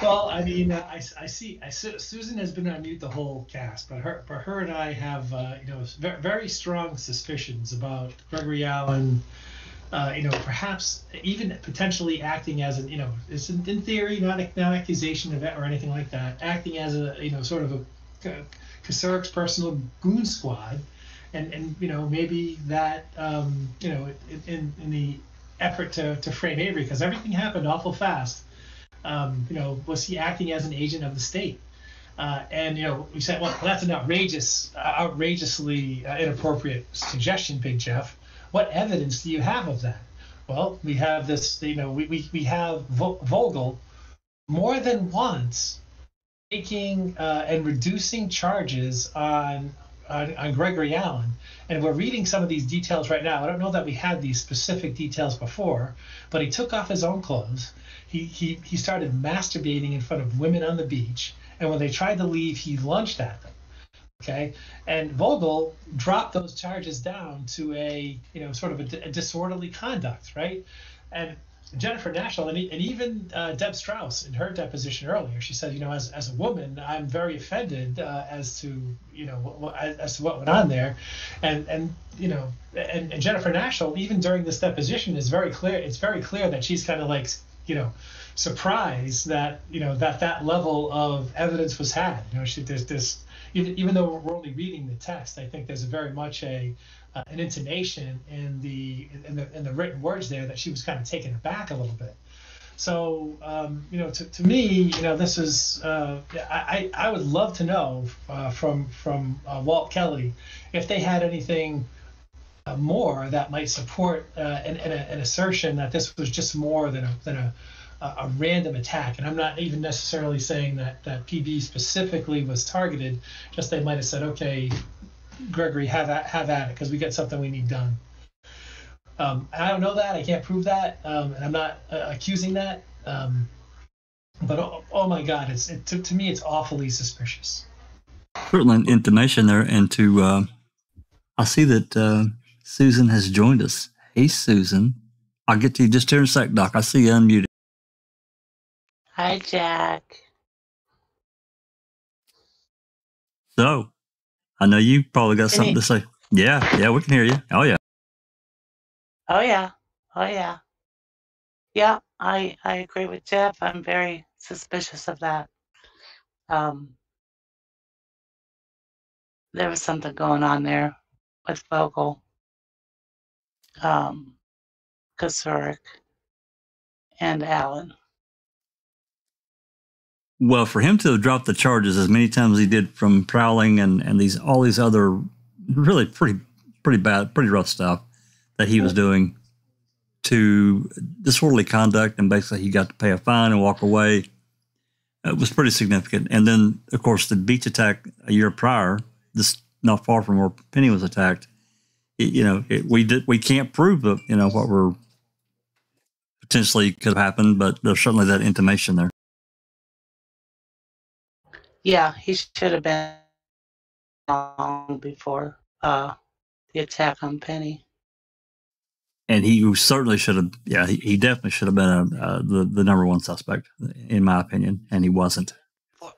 Well, I mean, uh, I, I see. I, Susan has been on mute the whole cast, but her, but her and I have, uh, you know, very, very strong suspicions about Gregory Allen. Uh, you know, perhaps even potentially acting as an, you know, it's in, in theory not an accusation of it or anything like that. Acting as a, you know, sort of a. a Kocourik's personal goon squad, and and you know, maybe that um, you know, in in the effort to to frame Avery, because everything happened awful fast. Um, you know, was he acting as an agent of the state? Uh, and you know, we said, well, that's an outrageous, outrageously uh, inappropriate suggestion, Big Jeff. What evidence do you have of that? Well, we have this. You know, we we we have Vogel more than once taking uh, and reducing charges on, on on Gregory Allen, and we're reading some of these details right now. I don't know that we had these specific details before, but he took off his own clothes. He he he started masturbating in front of women on the beach, and when they tried to leave, he lunged at them. Okay, and Vogel dropped those charges down to a you know sort of a, a disorderly conduct, right? And Jennifer Nashold and, and even uh, Deb Strauss in her deposition earlier, she said, you know, as as a woman, I'm very offended uh, as to you know what, as to what went on there, and and you know, and, and Jennifer Nashold, even during this deposition, is very clear. It's very clear that she's kind of like you know surprised that you know that that level of evidence was had. You know, she, there's this even, even though we're only reading the text, I think there's very much a Uh, an intonation in the, in the in the written words there that she was kind of taken aback a little bit. So um, you know, to, to me, you know, this is uh, I I would love to know uh, from from uh, Walt Kelly if they had anything uh, more that might support uh, an, an an assertion that this was just more than a than a a random attack. And I'm not even necessarily saying that that P B specifically was targeted. Just they might have said, okay, Gregory, have at, have at it, because we get something we need done. Um, I don't know that. I can't prove that, um, and I'm not uh, accusing that. Um, but, oh, oh, my God, it's it, to, to me, it's awfully suspicious. Certainly an intimation there. And to, uh, I see that uh, Susan has joined us. Hey, Susan. I'll get to you just here in a sec, Doc. I see you unmuted. Hi, Jack. So. I know you probably got something to say. Yeah, yeah, we can hear you. Oh, yeah. Oh, yeah. Oh, yeah. Yeah, I, I agree with Jeff. I'm very suspicious of that. Um, there was something going on there with Vogel. um, Kocourek, and Allen. Well, for him to have dropped the charges as many times as he did from prowling and, and these all these other really pretty pretty bad, pretty rough stuff that he was doing, to disorderly conduct, and basically he got to pay a fine and walk away, it was pretty significant. And then, of course, the beach attack a year prior, this not far from where Penny was attacked, it, you know, it, we did, we can't prove that, you know, what we're potentially could have happened, but there's certainly that intimation there. Yeah, he should have been long before uh, the attack on Penny. And he certainly should have, yeah, he, he definitely should have been a, uh, the, the number one suspect, in my opinion, and he wasn't.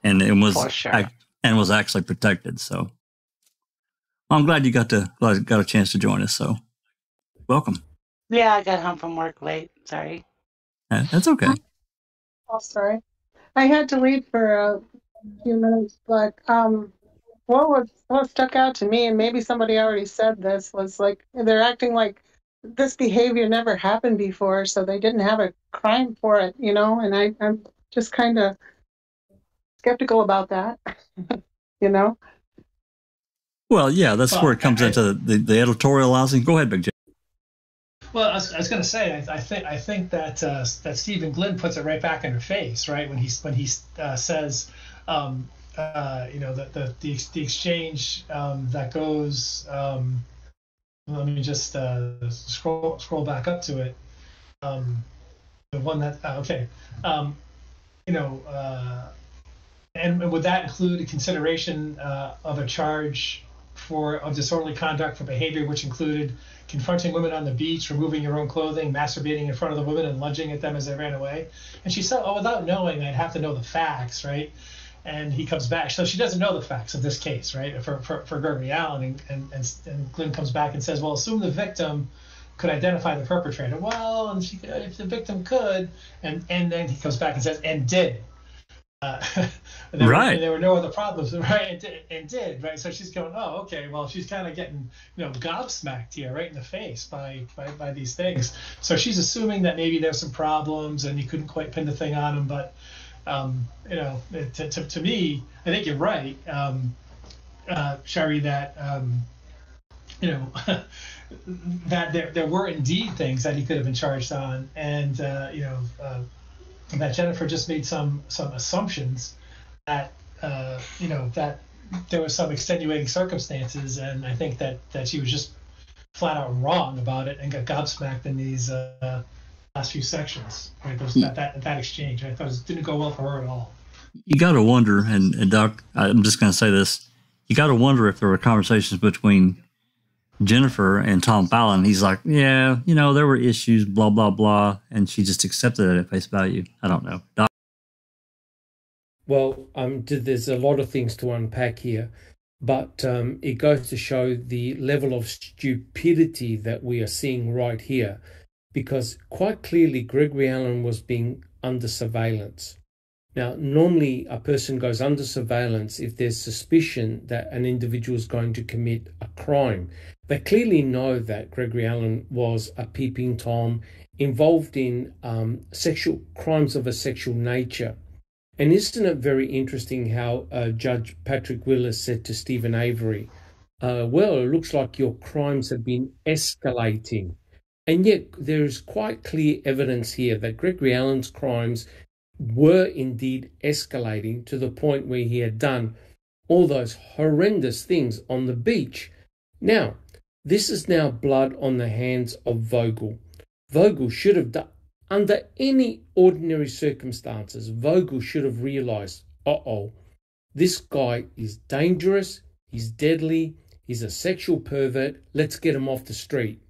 And it was For sure. I, and was actually protected, so. Well, I'm glad you got to glad got a chance to join us, so welcome. Yeah, I got home from work late, sorry. Uh, that's okay. Oh, sorry. I had to leave for a... few minutes, but um, what was what stuck out to me, and maybe somebody already said this, was like they're acting like this behavior never happened before, so they didn't have a crime for it, you know. And I, I'm just kind of skeptical about that, you know. Well, yeah, that's well, where it comes I, into the, the, the editorializing. Go ahead, Big J. Well, I was, I was going to say, I, I think I think that uh, that Stephen Glynn puts it right back in her face, right, when he when he uh, says. Um, uh, you know, the, the, the, the exchange um, that goes, um, let me just uh, scroll scroll back up to it. Um, the one that, uh, okay, um, you know, uh, and, and would that include a consideration uh, of a charge for of disorderly conduct for behavior, which included confronting women on the beach, removing your own clothing, masturbating in front of the women and lunging at them as they ran away? And she said, oh, without knowing, I'd have to know the facts, right? And he comes back. So she doesn't know the facts of this case, right, for, for, for Gregory Allen. And, and, and Glynn comes back and says, well, assume the victim could identify the perpetrator. Well, and she, if the victim could. And, and then he comes back and says, and did. Uh, and there, right. And there were no other problems, right, and did, and did, right? So she's going, oh, okay, well, she's kind of getting, you know, gobsmacked here right in the face by, by, by these things. So she's assuming that maybe there's some problems and you couldn't quite pin the thing on him, but... Um, you know, to, to, to me, I think you're right, um, uh, Shari, that, um, you know, that there, there were indeed things that he could have been charged on. And, uh, you know, uh, that Jennifer just made some some assumptions that, uh, you know, that there was some extenuating circumstances. And I think that, that she was just flat out wrong about it and got gobsmacked in these uh last few sections, right? Those, that, that, that exchange, I thought it didn't go well for her at all. You got to wonder, and, and Doc, I'm just going to say this, you got to wonder if there were conversations between Jennifer and Tom Fallon. He's like, yeah, you know, there were issues, blah, blah, blah, and she just accepted it at face value. I don't know. Doc? Well, um, there's a lot of things to unpack here, but um, it goes to show the level of stupidity that we are seeing right here. Because quite clearly Gregory Allen was being under surveillance. Now, normally a person goes under surveillance if there's suspicion that an individual is going to commit a crime. They clearly know that Gregory Allen was a peeping Tom involved in um, sexual crimes of a sexual nature. And isn't it very interesting how uh, Judge Patrick Willis said to Steven Avery, uh, well, it looks like your crimes have been escalating. And yet there is quite clear evidence here that Gregory Allen's crimes were indeed escalating to the point where he had done all those horrendous things on the beach. Now, this is now blood on the hands of Vogel. Vogel should have done, under any ordinary circumstances, Vogel should have realized, uh-oh, this guy is dangerous, he's deadly, he's a sexual pervert, let's get him off the street.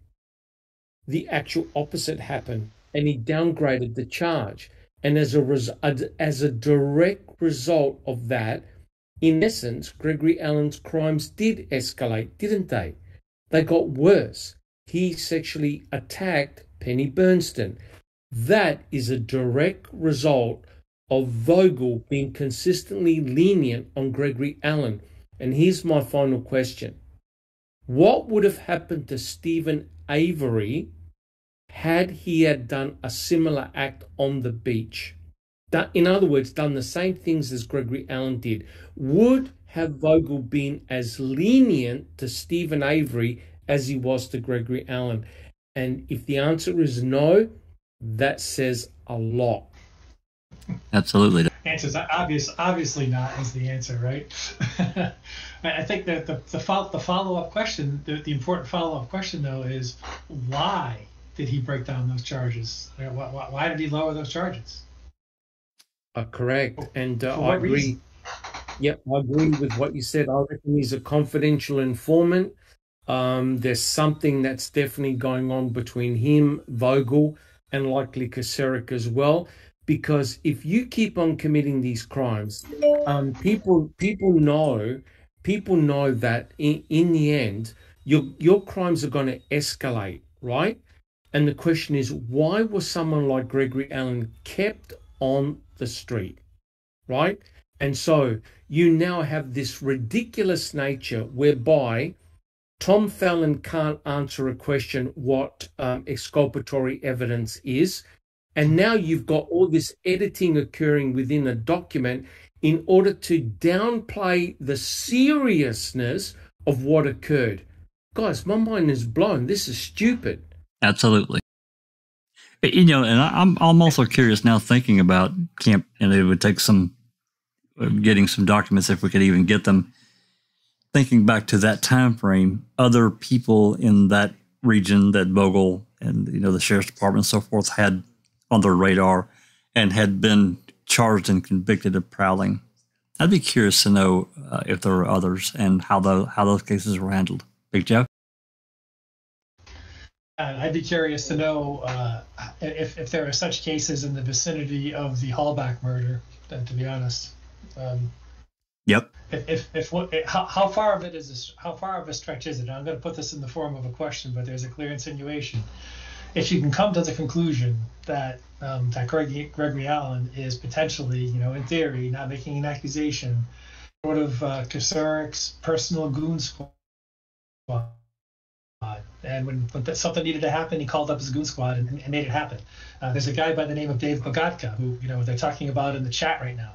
The actual opposite happened, and he downgraded the charge. And as a, res as a direct result of that, in essence, Gregory Allen's crimes did escalate, didn't they? They got worse. He sexually attacked Penny Bernstein. That is a direct result of Vogel being consistently lenient on Gregory Allen. And here's my final question. What would have happened to Steven Avery had he had done a similar act on the beach? That, in other words, done the same things as Gregory Allen did. Would have Vogel been as lenient to Steven Avery as he was to Gregory Allen? And if the answer is no, that says a lot. Absolutely. Answer's obvious, obviously not is the answer, right? I think that the, the, fo the follow-up question, the, the important follow-up question, though, is why did he break down those charges? Why, why, why did he lower those charges? Uh, correct. And uh, I agree. Reason? Yep, I agree with what you said. I reckon he's a confidential informant. Um, there's something that's definitely going on between him, Vogel, and likely Kocourek as well. Because if you keep on committing these crimes, um, people people know people know that in, in the end, your your crimes are going to escalate, right? And the question is, why was someone like Gregory Allen kept on the street, right? And so you now have this ridiculous nature whereby Tom Fallon can't answer a question what um, exculpatory evidence is. And now you've got all this editing occurring within a document in order to downplay the seriousness of what occurred. Guys, my mind is blown. This is stupid. Absolutely. You know, and I'm, I'm also curious now thinking about camp, and it would take some getting some documents if we could even get them. Thinking back to that time frame, other people in that region that Vogel and, you know, the sheriff's department and so forth had on their radar and had been charged and convicted of prowling. I'd be curious to know uh, if there were others and how the, how those cases were handled. Big Jeff? Uh, I'd be curious to know uh, if, if there are such cases in the vicinity of the Hallback murder, to be honest. Um, yep. If, if, if what, how, how far of it is this, how far of a stretch is it? Now, I'm going to put this in the form of a question, but there's a clear insinuation. If you can come to the conclusion that um, that Greg, Gregory Allen is potentially, you know, in theory, not making an accusation, sort of uh, Kocourik's personal goon squad, and when, when something needed to happen, he called up his goon squad and, and made it happen. Uh, there's a guy by the name of Dave Bogatka, who, you know, they're talking about in the chat right now.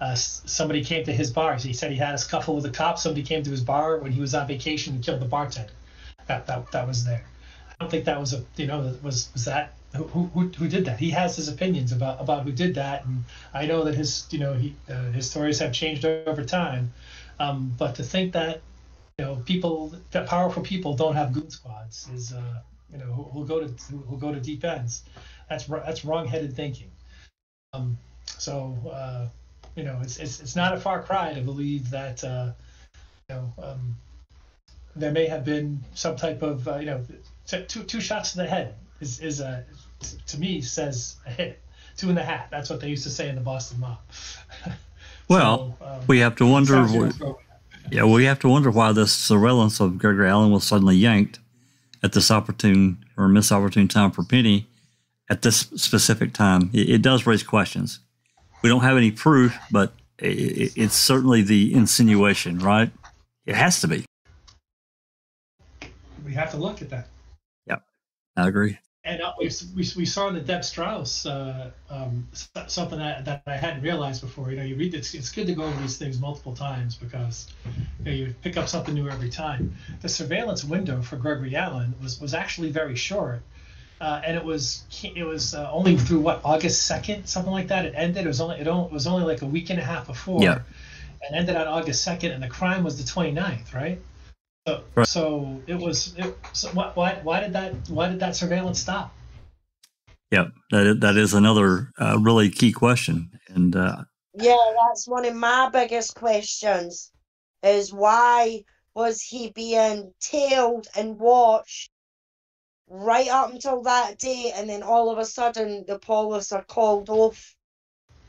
Uh, somebody came to his bar. He said he had a scuffle with a cop. Somebody came to his bar when he was on vacation and killed the bartender. That that that was there. I don't think that was a, you know, was was that who who who did that? He has his opinions about about who did that, and I know that his, you know, he uh, his stories have changed over time, um, but to think that, you know, people that powerful people don't have goon squads is uh, you know, who will go to who go to deep ends. That's that's wrong-headed thinking. Um, so uh, you know, it's it's it's not a far cry to believe that uh, you know um, there may have been some type of uh, you know. Two two shots to the head is is a to me says a hit. Two in the hat. That's what they used to say in the Boston mob. Well, so, um, we have to wonder. Why, yeah, we have to wonder why this surveillance of Gregory Allen was suddenly yanked at this opportune or misopportune time for Penny at this specific time. It, it does raise questions. We don't have any proof, but it, it's certainly the insinuation, right? It has to be. We have to look at that. I agree. And uh, we, we, we saw in the Deb Strauss uh, um, something that, that I hadn't realized before. You know, you read it's, it's good to go over these things multiple times because, you know, you pick up something new every time. The surveillance window for Gregory Allen was was actually very short, uh, and it was it was uh, only through what, August second, something like that. It ended. It was only it, it was only like a week and a half before, yeah. And ended on August second, and the crime was the twenty-ninth, right? So, right. so it was. It, so why? Why did that? Why did that surveillance stop? Yeah, that that is another uh, really key question. And uh, yeah, that's one of my biggest questions: is why was he being tailed and watched right up until that day, and then all of a sudden the police are called off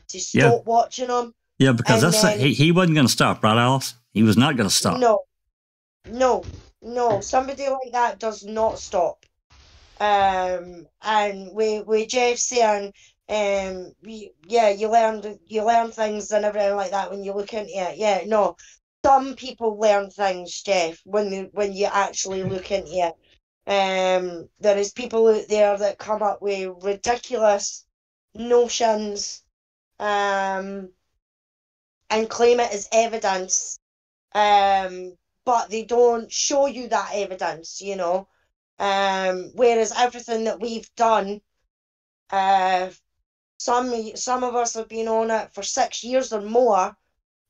to stop yeah. watching him? Yeah, because and that's then, he, he wasn't going to stop, right, Alice? He was not going to stop. No. No, no, somebody like that does not stop. Um, and with, with Jeff saying, um, yeah, you learn, you learn things and everything like that when you look into it. Yeah, no, some people learn things, Jeff, when when you actually look into it. Um, there is people out there that come up with ridiculous notions um, and claim it as evidence, um, but they don't show you that evidence, you know. Um, whereas everything that we've done, uh, some some of us have been on it for six years or more,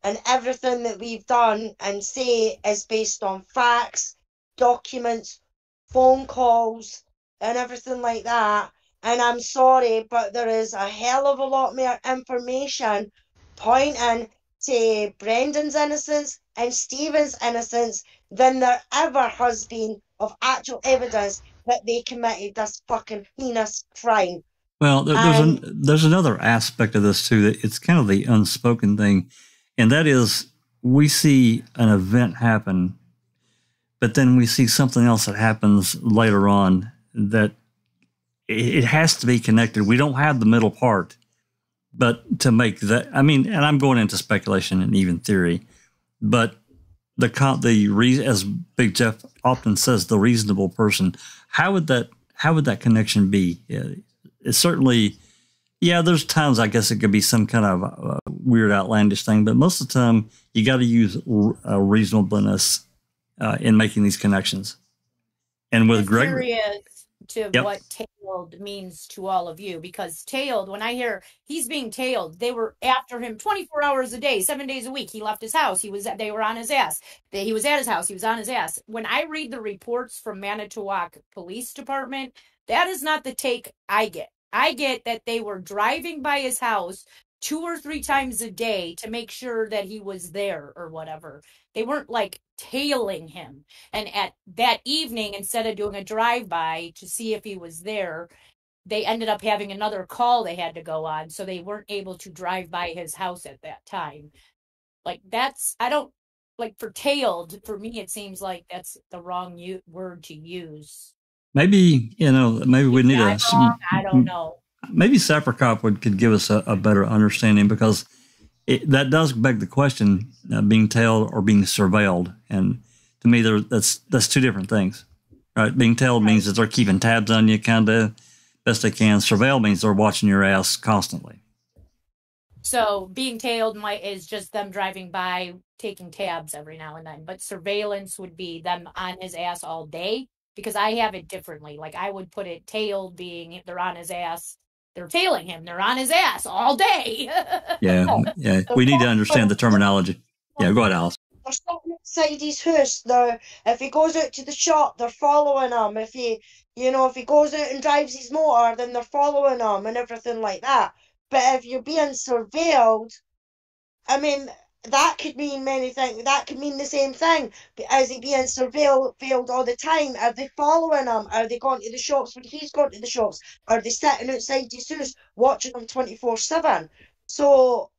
and everything that we've done and say is based on facts, documents, phone calls, and everything like that. And I'm sorry, but there is a hell of a lot more information pointing to Brendan's innocence and Stephen's innocence than there ever has been of actual evidence that they committed this fucking heinous crime. Well, there, there's, um, an, there's another aspect of this, too, that it's kind of the unspoken thing, and that is we see an event happen, but then we see something else that happens later on that it has to be connected. We don't have the middle part, but to make that, I mean, and I'm going into speculation and even theory, but the the as Big Jeff often says, the reasonable person, how would that how would that connection be? It's certainly, yeah. There's times I guess it could be some kind of weird, outlandish thing, but most of the time you got to use uh, reasonableness uh, in making these connections. And with Gregory. To yep. What tailed means to all of you, because tailed, when I hear he's being tailed, they were after him twenty-four hours a day, seven days a week. He left his house. He was, they were on his ass. They, he was at his house. He was on his ass. When I read the reports from Manitowoc Police Department, that is not the take I get. I get that they were driving by his house two or three times a day to make sure that he was there or whatever. They weren't like tailing him. And at that evening, instead of doing a drive-by to see if he was there, they ended up having another call they had to go on. So they weren't able to drive by his house at that time. Like that's, I don't, like for tailed, for me, it seems like that's the wrong u- word to use. Maybe, you know, maybe we need a... Some, I don't know. Maybe Sapricop would could give us a, a better understanding, because it, that does beg the question: uh, being tailed or being surveilled. And to me, there that's that's two different things, right? Being tailed means that they're keeping tabs on you, kind of best they can. Surveilled means they're watching your ass constantly. So being tailed might is just them driving by, taking tabs every now and then. But surveillance would be them on his ass all day, because I have it differently. Like I would put it tailed being they're on his ass. They're tailing him. They're on his ass all day. yeah, yeah. We need to understand the terminology. Yeah, go ahead, Alice. They're starting outside his house. They're, if he goes out to the shop, they're following him. If he, you know, if he goes out and drives his motor, then they're following him and everything like that. But if you're being surveilled, I mean, that could mean many things. That could mean the same thing. Is he being surveilled all the time? Are they following him? Are they going to the shops when he's gone to the shops? Are they sitting outside his house watching him twenty-four seven? So,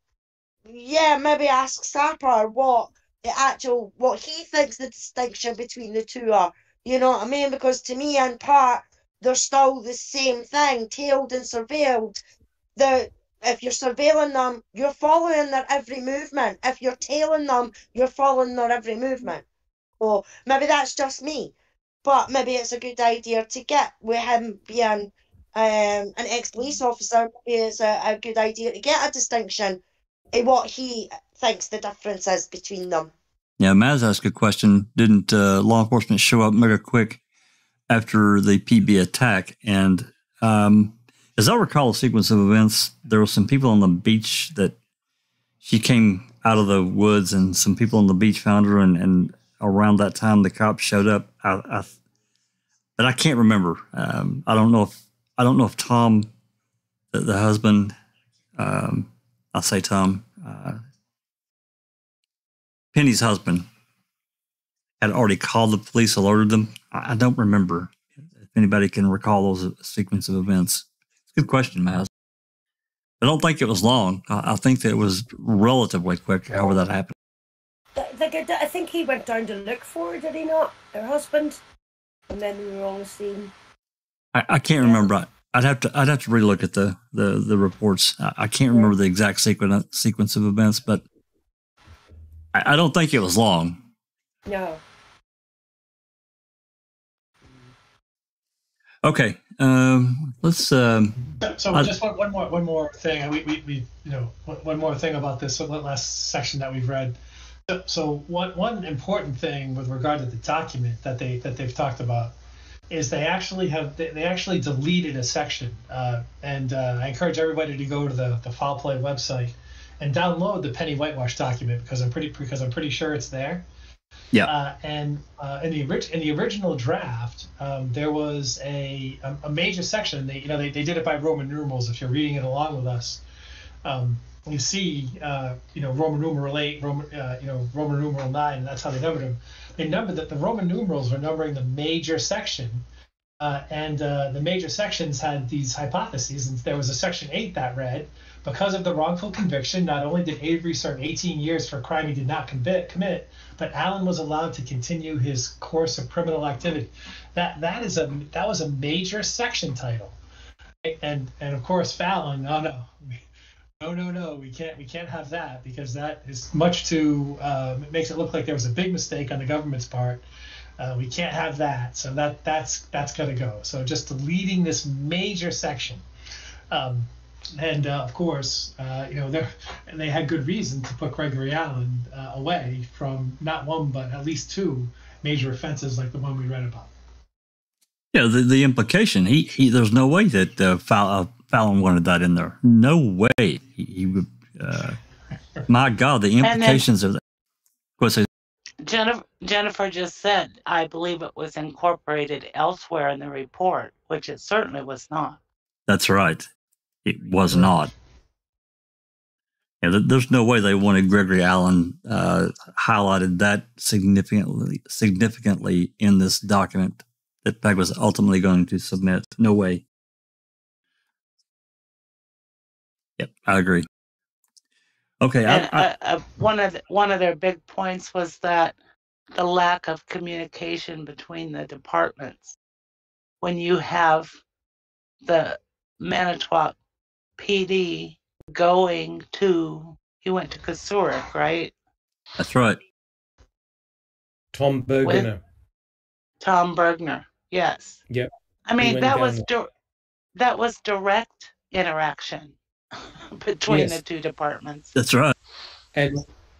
yeah, maybe ask Sapper what the actual, what he thinks the distinction between the two are. You know what I mean? Because to me, in part, they're still the same thing, tailed and surveilled. The If you're surveilling them, you're following their every movement. If you're tailing them, you're following their every movement. So maybe that's just me, but maybe it's a good idea to get with him being um, an ex-police officer. Maybe it's a, a good idea to get a distinction in what he thinks the difference is between them. Yeah, Maz asked a good question. Didn't uh, law enforcement show up mega quick after the P B attack? And um as I recall a sequence of events, there were some people on the beach that she came out of the woods, and some people on the beach found her, and, and around that time the cops showed up. I, I, but I can't remember. Um, I don't know if I don't know if Tom, the, the husband, um, I'll say Tom, uh, Penny's husband, had already called the police, alerted them. I, I don't remember if anybody can recall those sequence of events. Good question, Maz. I don't think it was long. I think that it was relatively quick, however that happened. I think he went down to look for her, did he not? Her husband? And then we were on the scene. I, I can't yeah. remember. I'd have to I'd have to relook at the, the, the reports. I, I can't yeah. remember the exact sequen, sequence of events, but I, I don't think it was long. No. Okay. Um, let's. Um, so, so uh, just one, one more, one more thing. We, we, we, you know, one more thing about this last section that we've read. So, so one, one important thing with regard to the document that they that they've talked about is they actually have they, they actually deleted a section. Uh, and uh, I encourage everybody to go to the the Foul Play website and download the Penny Whitewash document because I'm pretty because I'm pretty sure it's there. Yeah. Uh, and uh, in the in the original draft, um, there was a a major section. They you know they, they did it by Roman numerals. If you're reading it along with us, um, you see uh, you know Roman numeral eight, Roman uh, you know Roman numeral nine. And that's how they numbered them. They numbered that the Roman numerals were numbering the major section, uh, and uh, the major sections had these hypotheses. And there was a section eight that read, because of the wrongful conviction, not only did Avery serve eighteen years for a crime he did not commit, commit, but Allen was allowed to continue his course of criminal activity. That that is a that was a major section title, and and of course Fallon, oh no, no no no, we can't we can't have that because that is much too uh, it makes it look like there was a big mistake on the government's part. Uh, we can't have that, so that that's that's gotta go. So just deleting this major section. Um, And uh, of course, uh, you know, they they had good reason to put Gregory Allen uh, away from not one but at least two major offenses like the one we read about. Yeah, the the implication he he there's no way that uh, Fallon wanted that in there. No way he, he would. Uh, my God, the implications then, of that. What's it? Jennifer Jennifer just said, I believe it was incorporated elsewhere in the report, which it certainly was not. That's right. It was not. Yeah, there's no way they wanted Gregory Allen uh, highlighted that significantly, significantly in this document that Peg was ultimately going to submit. No way. Yep, I agree. Okay, I, I, I, one of the, one of their big points was that the lack of communication between the departments. When you have the Manitowoc P D going to, he went to Kocourek, right? That's right. Tom Bergner. With Tom Bergner, yes. Yep. I mean, that was di that was direct interaction between yes. the two departments. That's right. And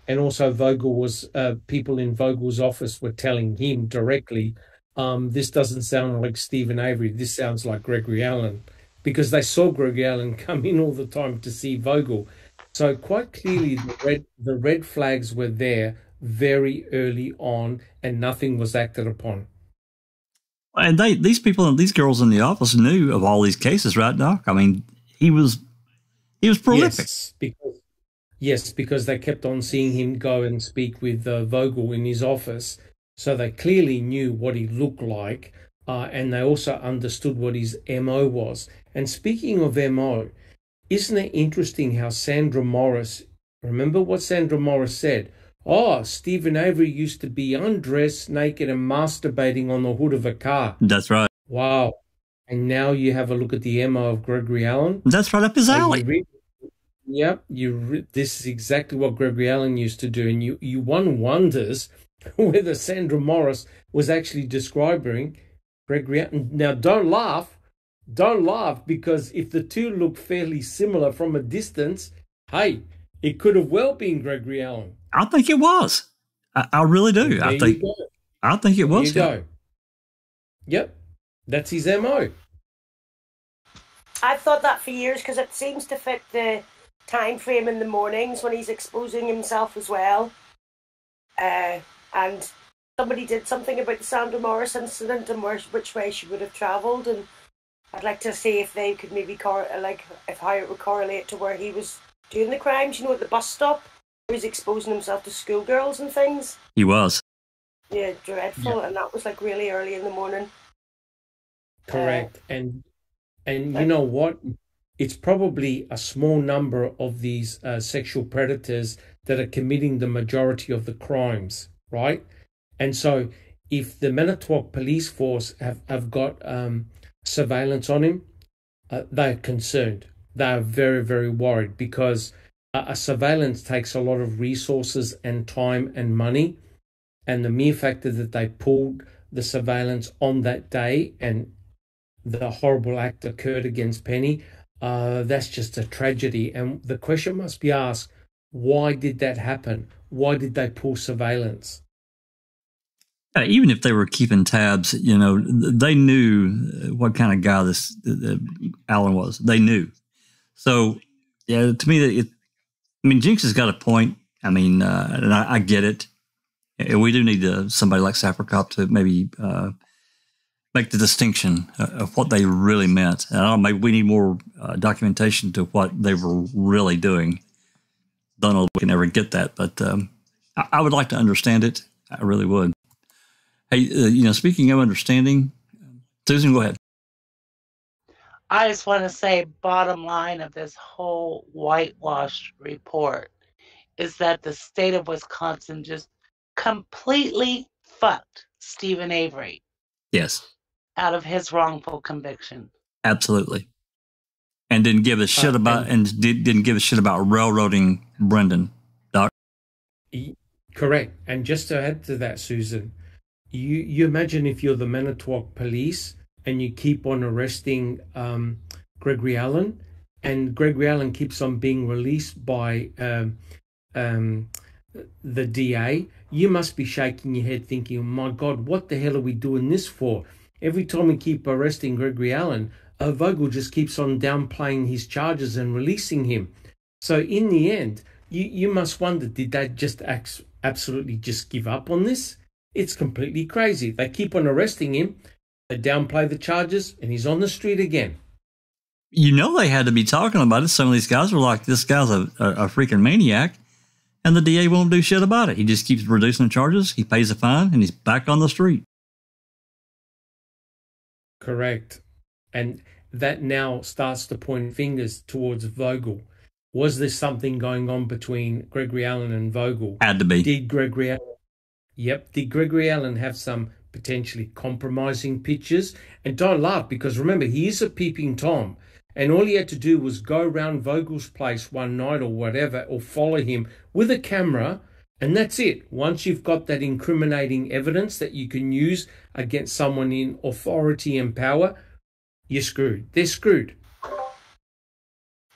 and also Vogel was uh, people in Vogel's office were telling him directly, um, this doesn't sound like Steven Avery. This sounds like Gregory Allen. Because they saw Gregory Allen come in all the time to see Vogel. So quite clearly the red, the red flags were there very early on and nothing was acted upon. And they, these people and these girls in the office knew of all these cases, right, Doc? I mean, he was he was prolific. Yes, because, yes, because they kept on seeing him go and speak with uh, Vogel in his office. So they clearly knew what he looked like. Uh, and they also understood what his M O was. And speaking of M O, isn't it interesting how Sandra Morris, remember what Sandra Morris said? Oh, Stephen Avery used to be undressed, naked, and masturbating on the hood of a car. That's right. Wow. And now you have a look at the M O of Gregory Allen. That's right up his alley. Yep. You this is exactly what Gregory Allen used to do. And you, you one wonders whether Sandra Morris was actually describing Gregory. Now, don't laugh. Don't laugh, because if the two look fairly similar from a distance, hey, it could have well been Gregory Allen. I think it was. I, I really do. There I think I think it was. There you go. Yep. That's his M O. I've thought that for years because it seems to fit the time frame in the mornings when he's exposing himself as well. Uh, and... Somebody did something about the Sandra Morris incident and where, which way she would have travelled, and I'd like to see if they could maybe cor like if how it would correlate to where he was doing the crimes. You know, at the bus stop, he was exposing himself to schoolgirls and things. He was. Yeah, dreadful, yeah. And that was like really early in the morning. Correct, uh, and and like, you know what? It's probably a small number of these uh, sexual predators that are committing the majority of the crimes, right? And so if the Manitowoc police force have, have got um, surveillance on him, uh, they're concerned. They're very, very worried because a surveillance takes a lot of resources and time and money, and the mere fact that they pulled the surveillance on that day and the horrible act occurred against Penny, uh, that's just a tragedy. And the question must be asked, why did that happen? Why did they pull surveillance? Yeah, even if they were keeping tabs, you know, they knew what kind of guy this uh, Allen was. They knew. So, yeah, to me, it, I mean, Jinx has got a point. I mean, uh, and I, I get it. And we do need uh, somebody like Saperkop to maybe uh, make the distinction of what they really meant. And I don't know, maybe we need more uh, documentation to what they were really doing. Don't know if we can ever get that, but um, I, I would like to understand it. I really would. Hey, uh, you know, speaking of understanding, Susan, go ahead. I just want to say, bottom line of this whole whitewash report is that the state of Wisconsin just completely fucked Steven Avery. Yes. Out of his wrongful conviction. Absolutely. And didn't give a shit okay. about and did, didn't give a shit about railroading Brendan. Doc. Correct. And just to add to that, Susan, you you imagine if you're the Manitowoc Police and you keep on arresting um, Gregory Allen, and Gregory Allen keeps on being released by um, um, the D A, you must be shaking your head thinking, oh my God, what the hell are we doing this for? Every time we keep arresting Gregory Allen, uh, Vogel just keeps on downplaying his charges and releasing him. So in the end, you, you must wonder, did they just absolutely just give up on this? It's completely crazy. They keep on arresting him, they downplay the charges, and he's on the street again. You know they had to be talking about it. Some of these guys were like, this guy's a, a, a freaking maniac. And the D A won't do shit about it. He just keeps reducing charges. He pays a fine, and he's back on the street. Correct. And that now starts to point fingers towards Vogel. Was there something going on between Gregory Allen and Vogel? Had to be. Did Gregory Allen, yep. Did Gregory Allen have some potentially compromising pictures? And don't laugh, because remember, he is a peeping Tom. And all he had to do was go round Vogel's place one night or whatever, or follow him with a camera, and that's it. Once you've got that incriminating evidence that you can use against someone in authority and power, you're screwed. They're screwed.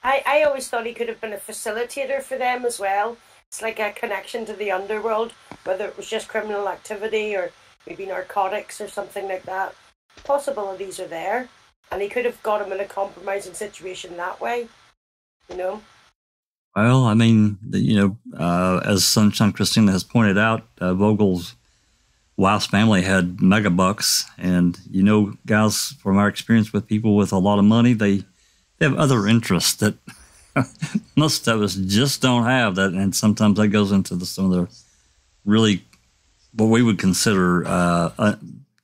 I, I always thought he could have been a facilitator for them as well. It's like a connection to the underworld, whether it was just criminal activity or maybe narcotics or something like that. Possibilities are there. And he could have got him in a compromising situation that way, you know? Well, I mean, you know, uh, as Sunshine Christina has pointed out, uh, Vogel's wife's family had mega bucks. And, you know, guys, from our experience with people with a lot of money, they, they have other interests that most of us just don't have. That, and sometimes that goes into the, some of the really what we would consider uh, uh,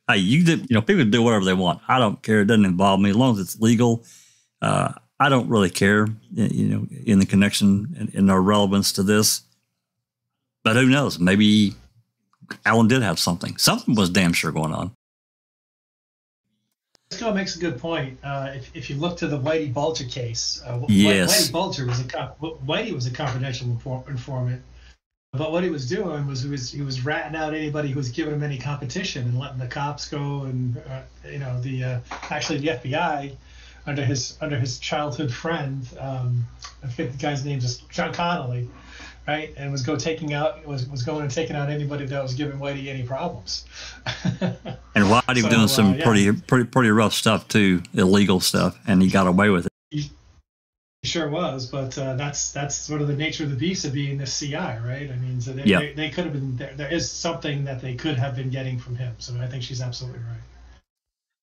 Hey, you did, you know, people do whatever they want. I don't care. It doesn't involve me as long as it's legal. Uh, I don't really care, you know, in the connection and in our relevance to this. But who knows? Maybe Allen did have something. Something was damn sure going on. Wisco makes a good point. Uh, if, if you look to the Whitey Bulger case, uh, yes. Whitey Bulger was a Whitey was a confidential informant. But what he was doing was he was he was ratting out anybody who was giving him any competition and letting the cops go and uh, you know the uh, actually the F B I under his under his childhood friend um, I think the guy's name is John Connolly, right? And was go taking out was was going and taking out anybody that was giving Whitey any problems. And Whitey so, was doing some uh, yeah. pretty pretty pretty rough stuff too, illegal stuff, and he got away with it. He, Sure was, but uh, that's that's sort of the nature of the beast of being this C I, right? I mean, so they, yep. they, they could have been there. There is something that they could have been getting from him. So I think she's absolutely right.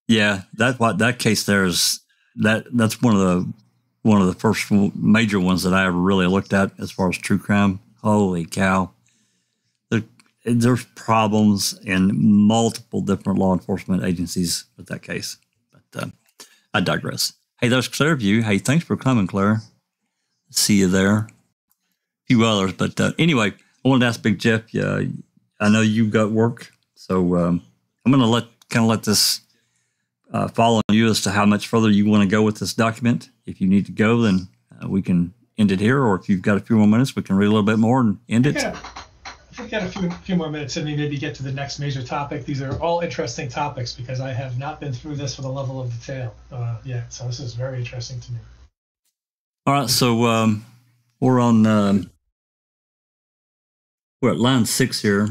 Yeah, that what that case there is that that's one of the one of the first major ones that I ever really looked at as far as true crime. Holy cow! There, there's problems in multiple different law enforcement agencies with that case, but uh, I digress. Hey, there's Claire View. Hey, thanks for coming, Claire. See you there. A few others, but uh, anyway, I wanted to ask Big Jeff. Yeah, I know you've got work, so um, I'm going to let kind of let this uh, fall on you as to how much further you want to go with this document. If you need to go, then uh, we can end it here, or if you've got a few more minutes, we can read a little bit more and end it. Yeah. I've got a few, few more minutes, and we maybe get to the next major topic. These are all interesting topics because I have not been through this with a level of detail uh, yet. So this is very interesting to me. All right, so um, we're on um, we're at line six here.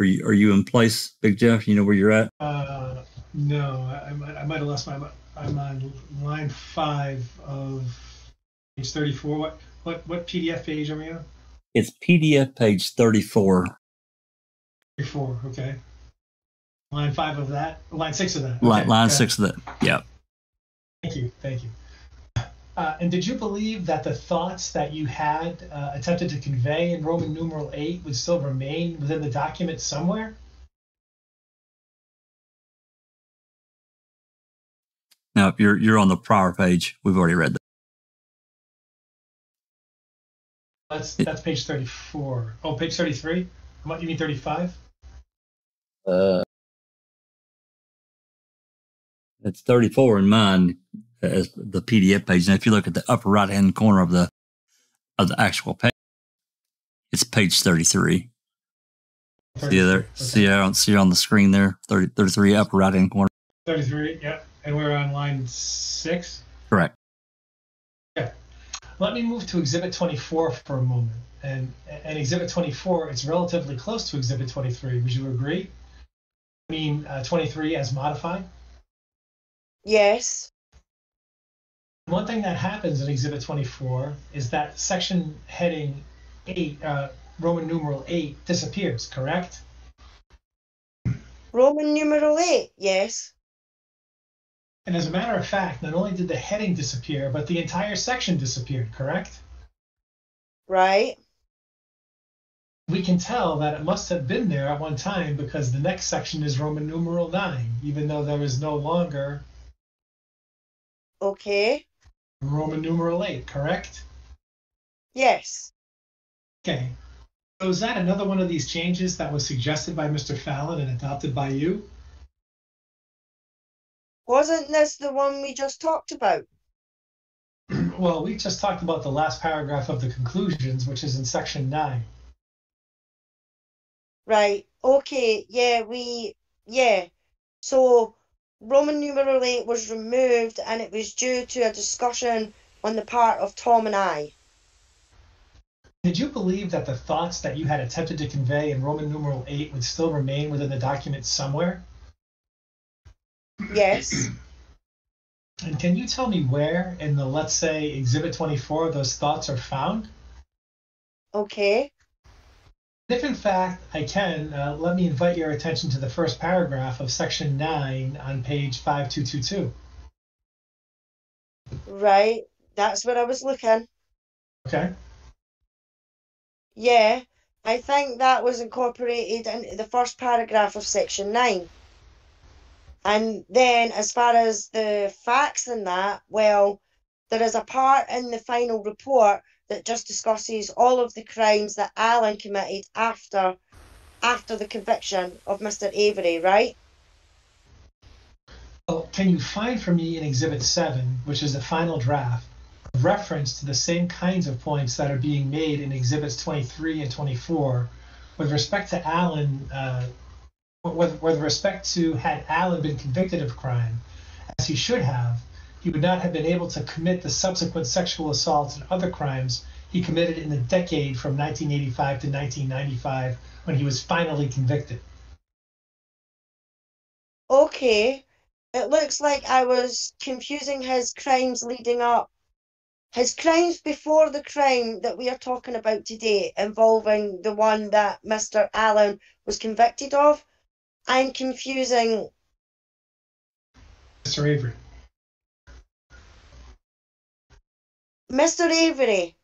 Are you are you in place, Big Jeff? You know where you're at? Uh, no, I, I might have lost my. I'm on line five of page thirty-four. What what what P D F page are we on? It's P D F page thirty-four. thirty-four, okay. Line five of that? Line six of that. Okay. Line, line six of that, yeah. Thank you, thank you. Uh, and did you believe that the thoughts that you had uh, attempted to convey in Roman numeral eight would still remain within the document somewhere? No, you're, you're on the prior page. We've already read that. That's that's page thirty-four. Oh, page thirty-three? What, you mean thirty-five? Uh, it's thirty-four in mine as the P D F page. And if you look at the upper right-hand corner of the of the actual page, it's page thirty-three. thirty-three. See, there, okay. see, on, see on the screen there? thirty, thirty-three, upper right-hand corner. thirty-three, yeah. And we're on line six? Correct. Yeah. Let me move to Exhibit twenty-four for a moment. And, and Exhibit twenty-four, it's relatively close to Exhibit twenty-three. Would you agree? I mean, uh, twenty-three as modified? Yes. One thing that happens in Exhibit twenty-four is that section heading eight, uh, Roman numeral eight, disappears, correct? Roman numeral eight, yes. And as a matter of fact, not only did the heading disappear, but the entire section disappeared, correct? Right. We can tell that it must have been there at one time because the next section is Roman numeral nine, even though there is no longer okay. Roman numeral eight, correct? Yes. Okay. So is that another one of these changes that was suggested by Mister Fallon and adopted by you? Wasn't this the one we just talked about? Well, we just talked about the last paragraph of the conclusions, which is in section nine. Right. Okay. Yeah, we, yeah. So Roman numeral eight was removed and it was due to a discussion on the part of Tom and I. Did you believe that the thoughts that you had attempted to convey in Roman numeral eight would still remain within the document somewhere? Yes. And can you tell me where in the, let's say, Exhibit twenty-four, those thoughts are found? Okay. If, in fact, I can, uh, let me invite your attention to the first paragraph of Section nine on page five two two two. Right. That's where I was looking. Okay. Yeah. I think that was incorporated into the first paragraph of Section nine. And then as far as the facts in that, well, there is a part in the final report that just discusses all of the crimes that Allen committed after after the conviction of Mister Avery, right? Well, can you find for me in Exhibit seven, which is the final draft, a reference to the same kinds of points that are being made in Exhibits twenty-three and twenty-four with respect to Allen, uh, With, with respect to had Allen been convicted of crime, as he should have, he would not have been able to commit the subsequent sexual assaults and other crimes he committed in the decade from nineteen eighty-five to nineteen ninety-five when he was finally convicted. Okay. It looks like I was confusing his crimes leading up. His crimes before the crime that we are talking about today, involving the one that Mister Allen was convicted of, I'm confusing Mister Avery. Mister Avery,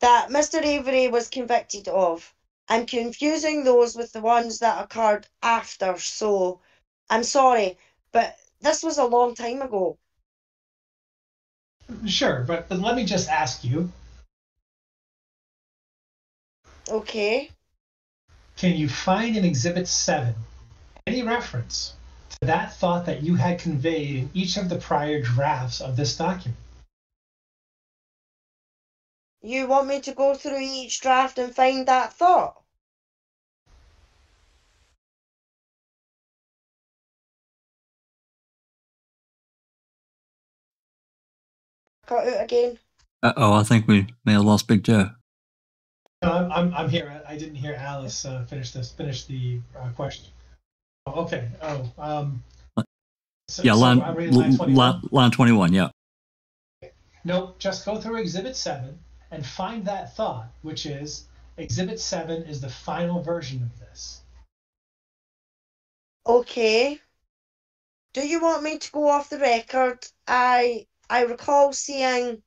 that Mister Avery was convicted of. I'm confusing those with the ones that occurred after, so I'm sorry, but this was a long time ago. Sure, but, but let me just ask you. Okay. Can you find in Exhibit seven any reference to that thought that you had conveyed in each of the prior drafts of this document? You want me to go through each draft and find that thought? Cut out again. Uh-oh, I think we may have lost Big Joe. No, I'm, I'm, I'm here. I didn't hear Alice uh, finish this, finish the uh, question. Oh, okay. Oh, um, so, yeah, line, so I'm reading line twenty-one. Line, line twenty-one, yeah. No, just go through Exhibit seven and find that thought, which is Exhibit seven is the final version of this. Okay. Do you want me to go off the record? I I recall seeing...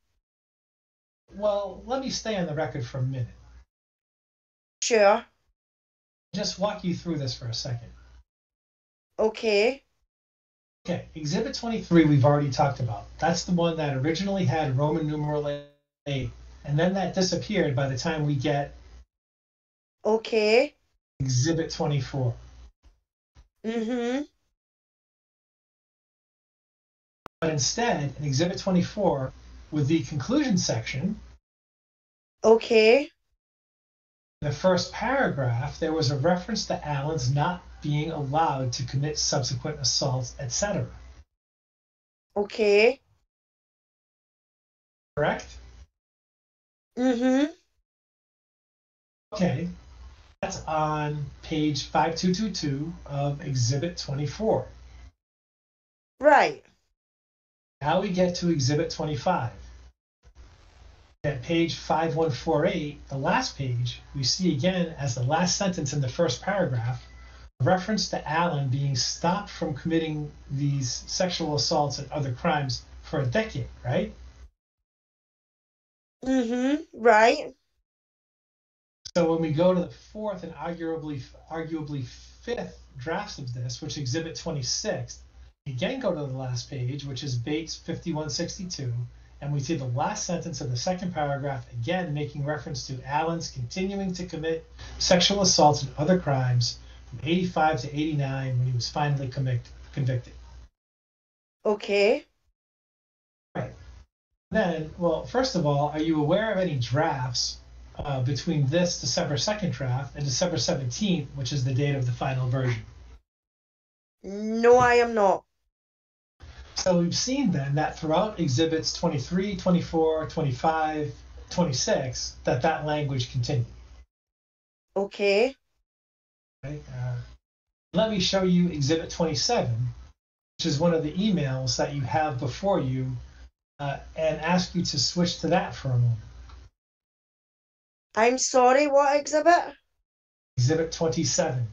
Well, let me stay on the record for a minute. Sure. Just walk you through this for a second. Okay. Okay, Exhibit twenty-three we've already talked about. That's the one that originally had Roman numeral eight, and then that disappeared by the time we get... Okay. Exhibit twenty-four. Mm-hmm. But instead, in Exhibit twenty-four, with the conclusion section... Okay. The first paragraph, there was a reference to Allen's not being allowed to commit subsequent assaults, et cetera. Okay. Correct? Mm-hmm. Okay. That's on page five two two two of Exhibit twenty-four. Right. Now we get to Exhibit twenty-five. At page five one four eight, the last page, we see again as the last sentence in the first paragraph, a reference to Allen being stopped from committing these sexual assaults and other crimes for a decade, right? Mm-hmm, right. So when we go to the fourth and arguably arguably fifth drafts of this, which Exhibit twenty-six, again go to the last page, which is Bates fifty-one sixty-two, and we see the last sentence of the second paragraph again making reference to Allen's continuing to commit sexual assaults and other crimes from eighty-five to eighty-nine when he was finally convict convicted. Okay. Right. Then, well, first of all, are you aware of any drafts uh, between this December second draft and December seventeenth, which is the date of the final version? No, I am not. So we've seen then that throughout Exhibits twenty-three, twenty-four, twenty-five, twenty-six, that that language continued. Okay. Okay. Uh, let me show you Exhibit twenty-seven, which is one of the emails that you have before you, uh, and ask you to switch to that for a moment. I'm sorry, what exhibit? Exhibit twenty-seven.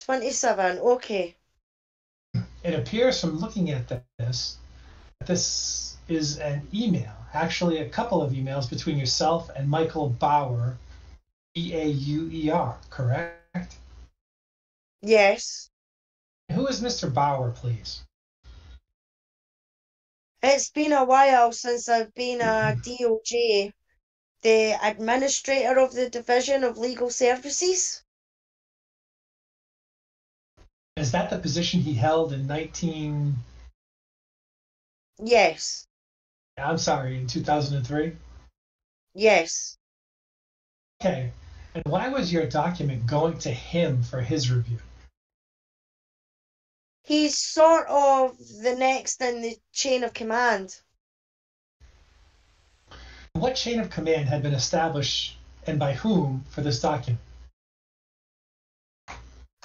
twenty-seven, okay. It appears from looking at this, that this is an email, actually a couple of emails between yourself and Michael Bauer, B A U E R, correct? Yes. Who is Mister Bauer, please? It's been a while since I've been a D O J, the administrator of the Division of Legal Services. Is that the position he held in nineteen? Yes. I'm sorry, in two thousand three? Yes. Okay. And why was your document going to him for his review? He's sort of the next in the chain of command. What chain of command had been established and by whom for this document?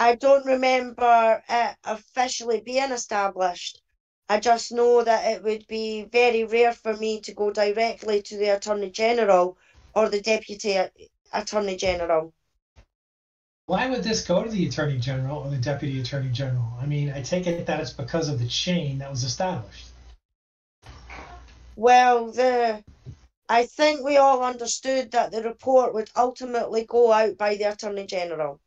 I don't remember it officially being established. I just know that it would be very rare for me to go directly to the Attorney General or the Deputy Attorney General. Why would this go to the Attorney General or the Deputy Attorney General? I mean, I take it that it's because of the chain that was established. Well, the I think we all understood that the report would ultimately go out by the Attorney General.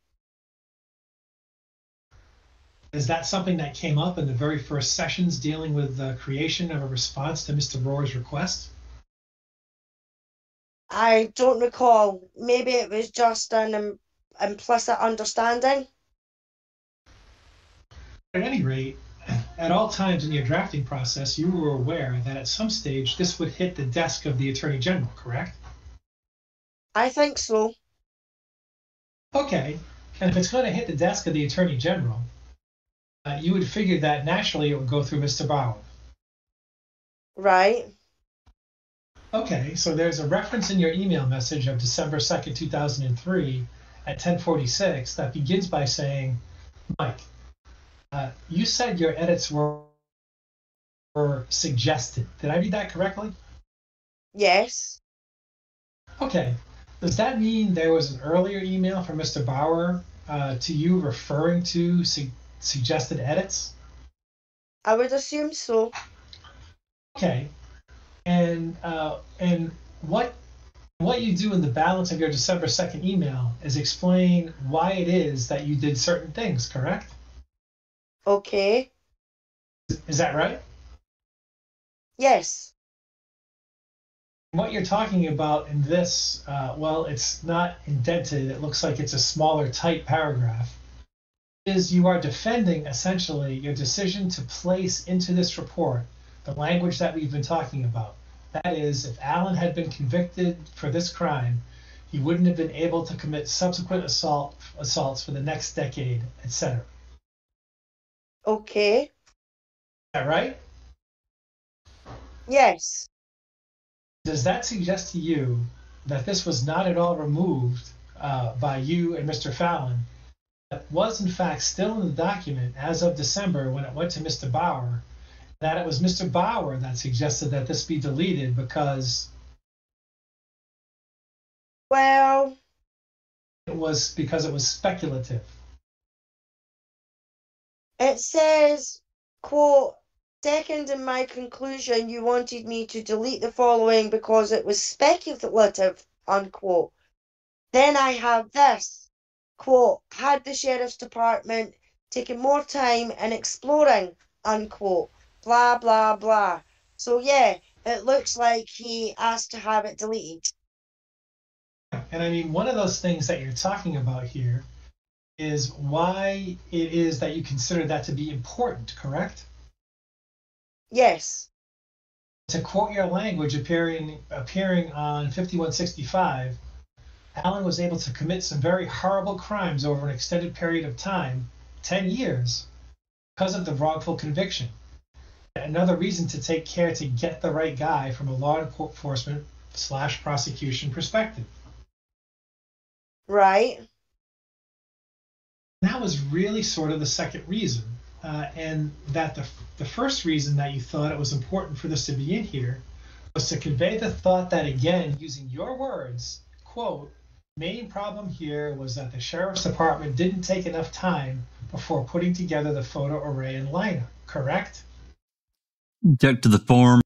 Is that something that came up in the very first sessions dealing with the creation of a response to Mister Rohr's request? I don't recall. Maybe it was just an im implicit understanding. At any rate, at all times in your drafting process, you were aware that at some stage this would hit the desk of the Attorney General, correct? I think so. Okay, and if it's going to hit the desk of the Attorney General, uh, you would figure that naturally it would go through Mister Bauer. Right. Okay, so there's a reference in your email message of December second, two thousand three at ten forty-six that begins by saying, Mike, uh, you said your edits were, were suggested. Did I read that correctly? Yes. Okay. Does that mean there was an earlier email from Mister Bauer uh, to you referring to su suggested edits? I would assume so. Okay. And uh, and what what you do in the balance of your December second email is explain why it is that you did certain things, correct? Okay. Is that right? Yes. What you're talking about in this, uh, well, it's not indented. It looks like it's a smaller, tight paragraph. Is you are defending, essentially, your decision to place into this report the language that we've been talking about. That is, if Allen had been convicted for this crime, he wouldn't have been able to commit subsequent assault assaults for the next decade, et cetera. Okay. Is that right? Yes. Does that suggest to you that this was not at all removed uh, by you and Mister Fallon, that was in fact still in the document as of December when it went to Mister Bauer, that it was Mister Bauer that suggested that this be deleted because... Well... It was because it was speculative. It says, quote, second, in my conclusion, you wanted me to delete the following because it was speculative, unquote. Then I have this, quote, had the Sheriff's Department taken more time in exploring, unquote, blah, blah, blah. So, yeah, it looks like he asked to have it deleted. And, I mean, one of those things that you're talking about here is why it is that you consider that to be important, correct? Yes. To quote your language appearing appearing on fifty-one sixty-five, Allen was able to commit some very horrible crimes over an extended period of time, ten years, because of the wrongful conviction. Another reason to take care to get the right guy from a law enforcement slash prosecution perspective. Right. That was really sort of the second reason. Uh, and that the, the first reason that you thought it was important for this to be in here was to convey the thought that, again, using your words, quote, main problem here was that the Sheriff's Department didn't take enough time before putting together the photo array and lineup, correct? Check to the form.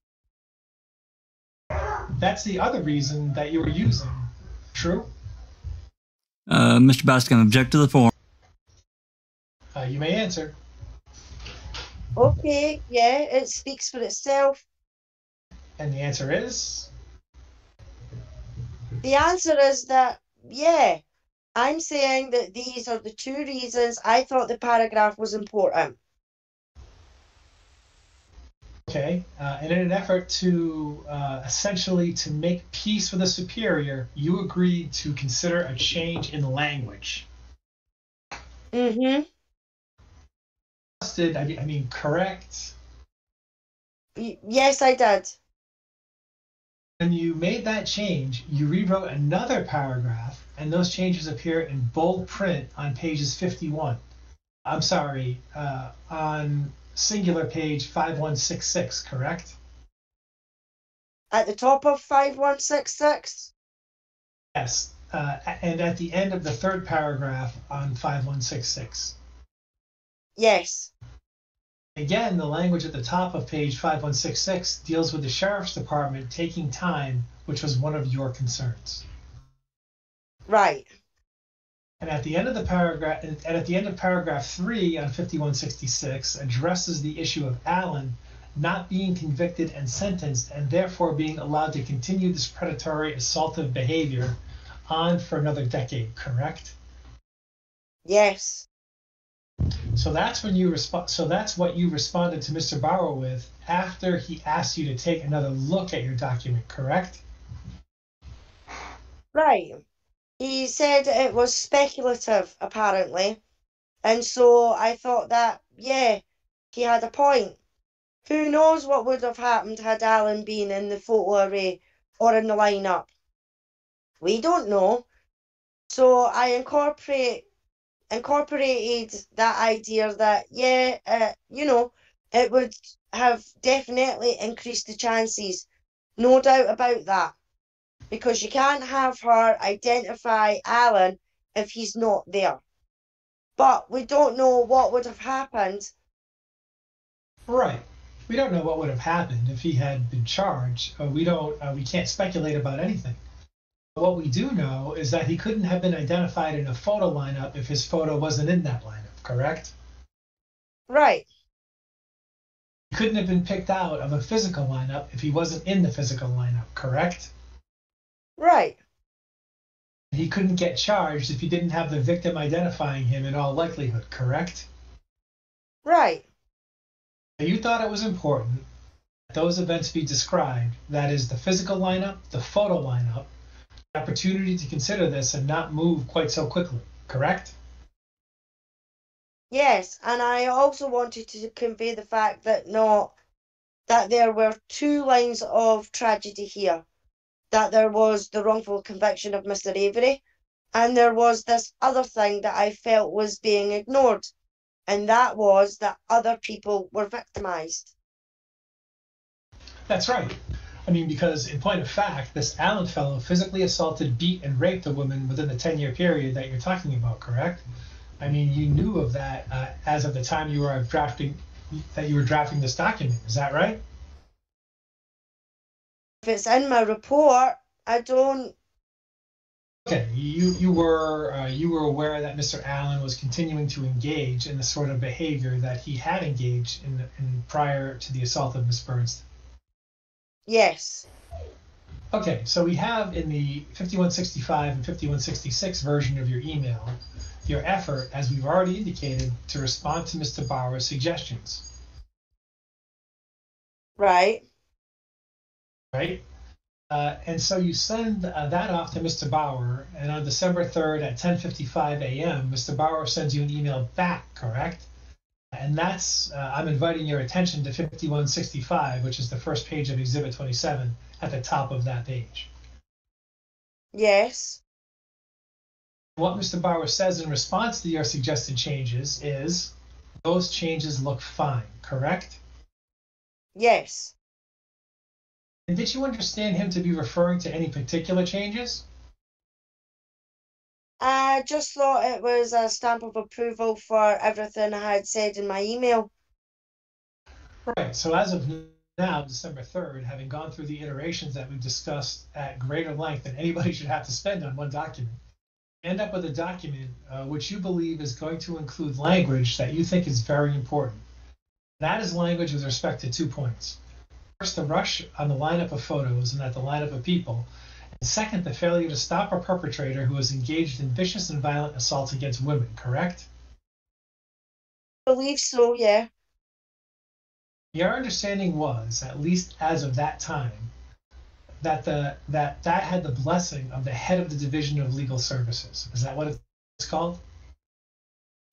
That's the other reason that you were using, true? Uh, Mister Baskin, object to the form. Uh, you may answer. Okay, yeah, it speaks for itself. And the answer is? The answer is that, yeah, I'm saying that these are the two reasons I thought the paragraph was important. Okay, uh, and in an effort to uh, essentially to make peace with the superior, you agreed to consider a change in language. Mm-hmm. Did, I mean, correct? Yes, I did. When you made that change, you rewrote another paragraph, and those changes appear in bold print on pages fifty-one. I'm sorry, uh, on singular page five one six six, correct? At the top of five one six six? Yes, uh, and at the end of the third paragraph on five one six six. Yes. Again, the language at the top of page five one six six deals with the Sheriff's Department taking time, which was one of your concerns. Right. And at the end of the paragraph, and at the end of paragraph three on fifty-one sixty-six, addresses the issue of Allen not being convicted and sentenced, and therefore being allowed to continue this predatory, assaultive behavior on for another decade. Correct? Yes. So that's when you respond. So that's what you responded to Mister Bauer with after he asked you to take another look at your document, correct? Right. He said it was speculative, apparently. And so I thought that, yeah, he had a point. Who knows what would have happened had Allen been in the photo array or in the lineup? We don't know. So I incorporate incorporated that idea that, yeah, uh, you know, it would have definitely increased the chances. No doubt about that. Because you can't have her identify Allen if he's not there. But we don't know what would have happened. Right. We don't know what would have happened if he had been charged. Uh, we don't. Uh, we can't speculate about anything. But what we do know is that he couldn't have been identified in a photo lineup if his photo wasn't in that lineup, correct? Right. He couldn't have been picked out of a physical lineup if he wasn't in the physical lineup, correct? Right. He couldn't get charged if he didn't have the victim identifying him in all likelihood, correct? Right. You thought it was important that those events be described, that is, the physical lineup, the photo lineup, the opportunity to consider this and not move quite so quickly, correct? Yes, and I also wanted to convey the fact that not that there were two lines of tragedy here. That there was the wrongful conviction of Mister Avery, and there was this other thing that I felt was being ignored, and that was that other people were victimized. That's right. I mean, because in point of fact, this Allen fellow physically assaulted, beat, and raped a woman within the ten-year period that you're talking about, correct? I mean, you knew of that uh, as of the time you were drafting that you were drafting this document. Is that right? If it's in my report, I don't. Okay, you you were uh, you were aware that Mister Allen was continuing to engage in the sort of behavior that he had engaged in, in prior to the assault of Miss Bernstein. Yes. Okay, so we have in the fifty-one sixty-five and fifty-one sixty-six version of your email your effort, as we've already indicated, to respond to Mister Bauer's suggestions. Right. Right? Uh, and so you send uh, that off to Mister Bauer, and on December third at ten fifty-five a m, Mister Bauer sends you an email back, correct? And that's, uh, I'm inviting your attention to fifty-one sixty-five, which is the first page of Exhibit twenty-seven, at the top of that page. Yes. What Mister Bauer says in response to your suggested changes is, those changes look fine, correct? Yes. And did you understand him to be referring to any particular changes? I just thought it was a stamp of approval for everything I had said in my email. Right, so as of now, December third, having gone through the iterations that we've discussed at greater length than anybody should have to spend on one document, end up with a document uh, which you believe is going to include language that you think is very important. That is language with respect to two points. First, the rush on the lineup of photos and at the lineup of people, and second, the failure to stop a perpetrator who was engaged in vicious and violent assaults against women, correct? I believe so, yeah. Your understanding was, at least as of that time, that the that, that had the blessing of the head of the Division of Legal Services. Is that what it's called?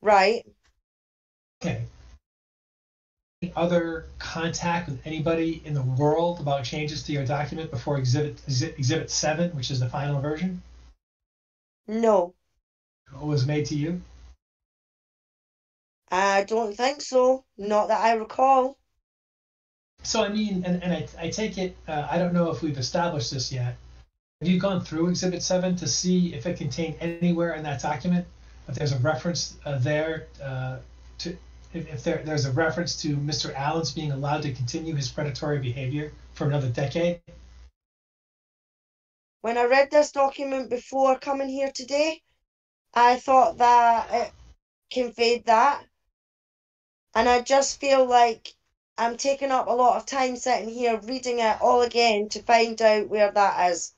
Right. Okay. Other contact with anybody in the world about changes to your document before exhibit exhibit seven, which is the final version? No. What was made to you? I don't think so. Not that I recall. So I mean, and, and I, I take it, uh, I don't know if we've established this yet. Have you gone through exhibit seven to see if it contained anywhere in that document, if there's a reference uh, there uh, to If there, there's a reference to Mister Allen's being allowed to continue his predatory behavior for another decade? When I read this document before coming here today, I thought that it conveyed that. And I just feel like I'm taking up a lot of time sitting here reading it all again to find out where that is.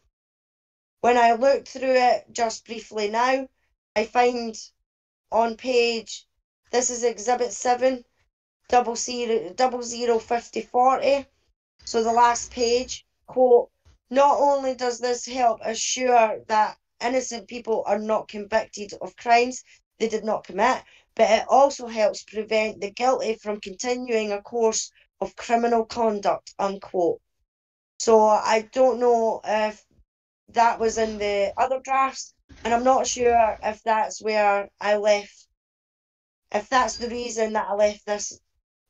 When I look through it just briefly now, I find on page... This is Exhibit seven, double zero, double zero fifty forty. So the last page, quote, Not only does this help assure that innocent people are not convicted of crimes they did not commit, but it also helps prevent the guilty from continuing a course of criminal conduct, unquote. So I don't know if that was in the other drafts, and I'm not sure if that's where I left, if that's the reason that I left this,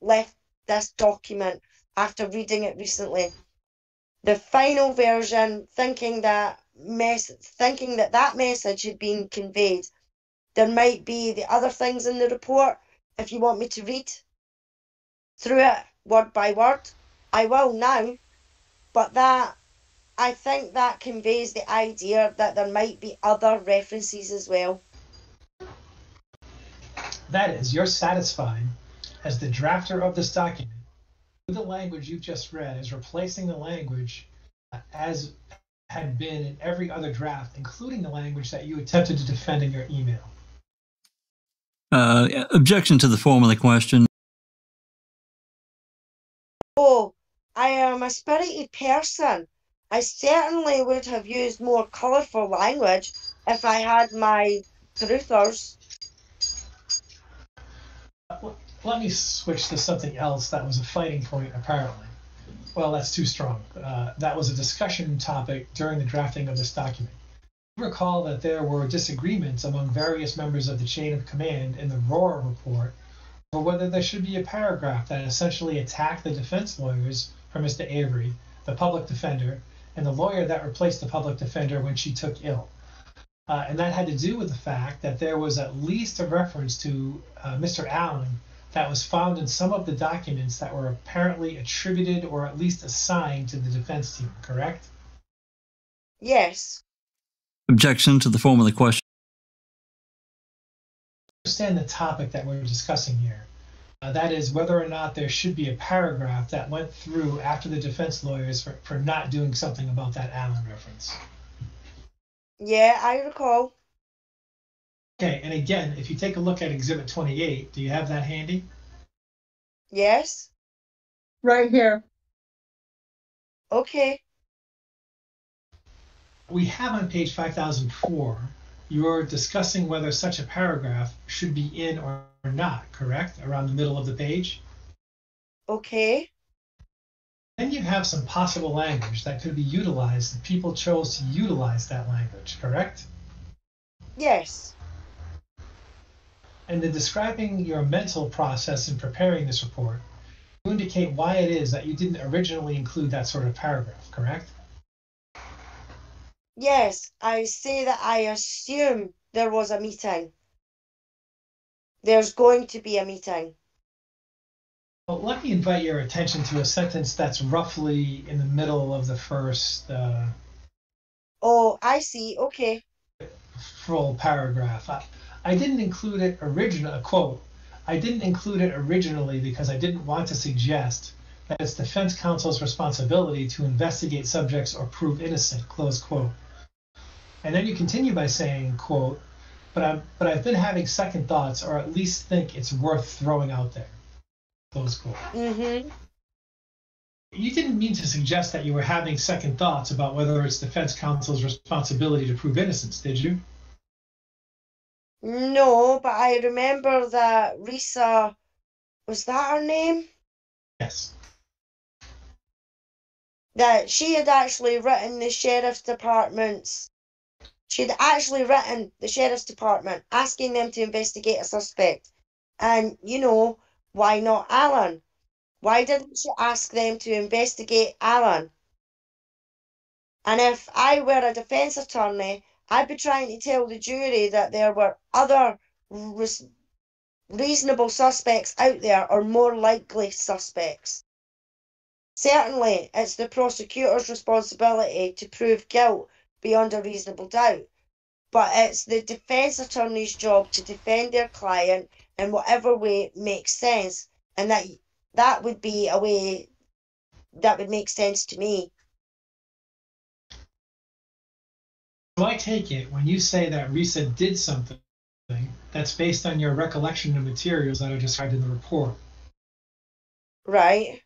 left this document after reading it recently. The final version, thinking that mess, thinking that that message had been conveyed. There might be the other things in the report. If you want me to read through it word by word, I will now. But that, I think that conveys the idea that there might be other references as well. That is, you're satisfied as the drafter of this document with the language you've just read as replacing the language as had been in every other draft, including the language that you attempted to defend in your email. Uh, objection to the form of the question. Oh, I am a spirited person. I certainly would have used more colourful language if I had my truthers. Let me switch to something else that was a fighting point, apparently. Well, that's too strong. Uh, that was a discussion topic during the drafting of this document. You recall that there were disagreements among various members of the chain of command in the Rohr report over whether there should be a paragraph that essentially attacked the defense lawyers for Mister Avery, the public defender, and the lawyer that replaced the public defender when she took ill. Uh, and that had to do with the fact that there was at least a reference to uh, Mister Allen that was found in some of the documents that were apparently attributed or at least assigned to the defense team, correct? Yes. Objection to the form of the question. I understand the topic that we're discussing here. Uh, that is whether or not there should be a paragraph that went through after the defense lawyers for, for not doing something about that Allen reference. Yeah, I recall. Okay, and again, if you take a look at Exhibit twenty-eight, do you have that handy? Yes. Right here. Okay. We have on page five thousand four, you're discussing whether such a paragraph should be in or not, correct? Around the middle of the page? Okay. Then you have some possible language that could be utilized and people chose to utilize that language, correct? Yes. And in describing your mental process in preparing this report, you indicate why it is that you didn't originally include that sort of paragraph, correct? Yes, I say that I assume there was a meeting. There's going to be a meeting. Well, let me invite your attention to a sentence that's roughly in the middle of the first... Uh, oh, I see. Okay. Full paragraph. I, I didn't include it originally, quote, I didn't include it originally because I didn't want to suggest that it's defense counsel's responsibility to investigate subjects or prove innocent, close quote. And then you continue by saying, quote, but, I'm, but I've been having second thoughts or at least think it's worth throwing out there, close quote. Mm-hmm. You didn't mean to suggest that you were having second thoughts about whether it's defense counsel's responsibility to prove innocence, did you? No, but I remember that Reesa, was that her name? Yes. That she had actually written the sheriff's department's, she'd actually written the sheriff's department asking them to investigate a suspect. And, you know, why not Allen? Why didn't she ask them to investigate Allen? And if I were a defense attorney, I'd be trying to tell the jury that there were other re reasonable suspects out there, or more likely suspects. Certainly, it's the prosecutor's responsibility to prove guilt beyond a reasonable doubt, but it's the defense attorney's job to defend their client in whatever way makes sense, and that that would be a way that would make sense to me. So I take it when you say that Reesa did something that's based on your recollection of materials that are described in the report. Right.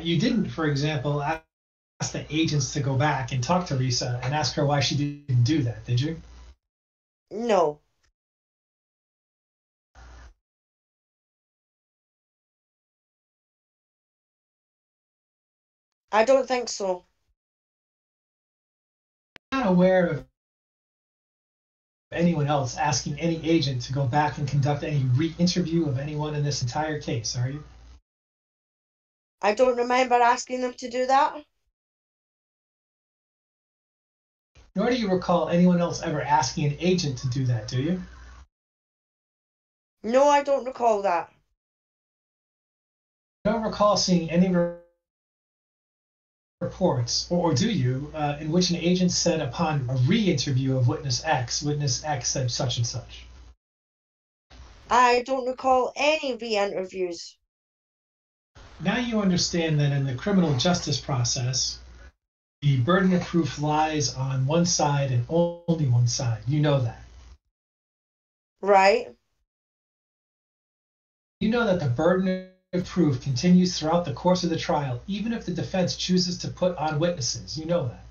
You didn't, for example, ask the agents to go back and talk to Reesa and ask her why she didn't do that, did you? No. I don't think so. I'm not aware of anyone else asking any agent to go back and conduct any re-interview of anyone in this entire case, are you? I don't remember asking them to do that. Nor do you recall anyone else ever asking an agent to do that, do you? No, I don't recall that. I don't recall seeing any re reports, or, or do you, uh, in which an agent said upon a re-interview of Witness X, Witness X said such and such? I don't recall any re-interviews. Now you understand that in the criminal justice process, the burden of proof lies on one side and only one side. You know that. Right. You know that the burden of proof continues throughout the course of the trial, even if the defense chooses to put on witnesses. You know that.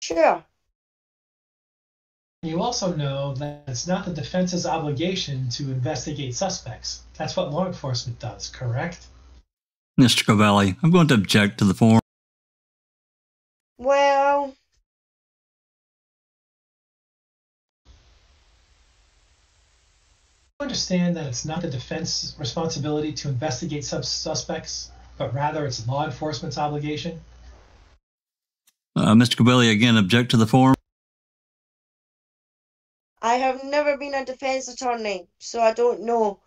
Sure. You also know that it's not the defense's obligation to investigate suspects. That's what law enforcement does, correct? Mister Covelli, I'm going to object to the form. Well, I understand that it's not the defense's responsibility to investigate sub suspects, but rather it's law enforcement's obligation. Uh, Mister Covelli, again, object to the form. I have never been a defense attorney, so I don't know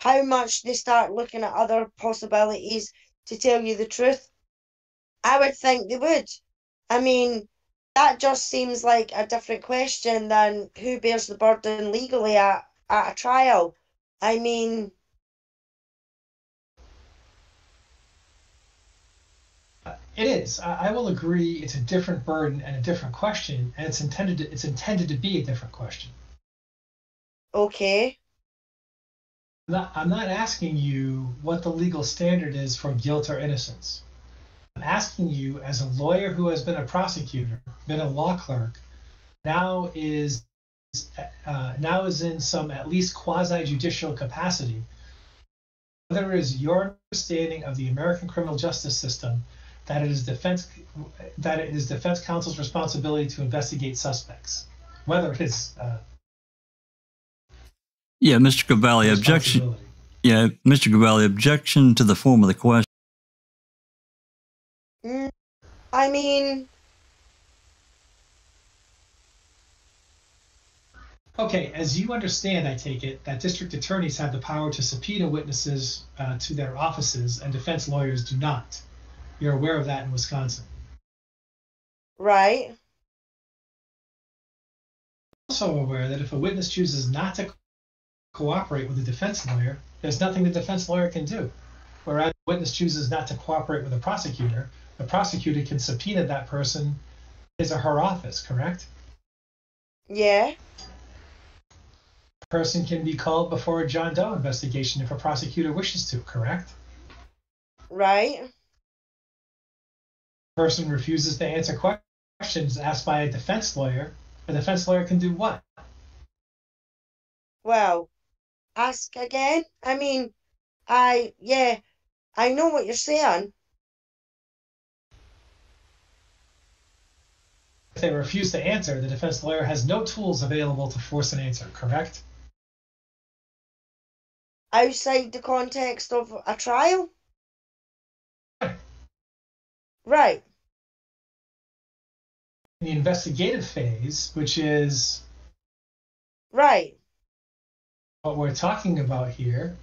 how much they start looking at other possibilities to tell you the truth. I would think they would. I mean, that just seems like a different question than who bears the burden legally at, at a trial. I mean... It is. I, I will agree it's a different burden and a different question, and it's intended to, it's intended to be a different question. Okay. I'm not, I'm not asking you what the legal standard is for guilt or innocence. I'm asking you, as a lawyer who has been a prosecutor, been a law clerk, now is uh, now is in some at least quasi-judicial capacity, whether it is your understanding of the American criminal justice system that it is defense that it is defense counsel's responsibility to investigate suspects, whether it is uh, yeah, Mister Covelli, objection. Yeah, Mister Covelli, objection to the form of the question. I mean... Okay, as you understand, I take it, that district attorneys have the power to subpoena witnesses uh, to their offices, and defense lawyers do not. You're aware of that in Wisconsin. Right. I'm also aware that if a witness chooses not to cooperate with a defense lawyer, there's nothing the defense lawyer can do. Whereas a witness chooses not to cooperate with a prosecutor, the prosecutor can subpoena that person, his or her office, correct? Yeah. A person can be called before a John Doe investigation if a prosecutor wishes to, correct? Right. A person refuses to answer questions asked by a defense lawyer. A defense lawyer can do what? Well, ask again? I mean, I, yeah, I know what you're saying. If they refuse to answer, the defense lawyer has no tools available to force an answer, correct? Outside the context of a trial? Right. In the investigative phase, which is... Right. What we're talking about here,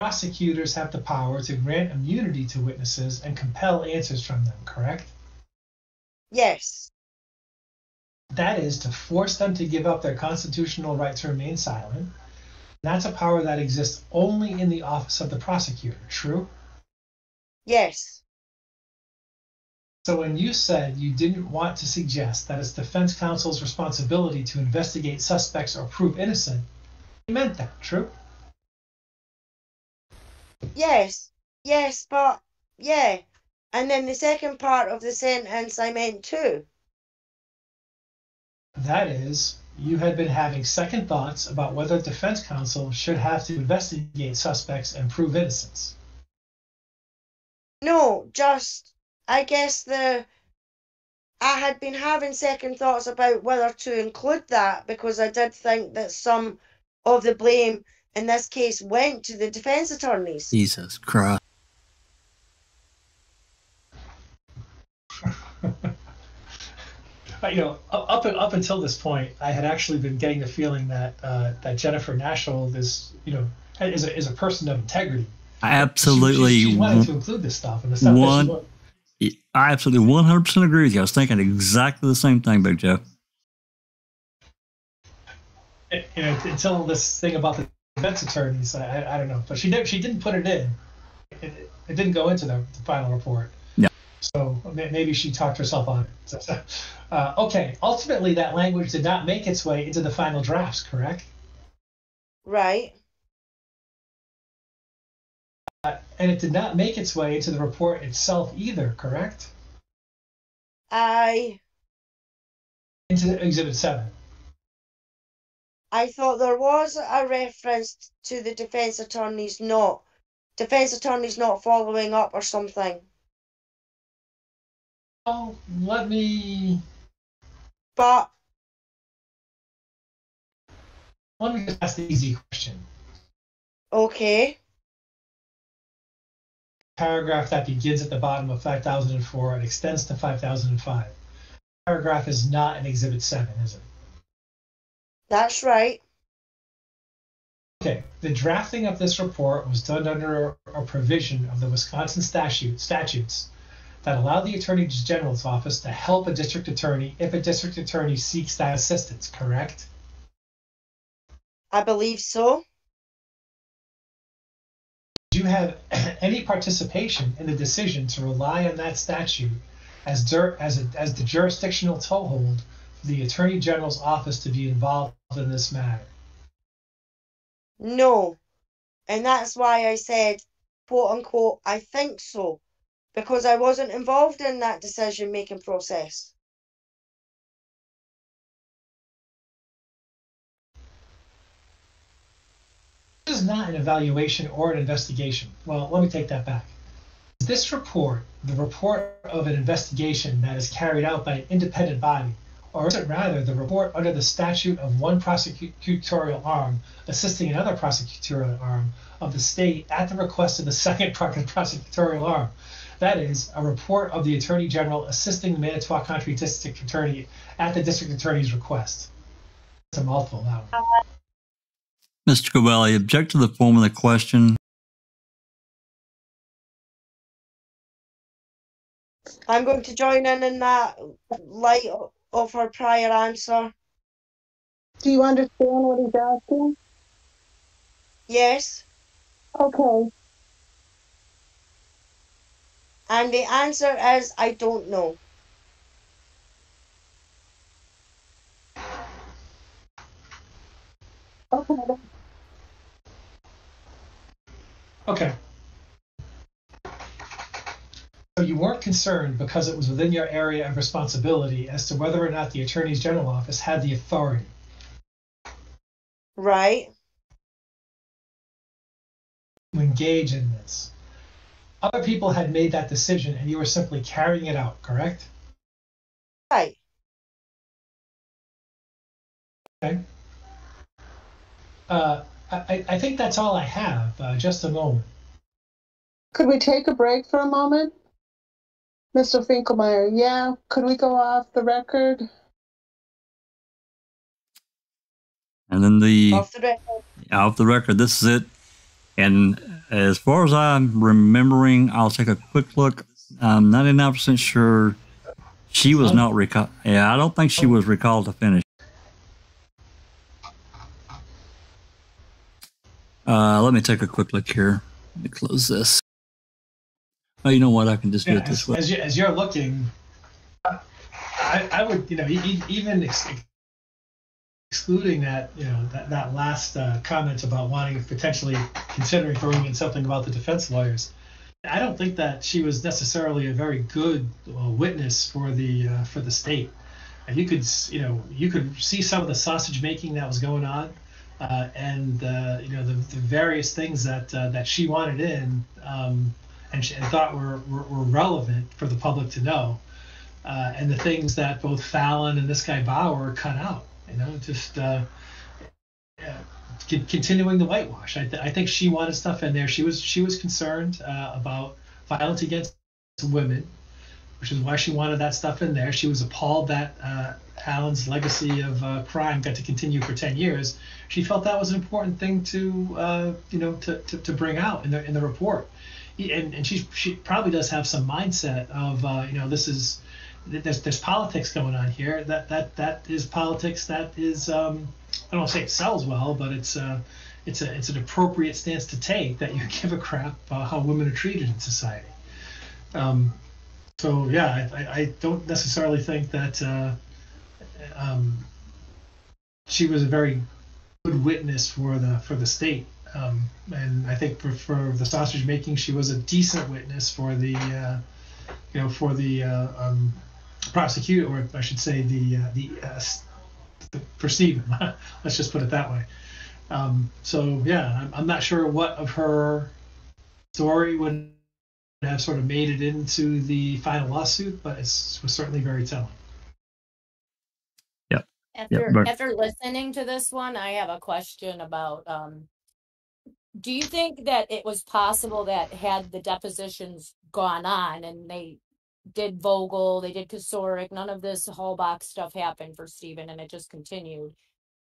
prosecutors have the power to grant immunity to witnesses and compel answers from them, correct? Yes. That is to force them to give up their constitutional right to remain silent. That's a power that exists only in the office of the prosecutor, true? Yes. So when you said you didn't want to suggest that it's defense counsel's responsibility to investigate suspects or prove innocent, you meant that, true? Yes. Yes, but, yeah. And then the second part of the sentence I meant too. That is, you had been having second thoughts about whether defense counsel should have to investigate suspects and prove innocence. No, just, I guess the, I had been having second thoughts about whether to include that because I did think that some of the blame in this case went to the defense attorneys. Jesus Christ. You know, up and up until this point, I had actually been getting the feeling that uh, that Jennifer Nashold is, you know, is a, is a person of integrity. I absolutely she, she wanted to include this stuff and the stuff one, that she I absolutely one hundred percent agree with you. I was thinking exactly the same thing, Big Jeff. It, you know, until this thing about the defense attorneys, I, I don't know, but she did, she didn't put it in. It, it didn't go into the, the final report. So maybe she talked herself on it. So, so, uh, okay, ultimately that language did not make its way into the final drafts, correct? Right. Uh, and it did not make its way into the report itself either, correct? I... Into Exhibit seven. I thought there was a reference to the defense attorneys not, defense attorneys not following up or something. Oh, let me. But let me just ask the easy question. Okay. Paragraph that begins at the bottom of five thousand four and extends to five thousand five. Paragraph is not in Exhibit seven, is it? That's right. Okay. The drafting of this report was done under a provision of the Wisconsin statute statutes. That allowed the Attorney General's office to help a district attorney if a district attorney seeks that assistance, correct? I believe so. Do you have any participation in the decision to rely on that statute as, as, a, as the jurisdictional toehold for the Attorney General's office to be involved in this matter? No, and that's why I said, quote unquote, I think so. Because I wasn't involved in that decision-making process. This is not an evaluation or an investigation. Well, let me take that back. This report, the report of an investigation that is carried out by an independent body, or is it rather the report under the statute of one prosecutorial arm assisting another prosecutorial arm of the state at the request of the second prosecutorial arm? That is, a report of the Attorney General assisting the Manitowoc County District Attorney at the District Attorney's request. It's a mouthful, that one. Mister Covelli, object to the form of the question. I'm going to join in in that light of her prior answer. Do you understand what he's asking? Yes. Okay. And the answer is, I don't know. Okay. Okay. So you weren't concerned because it was within your area of responsibility as to whether or not the Attorney General's office had the authority. Right. To engage in this. Other people had made that decision, and you were simply carrying it out, correct? Right. Okay. Uh, I, I think that's all I have. Uh, just a moment. Could we take a break for a moment? Mister Finkelmeyer, yeah. Could we go off the record? And then the... Off the record. Off the record. This is it. And as far as I'm remembering, I'll take a quick look. I'm ninety-nine percent sure she was not recalled. Yeah, I don't think she was recalled to finish. Uh, let me take a quick look here. Let me close this. Oh, you know what? I can just do yeah, it this as, way. As, you, as you're looking, I, I would, you know, even ex excluding that, you know, that, that last uh, comment about wanting potentially considering throwing in something about the defense lawyers, I don't think that she was necessarily a very good uh, witness for the uh, for the state. You could, you know, you could see some of the sausage making that was going on, uh, and uh, you know the, the various things that uh, that she wanted in, um, and, she, and thought were, were were relevant for the public to know, uh, and the things that both Fallon and this guy Bauer cut out. You know, just uh, uh, continuing the whitewash. I, th I think she wanted stuff in there. She was she was concerned uh, about violence against women, which is why she wanted that stuff in there. She was appalled that uh, Allen's legacy of uh, crime got to continue for ten years. She felt that was an important thing to, uh, you know, to, to, to bring out in the in the report. And, and she she probably does have some mindset of, uh, you know, this is there's there's politics going on here. That that that is politics. That is um, I don't want to say it sells well, but it's uh, it's a it's an appropriate stance to take, that you give a crap about how women are treated in society. Um, So yeah, I, I don't necessarily think that uh, um, she was a very good witness for the for the state, um, and I think for, for the sausage making, she was a decent witness for the uh, you know for the uh, um, prosecutor, or I should say the uh, the, uh, the for Stephen. Let's just put it that way. Um, so yeah, I'm, I'm not sure what of her story would have sort of made it into the final lawsuit, but it was certainly very telling. Yeah. After, yep. after listening to this one, I have a question about, um, do you think that it was possible that had the depositions gone on and they did Vogel, they did Kocourek, none of this Hallbach stuff happened for Stephen and it just continued,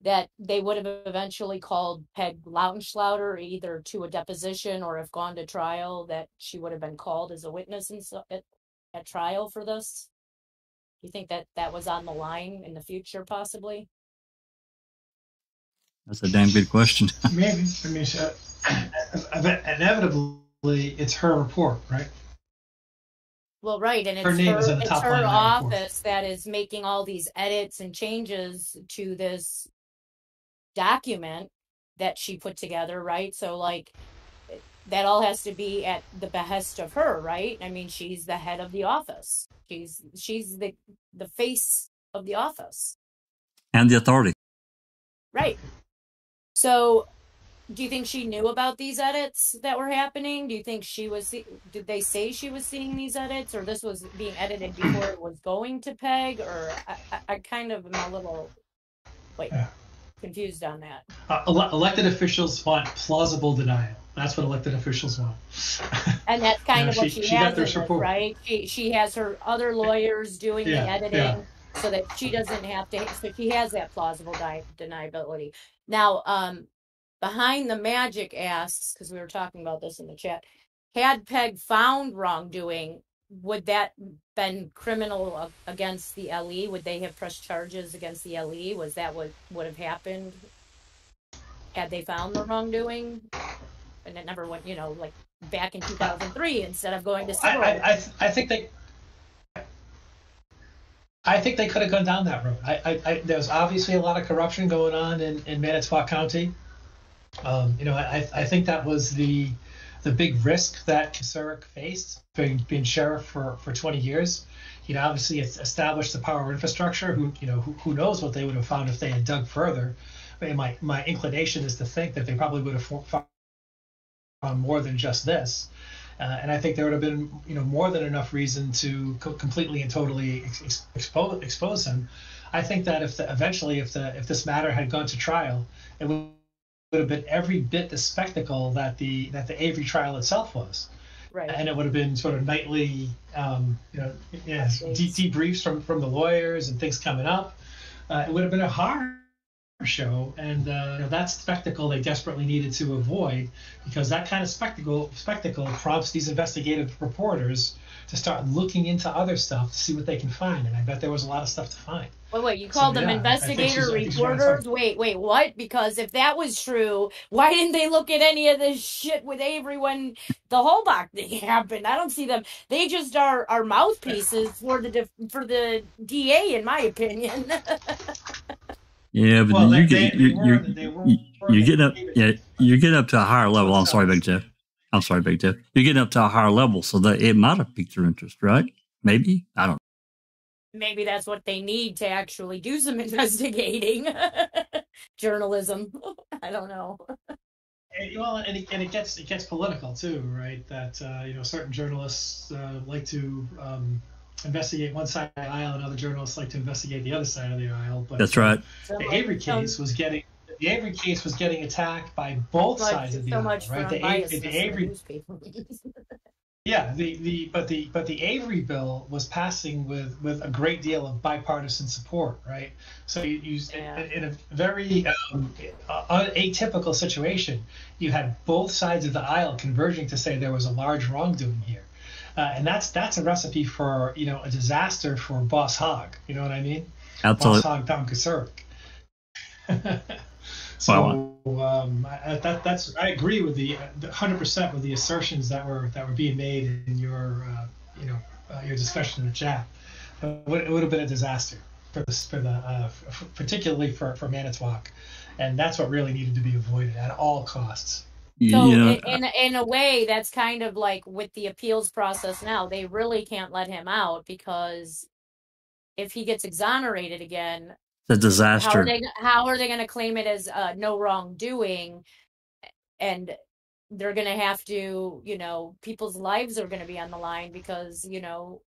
that they would have eventually called Peg Lautenschlager either to a deposition or if gone to trial, that she would have been called as a witness in, at, at trial for this? Do you think that that was on the line in the future, possibly? That's a damn good question. Maybe. I mean, she, inevitably, it's her report, right? Well, right, and it's her, her, is it's her office that is making all these edits and changes to this document that she put together, right? So like that all has to be at the behest of her, right? I mean, she's the head of the office. She's she's the the face of the office and the authority. Right. So do you think she knew about these edits that were happening? Do you think she was did they say she was seeing these edits, or this was being edited before it was going to Peg? Or I, I kind of am a little wait. Yeah. Confused on that. Uh, ele elected officials want plausible denial. That's what elected officials want. And that's kind you know, of what she, she, she has, in it, right? She, she has her other lawyers doing yeah, the editing yeah. so that she doesn't have to. So she has that plausible di deniability. Now, um, Behind the Magic asks, because we were talking about this in the chat, had Peg found wrongdoing, would that been criminal against the L E? Would they have pressed charges against the L E? Was that what would have happened had they found the wrongdoing? And it never went, you know, like back in two thousand three, instead of going to civil. I, I, I think they, I think they could have gone down that road. I, I, I, there was obviously a lot of corruption going on in, in Manitowoc County. Um, you know, I, I think that was the the big risk that Kocourek faced, being, being sheriff for, for twenty years. He'd obviously established the power infrastructure. Who you know who, who knows what they would have found if they had dug further. I mean, my my inclination is to think that they probably would have found more than just this, uh, and I think there would have been you know more than enough reason to co completely and totally ex expose expose him. I think that if the, eventually if the if this matter had gone to trial, it would. would have been every bit the spectacle that the that the Avery trial itself was, right? And it would have been sort of nightly, um, you know, yeah, de debriefs from from the lawyers and things coming up. Uh, it would have been a horror show, and uh, you know, that spectacle they desperately needed to avoid, because that kind of spectacle spectacle prompts these investigative reporters to start looking into other stuff to see what they can find, and I bet there was a lot of stuff to find. Wait, wait, you called so, them yeah, investigator reporters? Wait, wait, what? Because if that was true, why didn't they look at any of this shit with Avery when the Hallbach thing happened? I don't see them. They just are, are mouthpieces for the for the D A, in my opinion. Yeah, but well, then you get you you you get up yeah you get up to a higher level. I'm sorry, Big Jeff. I'm sorry, Big Deb. You're getting up to a higher level, so that it might have piqued your interest, right? Maybe. I don't know. Maybe that's what they need to actually do some investigating. Journalism. I don't know. And, well, and it, and it gets it gets political too, right? That uh, you know, certain journalists uh, like to um, investigate one side of the aisle, and other journalists like to investigate the other side of the aisle. But that's right. The Avery case was getting the Avery case was getting attacked by both but sides of the so aisle, much right? The, a the Avery. Yeah, the, the but the but the Avery bill was passing with with a great deal of bipartisan support, right? So you, you yeah. in, in a very um, atypical situation, you had both sides of the aisle converging to say there was a large wrongdoing here, uh, and that's that's a recipe for you know a disaster for Boss Hogg. You know what I mean? Absolutely. Boss Hogg, Tom Kocourek. So um, I, that, that's I agree with the one hundred percent with the assertions that were that were being made in your uh, you know uh, your discussion in the chat. It would, it would have been a disaster for the, for the uh, for, particularly for for Manitowoc, and that's what really needed to be avoided at all costs. So yeah. in in a way, that's kind of like with the appeals process now. They really can't let him out because if he gets exonerated again. The disaster. How are they, how are they going to claim it as uh, no wrongdoing? And they're going to have to, you know, people's lives are going to be on the line because, you know,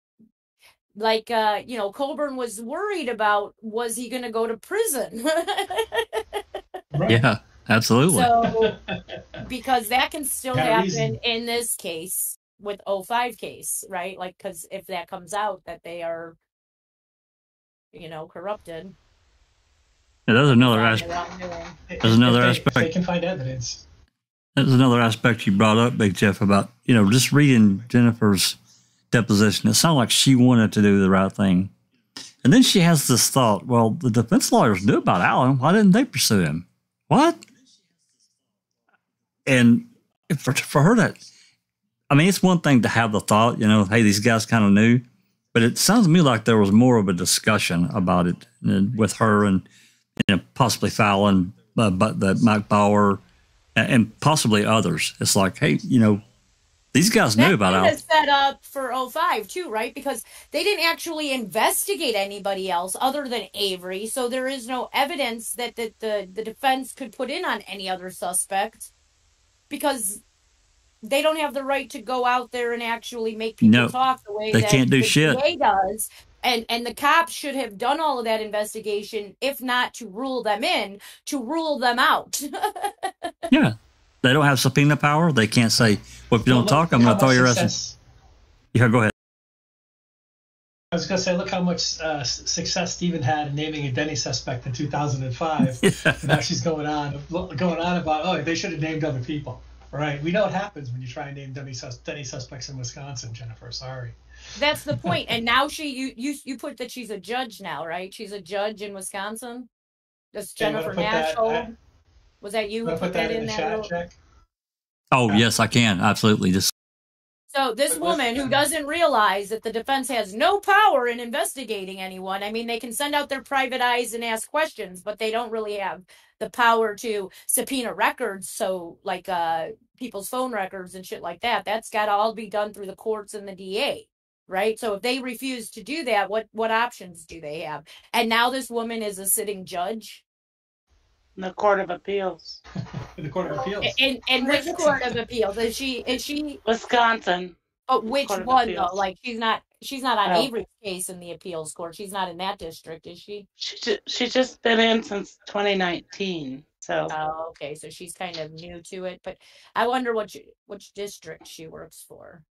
like, uh, you know, Colburn was worried about, was he going to go to prison? Right. Yeah, absolutely. So, because that can still Got happen reason. in this case with oh five case, right? Like, because if that comes out that they are, you know, corrupted. Yeah, that's another aspect. There's another aspect. They can find evidence. That's another aspect you brought up, Big Jeff, about you know just reading Jennifer's deposition. It sounded like she wanted to do the right thing, and then she has this thought: well, the defense lawyers knew about Allen. Why didn't they pursue him? What? And for for her that, I mean, it's one thing to have the thought, you know, hey, these guys kind of knew, but it sounds to me like there was more of a discussion about it with her and. You know, possibly Fallon, uh, but the Mike Bauer, and, and possibly others. It's like, hey, you know, these guys that knew about Allen. That set up for oh five too, right? Because they didn't actually investigate anybody else other than Avery, so there is no evidence that the the, the defense could put in on any other suspect, because they don't have the right to go out there and actually make people no, talk the way they that can't do the shit. D A does. And and the cops should have done all of that investigation, if not to rule them in, to rule them out. Yeah. They don't have subpoena power. They can't say, well, if you don't look, talk, I'm going to throw your ass in. Yeah, go ahead. I was going to say, look how much uh, success Steven had in naming a Denny suspect in two thousand five. Yeah. And now she's going on, going on about, oh, they should have named other people. Right. We know what happens when you try and name Denny, sus Denny suspects in Wisconsin, Jennifer. Sorry. That's the point. And now she, you, you, you put that she's a judge now, right? She's a judge in Wisconsin. That's Jennifer Nashold. Was that you who put, put that, that in, in that chat? Oh, yes, I can. Absolutely. Just so this woman who doesn't realize that the defense has no power in investigating anyone. I mean, they can send out their private eyes and ask questions, but they don't really have the power to subpoena records. So like uh, people's phone records and shit like that, that's got to all be done through the courts and the D A. Right. So if they refuse to do that, what what options do they have? And now this woman is a sitting judge. In the Court of Appeals. In the Court of Appeals. And and which Court of Appeals? Is she is she Wisconsin? Oh, which one though? Like she's not she's not on oh. Avery's case in the appeals court. She's not in that district, is she? She just, she's just been in since twenty nineteen. So. Oh, okay. So she's kind of new to it, but I wonder what you, which district she works for.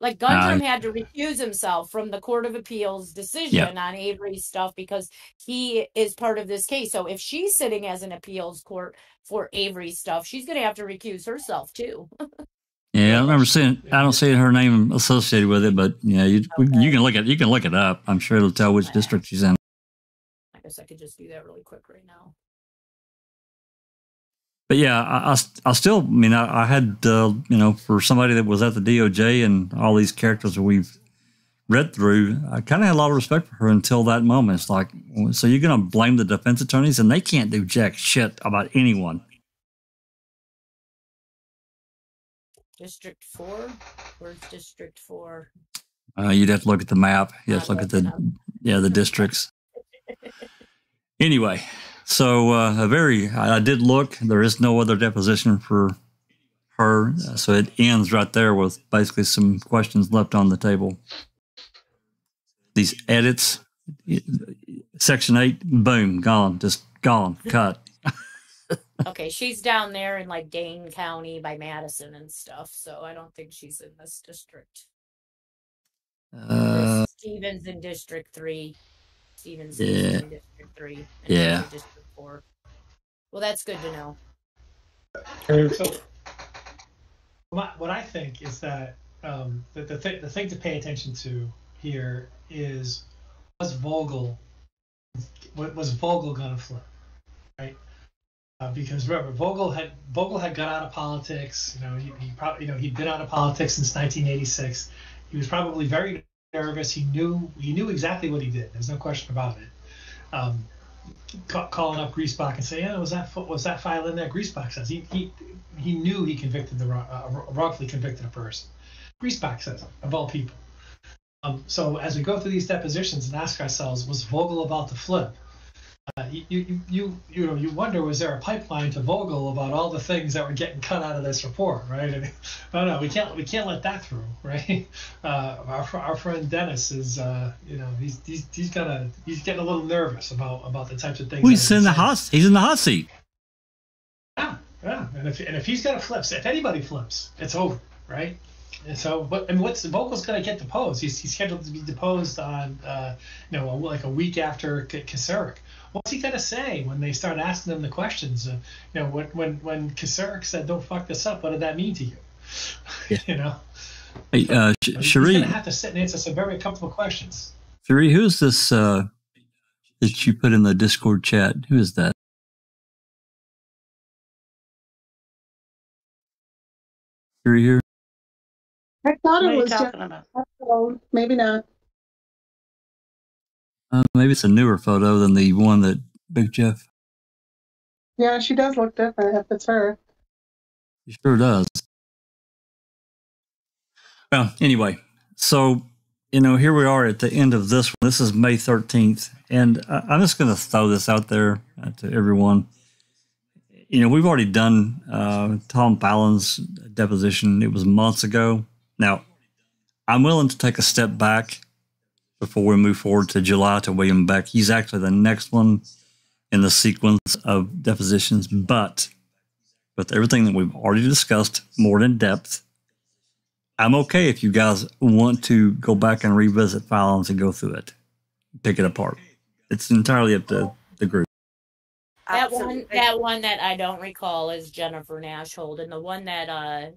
Like Gundrum uh, had to recuse himself from the Court of Appeals decision yeah. on Avery's stuff because he is part of this case. So if she's sitting as an appeals court for Avery's stuff, she's going to have to recuse herself too. Yeah, I remember seeing. I don't see her name associated with it, but yeah, you okay. you can look at you can look it up. I'm sure it'll tell which district she's in. I guess I could just do that really quick right now. But yeah, I, I, I still, I mean, I, I had, uh, you know, for somebody that was at the D O J and all these characters that we've read through, I kind of had a lot of respect for her until that moment. It's like, so you're going to blame the defense attorneys and they can't do jack shit about anyone. District four? Where's District four? Uh, you'd have to look at the map. You have to look at the, yeah, the districts. Anyway, so uh, a very, I did look. There is no other deposition for her. So it ends right there with basically some questions left on the table. These edits, Section eight, boom, gone, just gone, cut. Okay, she's down there in like Dane County by Madison and stuff, so I don't think she's in this district. Uh, Stevens in District three. Stevens yeah. in District three. And yeah. District four. Well, that's good to know. So, what I think is that um, the, the, th the thing to pay attention to here is, was Vogel, was Vogel going to flip, right? Uh, because remember, Vogel had Vogel had got out of politics. You know, he, he probably, you know, he'd been out of politics since nineteen eighty-six. He was probably very nervous. He knew he knew exactly what he did. There's no question about it. Um, ca calling up Griesbach and saying, "Yeah, was that was that file in there?" Griesbach says he he he knew he convicted the uh, wrongfully convicted a person. Griesbach says, of all people. Um, so as we go through these depositions and ask ourselves, was Vogel about to flip? Uh, you, you, you, you know, you wonder, was there a pipeline to Vogel about all the things that were getting cut out of this report, right? I mean, no, no, we can't, we can't let that through, right? Uh, our, our friend Dennis is, uh, you know, he's, he's, he's gonna, he's getting a little nervous about, about the types of things. Well, he's in the hot, he's in the hot seat. Yeah, yeah. And if, and if he's gonna flip, if anybody flips, it's over, right? And so, what, and what's Vogel's going to get deposed? He's, he's scheduled to be deposed on, uh, you know, like a week after Kocourek. What's he going to say when they start asking him the questions? Uh, you know, when when when Kocourek said, "Don't fuck this up," what did that mean to you? Yeah. You know, hey, uh, so he's going to have to sit and answer some very uncomfortable questions. Cherie, who's this uh, that you put in the Discord chat? Who is that? Cherie here. I thought what it was talking about? Photo. Maybe not. Uh, maybe it's a newer photo than the one that Big Jeff. Yeah, she does look different if it's her. She sure does. Well, anyway, so, you know, here we are at the end of this one. This is May thirteenth, and I I'm just going to throw this out there uh, to everyone. You know, we've already done uh, Tom Fallon's deposition. It was months ago. Now, I'm willing to take a step back before we move forward to July to William Beck. He's actually the next one in the sequence of depositions, but with everything that we've already discussed more in depth, I'm okay if you guys want to go back and revisit Fallon's and go through it, pick it apart. It's entirely up to the group. That one, that one that I don't recall is Jennifer Nashold, and the one that... Uh...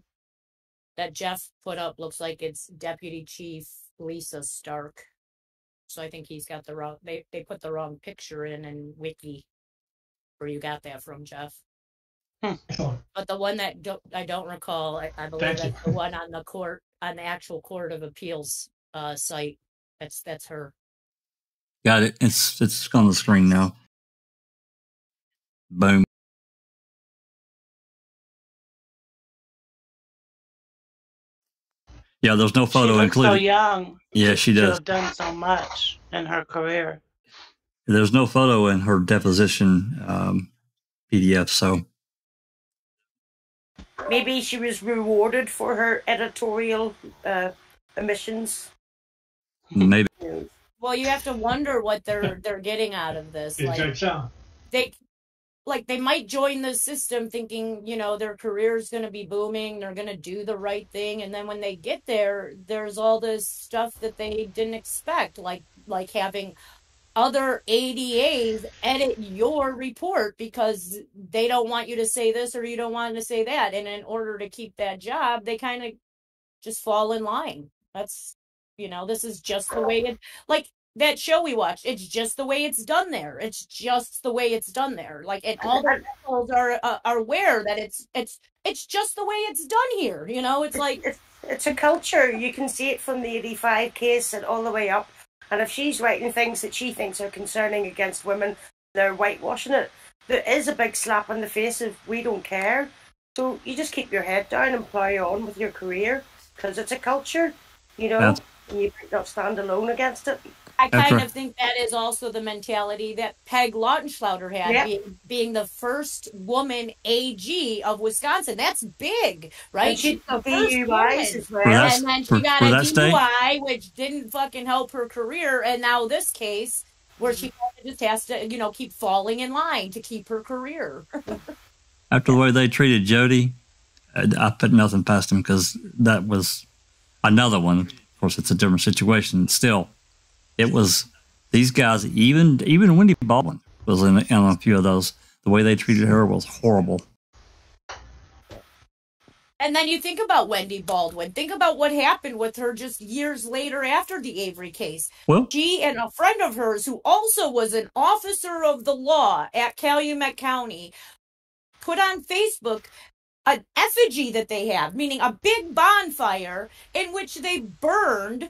that Jeff put up looks like it's Deputy Chief Lisa Stark. So I think he's got the wrong, they, they put the wrong picture in in Wiki, where you got that from, Jeff. Hmm. But the one that don't, I don't recall, I, I believe that's the one on the court, on the actual Court of Appeals uh, site. That's, that's her. Got it. It's, it's on the screen now. Boom. Yeah, there's no photo she looks included. So young. Yeah, she does. She'll have done so much in her career. There's no photo in her deposition um, P D F, so maybe she was rewarded for her editorial uh, omissions. Maybe. Well, you have to wonder what they're they're getting out of this. Like, they. Like, they might join the system thinking, you know, their career is going to be booming. They're going to do the right thing. And then when they get there, there's all this stuff that they didn't expect, like like having other A D As edit your report because they don't want you to say this or you don't want to say that. And in order to keep that job, they kind of just fall in line. That's, you know, this is just the way it, like, that show we watched, it's just the way it's done there. It's just the way it's done there. Like, and all the people are uh, are aware that it's it's it's just the way it's done here. You know, it's like it's, it's a culture. You can see it from the eighty-five case and all the way up. And if she's writing things that she thinks are concerning against women, they're whitewashing it. There is a big slap in the face of we don't care. So you just keep your head down and plow on with your career, because it's a culture, you know, that's, and you might not stand alone against it. I kind right. of think that is also the mentality that Peg Lautenschlager had, yep. being, being the first woman A G of Wisconsin. That's big, right? And she's the D U Is as well. That's, and then she for, got for a D U I, which didn't fucking help her career. And now this case where she just has to, you know, keep falling in line to keep her career. After the way they treated Jody, I, I put nothing past him, because that was another one. Of course, it's a different situation. Still, it was these guys, even even Wendy Baldwin was in, in a few of those. The way they treated her was horrible. And then you think about Wendy Baldwin. Think about what happened with her just years later after the Avery case. Well, she and a friend of hers who also was an officer of the law at Calumet County put on Facebook an effigy that they have, meaning a big bonfire in which they burned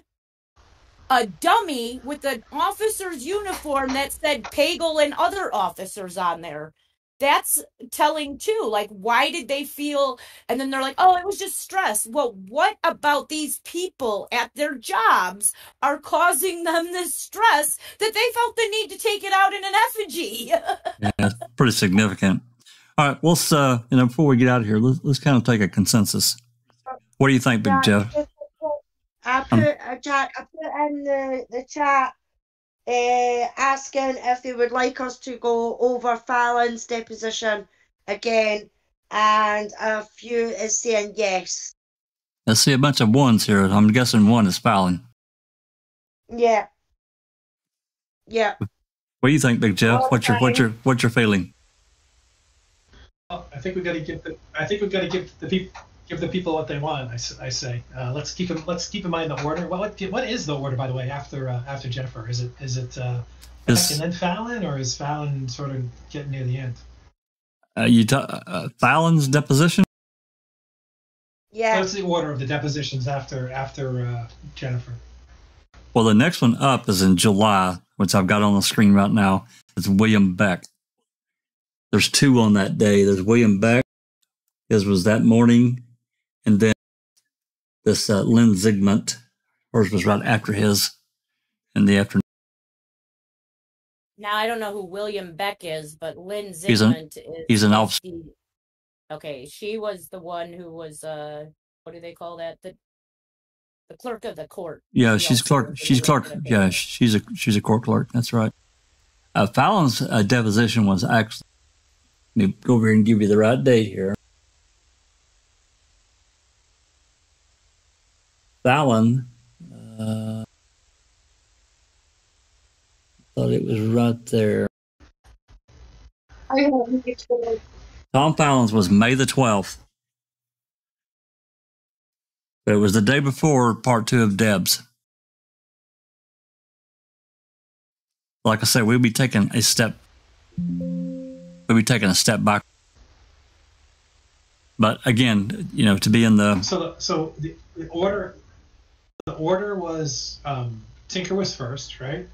a dummy with an officer's uniform that said Pagel and other officers on there. That's telling too. Like, why did they feel? And then they're like, oh, it was just stress. Well, what about these people at their jobs are causing them this stress that they felt the need to take it out in an effigy? Yeah, that's pretty significant. All right, let's, uh, you know, before we get out of here, let's, let's kind of take a consensus. What do you think, Big yeah, Jeff? I put, um, a chat, I put in the, the chat uh, asking if they would like us to go over Fallon's deposition again, and a few is saying yes. I see a bunch of ones here. I'm guessing one is Fallon. Yeah. Yeah. What do you think, Big Jeff? All what's your what's your what's your feeling? I think we've got to give the. I think we've got to give the people give the people what they want. I, I say uh, let's keep them. Let's keep in mind the order. Well, what what is the order, by the way? After uh, after Jennifer, is it is it uh, Beck and then Fallon, or is Fallon sort of getting near the end? Uh, you uh, Fallon's deposition. Yeah, that's the order of the depositions after after uh, Jennifer. Well, the next one up is in July, which I've got on the screen right now. It's William Beck. There's two on that day. There's William Beck, his was that morning, and then this uh, Lynn Zygmunt, hers was right after his in the afternoon. Now, I don't know who William Beck is, but Lynn Zygmunt he's an, is... He's an officer. She, okay, she was the one who was, uh, what do they call that? The, the clerk of the court. Yeah, the she's clerk. She's clerk. Yeah, she's a, she's a court clerk. That's right. Uh, Fallon's uh, deposition was actually... Let me go over here and give you the right date here. Fallon, uh, thought it was right there. Tom Fallon's was May the twelfth. It was the day before part two of Deb's. Like I said, we'll be taking a step. We'll be taking a step back, but again, you know, to be in the so the, so the, the order, the order was um, Tinker was first, right? And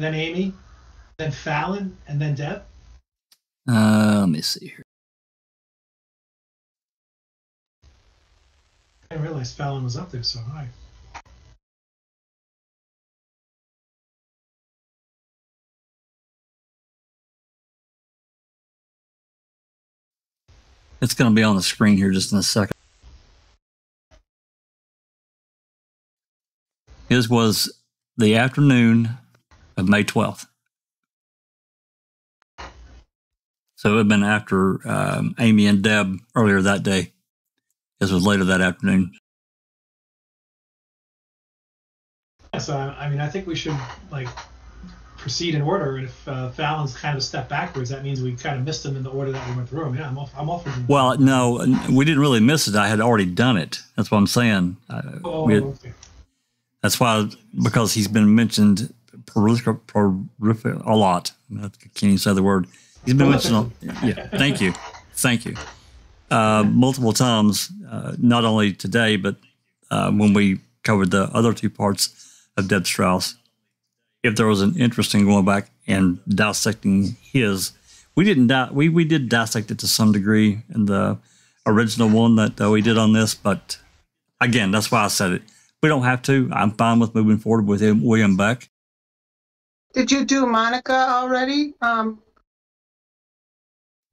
then Amy, then Fallon, and then Deb. Uh, let me see here. I didn't realize Fallon was up there so high. It's going to be on the screen here just in a second. His was the afternoon of May twelfth. So it had been after um, Amy and Deb earlier that day. His was later that afternoon. Yeah, so, I mean, I think we should, like, proceed in order, and if uh, Fallon's kind of stepped backwards, that means we kind of missed him in the order that we went through him. Yeah, I'm all, I'm all for him. Well, no, we didn't really miss it. I had already done it. That's what I'm saying. Oh, had, okay. That's why, because he's been mentioned prolific, prolific, a lot. I can't even say the word. He's been mentioned. Yeah, thank you. Thank you. Uh, multiple times, uh, not only today, but uh, when we covered the other two parts of Deb Strauss. If there was an interest in going back and dissecting his, we didn't. Di we we did dissect it to some degree in the original one that uh, we did on this, but again, that's why I said it. We don't have to. I'm fine with moving forward with him, William Beck. Did you do Monica already? Um,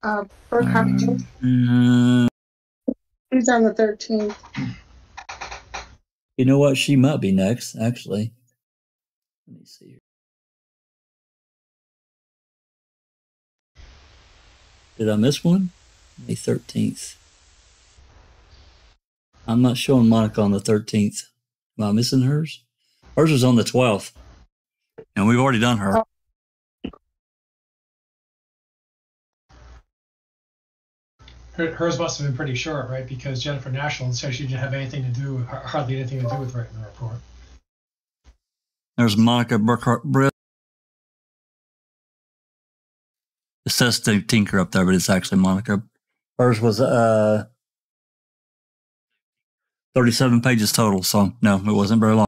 uh, Burke, how did you? Uh, He's on the thirteenth. You know what? She might be next, actually. Let me see. Did I miss one? May thirteenth. I'm not showing Monica on the thirteenth. Am I missing hers? Hers was on the twelfth. And we've already done her. her hers must have been pretty short, right? Because Jennifer Nashold said she didn't have anything to do, hardly anything to do with writing the report. There's Monica Burkett-Birss. It says Steve Tinker up there, but it's actually Monica. Hers was uh, thirty-seven pages total, so no, it wasn't very long.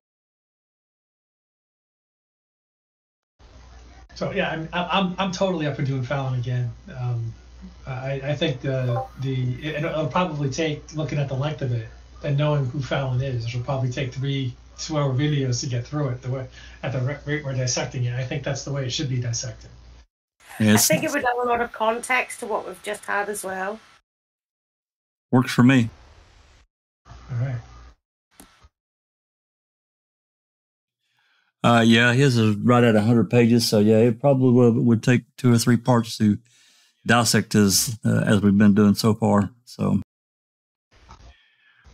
So yeah, I'm I'm I'm totally up for doing Fallon again. Um, I I think the the it'll probably take, looking at the length of it and knowing who Fallon is, it'll probably take three two-hour videos to get through it. The way at the rate we're dissecting it, I think that's the way it should be dissected. Yes. I think it would add a lot of context to what we've just had as well. Works for me. All right. Uh, yeah, his is right at one hundred pages, so yeah, it probably will, would take two or three parts to dissect as, uh, as we've been doing so far. So,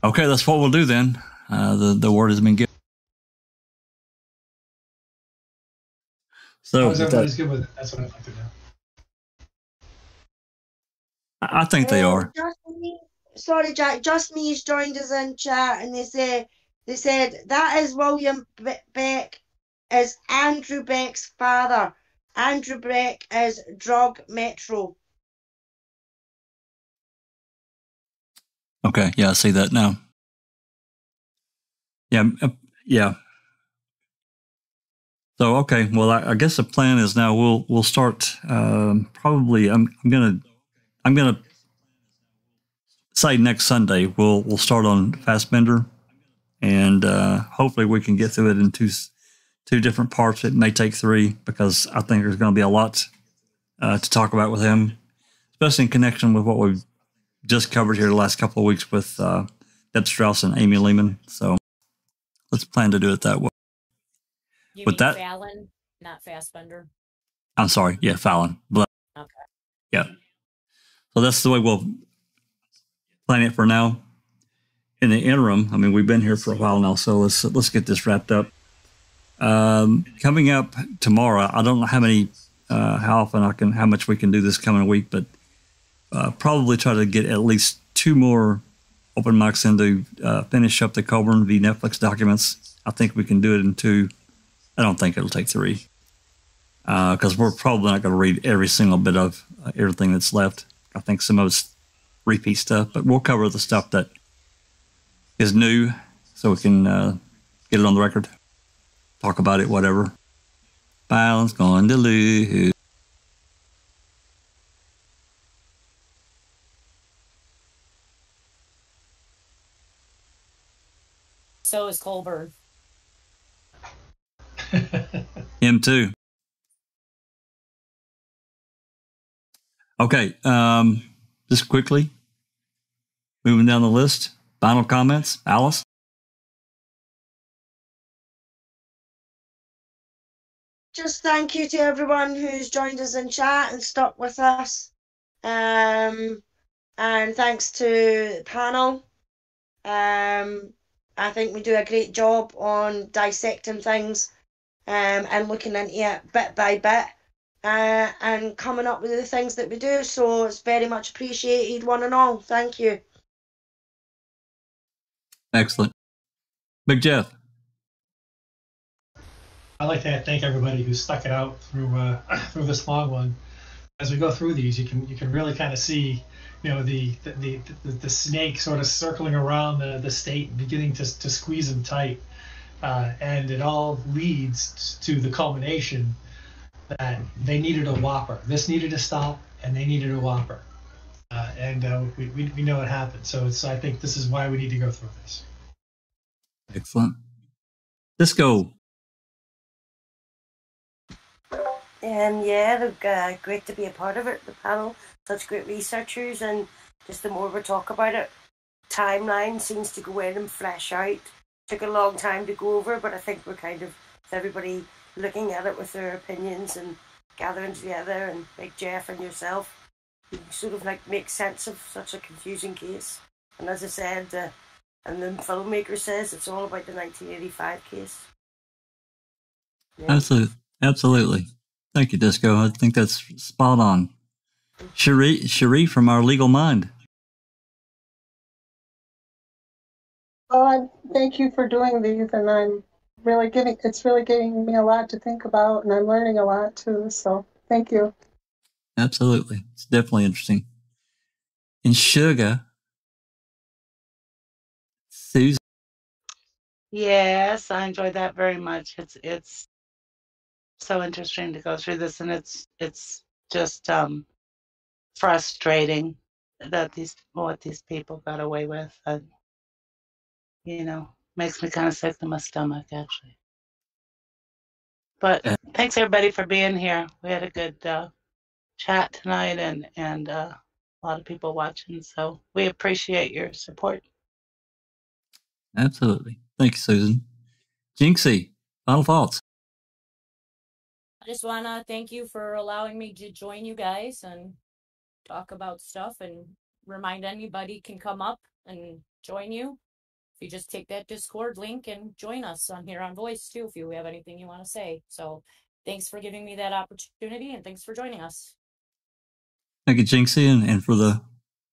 okay, that's what we'll do then. Uh, the, the word has been given. So, everybody's good with it. That's what I'd like to know. I think they are. Just me, sorry, Jack. Just Me's joined us in chat, and they say they said that is William Beck is Andrew Beck's father. Andrew Beck is Drug Metro. Okay. Yeah, I see that now. Yeah. Yeah. So, okay, well, I, I guess the plan is now we'll we'll start um, probably. I'm I'm gonna I'm gonna say next Sunday we'll we'll start on Fassbender, and uh, hopefully we can get through it in two two different parts. It may take three because I think there's going to be a lot uh, to talk about with him, especially in connection with what we've just covered here the last couple of weeks with uh, Deb Strauss and Amy Lehman. So let's plan to do it that way. You with mean that, Fallon, not Fassbender? I'm sorry. Yeah, Fallon. But, okay. Yeah. So that's the way we'll plan it for now. In the interim, I mean, we've been here for a while now, so let's let's get this wrapped up. Um, coming up tomorrow, I don't know how many, uh, how often I can, how much we can do this coming week, but uh, probably try to get at least two more open mics in to uh, finish up the Coburn v. Netflix documents. I think we can do it in two. I don't think it'll take three because uh, we're probably not going to read every single bit of uh, everything that's left. I think some of it's repeat stuff, but we'll cover the stuff that is new so we can uh, get it on the record, talk about it, whatever. Fallon's going to lose. So is Colburn. Him too. Okay, um, just quickly moving down the list. Final comments, Alice. Just thank you to everyone who's joined us in chat and stuck with us, um, and thanks to the panel. Um, I think we do a great job on dissecting things. Um, and looking into it bit by bit uh, and coming up with the things that we do. So it's very much appreciated, one and all. Thank you. Excellent. Big Jeff. I'd like to thank everybody who stuck it out through uh, through this long one. As we go through these, you can you can really kind of see, you know, the the, the, the, the snake sort of circling around the, the state and beginning to, to squeeze them tight. Uh, and it all leads to the culmination that they needed a whopper. This needed a stop, and they needed a whopper. uh, and uh, we, we, we know it happened. So it's, I think this is why we need to go through this. Excellent. Cisco. Um, yeah, look, uh, great to be a part of it, the panel. Such great researchers, and just the more we talk about it, timeline seems to go in and flesh out. Took a long time to go over, but I think we're kind of, with everybody looking at it with their opinions and gathering together, and like Jeff and yourself, you sort of like make sense of such a confusing case. And as I said, uh, and the filmmaker says, it's all about the nineteen eighty-five case. Yeah. Absolutely. Absolutely. Thank you, Disco. I think that's spot on. Cherie, Cherie from Our Legal Mind. Well, I thank you for doing these, and I'm really getting, it's really getting me a lot to think about, and I'm learning a lot too, so thank you. Absolutely. It's definitely interesting. And Sugar, Susan. Yes, I enjoyed that very much. It's, it's so interesting to go through this, and it's, it's just um, frustrating that these, what these people got away with. And, you know, makes me kind of sick to my stomach, actually. But thanks, everybody, for being here. We had a good uh, chat tonight, and, and uh, a lot of people watching, so we appreciate your support. Absolutely. Thank you, Susan. Jinxie, final thoughts. I just want to thank you for allowing me to join you guys and talk about stuff, and remind anybody can come up and join you. You just take that Discord link and join us on here on Voice too if you have anything you want to say. So thanks for giving me that opportunity, and thanks for joining us. Thank you, Jinxie, and, and for the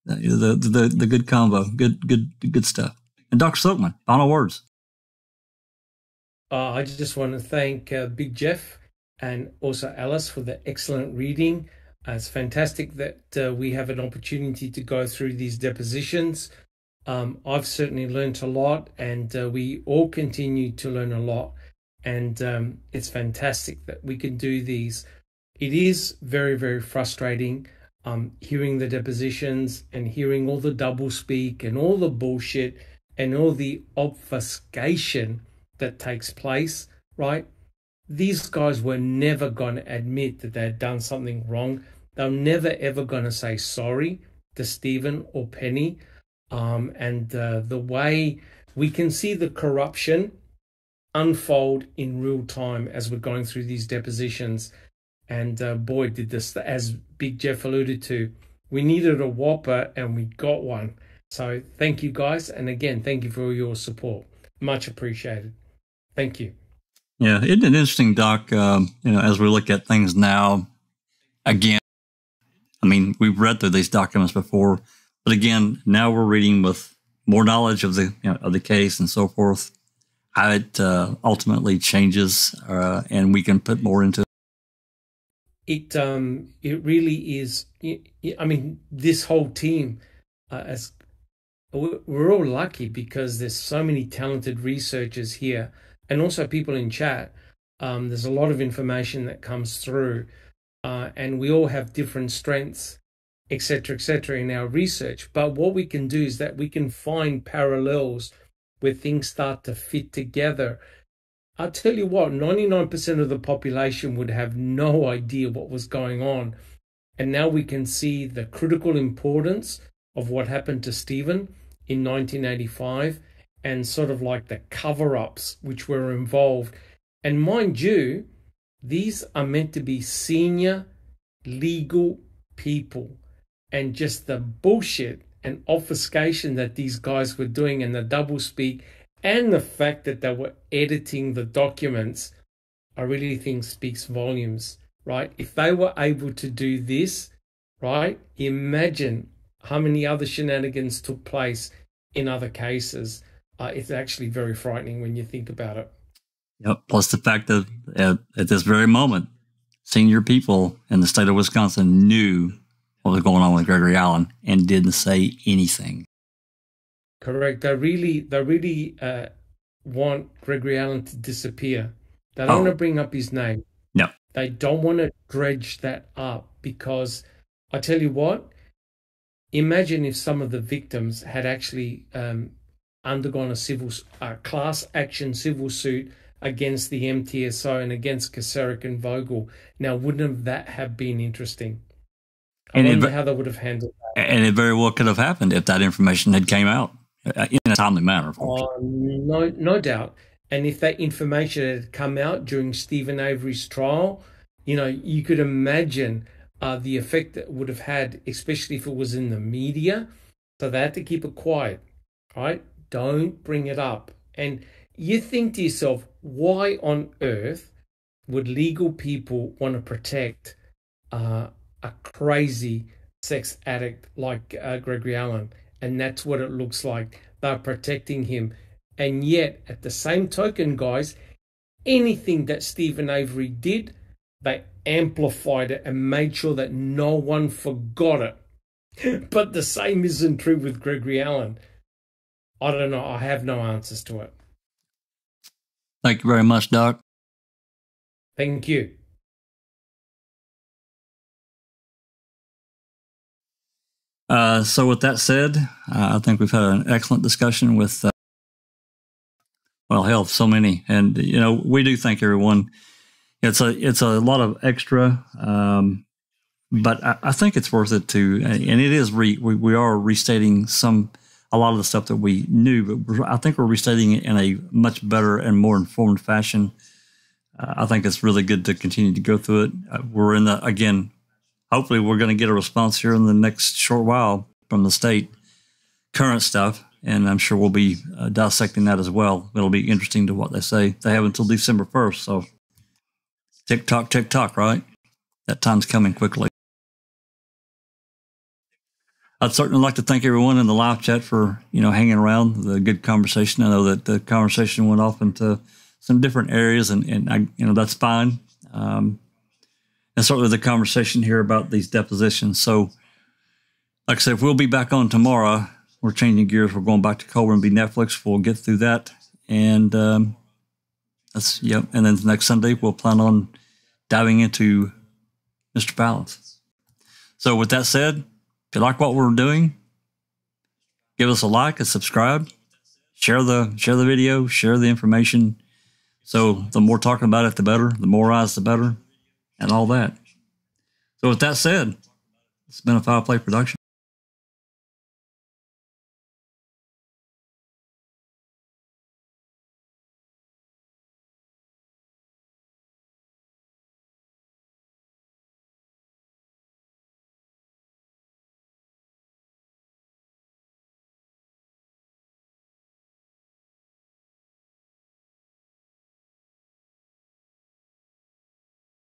the, the the good combo. Good good good stuff. And Doctor Silkman, final words. Uh, I just want to thank uh, Big Jeff and also Alice for the excellent reading. Uh, it's fantastic that uh, we have an opportunity to go through these depositions. Um, I've certainly learned a lot, and uh, we all continue to learn a lot, and um, it's fantastic that we can do these. It is very, very frustrating um, hearing the depositions and hearing all the doublespeak and all the bullshit and all the obfuscation that takes place, right? These guys were never going to admit that they'd done something wrong. They're never, ever going to say sorry to Stephen or Penny. Um, and uh, the way we can see the corruption unfold in real time as we're going through these depositions. And uh, boy, did this, as Big Jeff alluded to, we needed a whopper and we got one. So thank you guys. And again, thank you for all your support. Much appreciated. Thank you. Yeah, it's an interesting, Doc, um, you know, as we look at things now, again, I mean, we've read through these documents before. But again, now we're reading with more knowledge of the you know, of the case and so forth, how it uh, ultimately changes, uh, and we can put more into it. It, um, it really is. I mean, this whole team, uh, as we're all lucky because there's so many talented researchers here, and also people in chat. Um, there's a lot of information that comes through, uh, and we all have different strengths, et cetera, et cetera, in our research. But what we can do is that we can find parallels where things start to fit together. I'll tell you what, ninety-nine percent of the population would have no idea what was going on. And now we can see the critical importance of what happened to Stephen in nineteen eighty-five and sort of like the cover-ups which were involved. And mind you, these are meant to be senior legal people. And just the bullshit and obfuscation that these guys were doing, and the doublespeak, and the fact that they were editing the documents, I really think speaks volumes, right? If they were able to do this, right, imagine how many other shenanigans took place in other cases. Uh, it's actually very frightening when you think about it. Yep. Plus the fact that at, at this very moment, senior people in the state of Wisconsin knew what was going on with Gregory Allen and didn't say anything. Correct. They really, they really uh, want Gregory Allen to disappear. They don't oh. want to bring up his name. No. They don't want to dredge that up because I tell you what, Imagine if some of the victims had actually um, undergone a civil uh, class action civil suit against the M T S O and against Kocourek and Vogel. Now, wouldn't that have been interesting? I and wonder it, how they would have handled that. And it very well could have happened if that information had came out in a timely manner, of course. Uh, no, no doubt. And if that information had come out during Stephen Avery's trial, you know, you could imagine uh, the effect that it would have had, especially if it was in the media. So they had to keep it quiet, right? Don't bring it up. And you think to yourself, why on earth would legal people want to protect uh, a crazy sex addict like uh, Gregory Allen? And that's what it looks like. They're protecting him. And yet, at the same token, guys, anything that Steven Avery did, they amplified it and made sure that no one forgot it. But the same isn't true with Gregory Allen. I don't know. I have no answers to it. Thank you very much, Doc. Thank you. Uh, so with that said, uh, I think we've had an excellent discussion with, uh, well, hell, so many. And, you know, we do thank everyone. It's a it's a lot of extra, um, but I, I think it's worth it to, and it is, re, we, we are restating some, a lot of the stuff that we knew, but I think we're restating it in a much better and more informed fashion. Uh, I think it's really good to continue to go through it. Uh, we're in the, again, hopefully we're going to get a response here in the next short while from the state, current stuff, and I'm sure we'll be uh, dissecting that as well. It'll be interesting to what they say. They have until December first, so tick tock, tick tock, right? That time's coming quickly. I'd certainly like to thank everyone in the live chat for, you know, hanging around, the good conversation. I know that the conversation went off into some different areas, and, and I, you know, that's fine. Um, And certainly the conversation here about these depositions. So, like I said, if we'll be back on tomorrow. We're changing gears. We're going back to Colburn v. Netflix. We'll get through that. And um, that's, yep. And then next Sunday, we'll plan on diving into Mister Fallon's. So, with that said, if you like what we're doing, give us a like and subscribe. Share the, share the video, share the information. So, the more talking about it, the better. The more eyes, the better. And all that. So with that said, it's been a Foul Play production.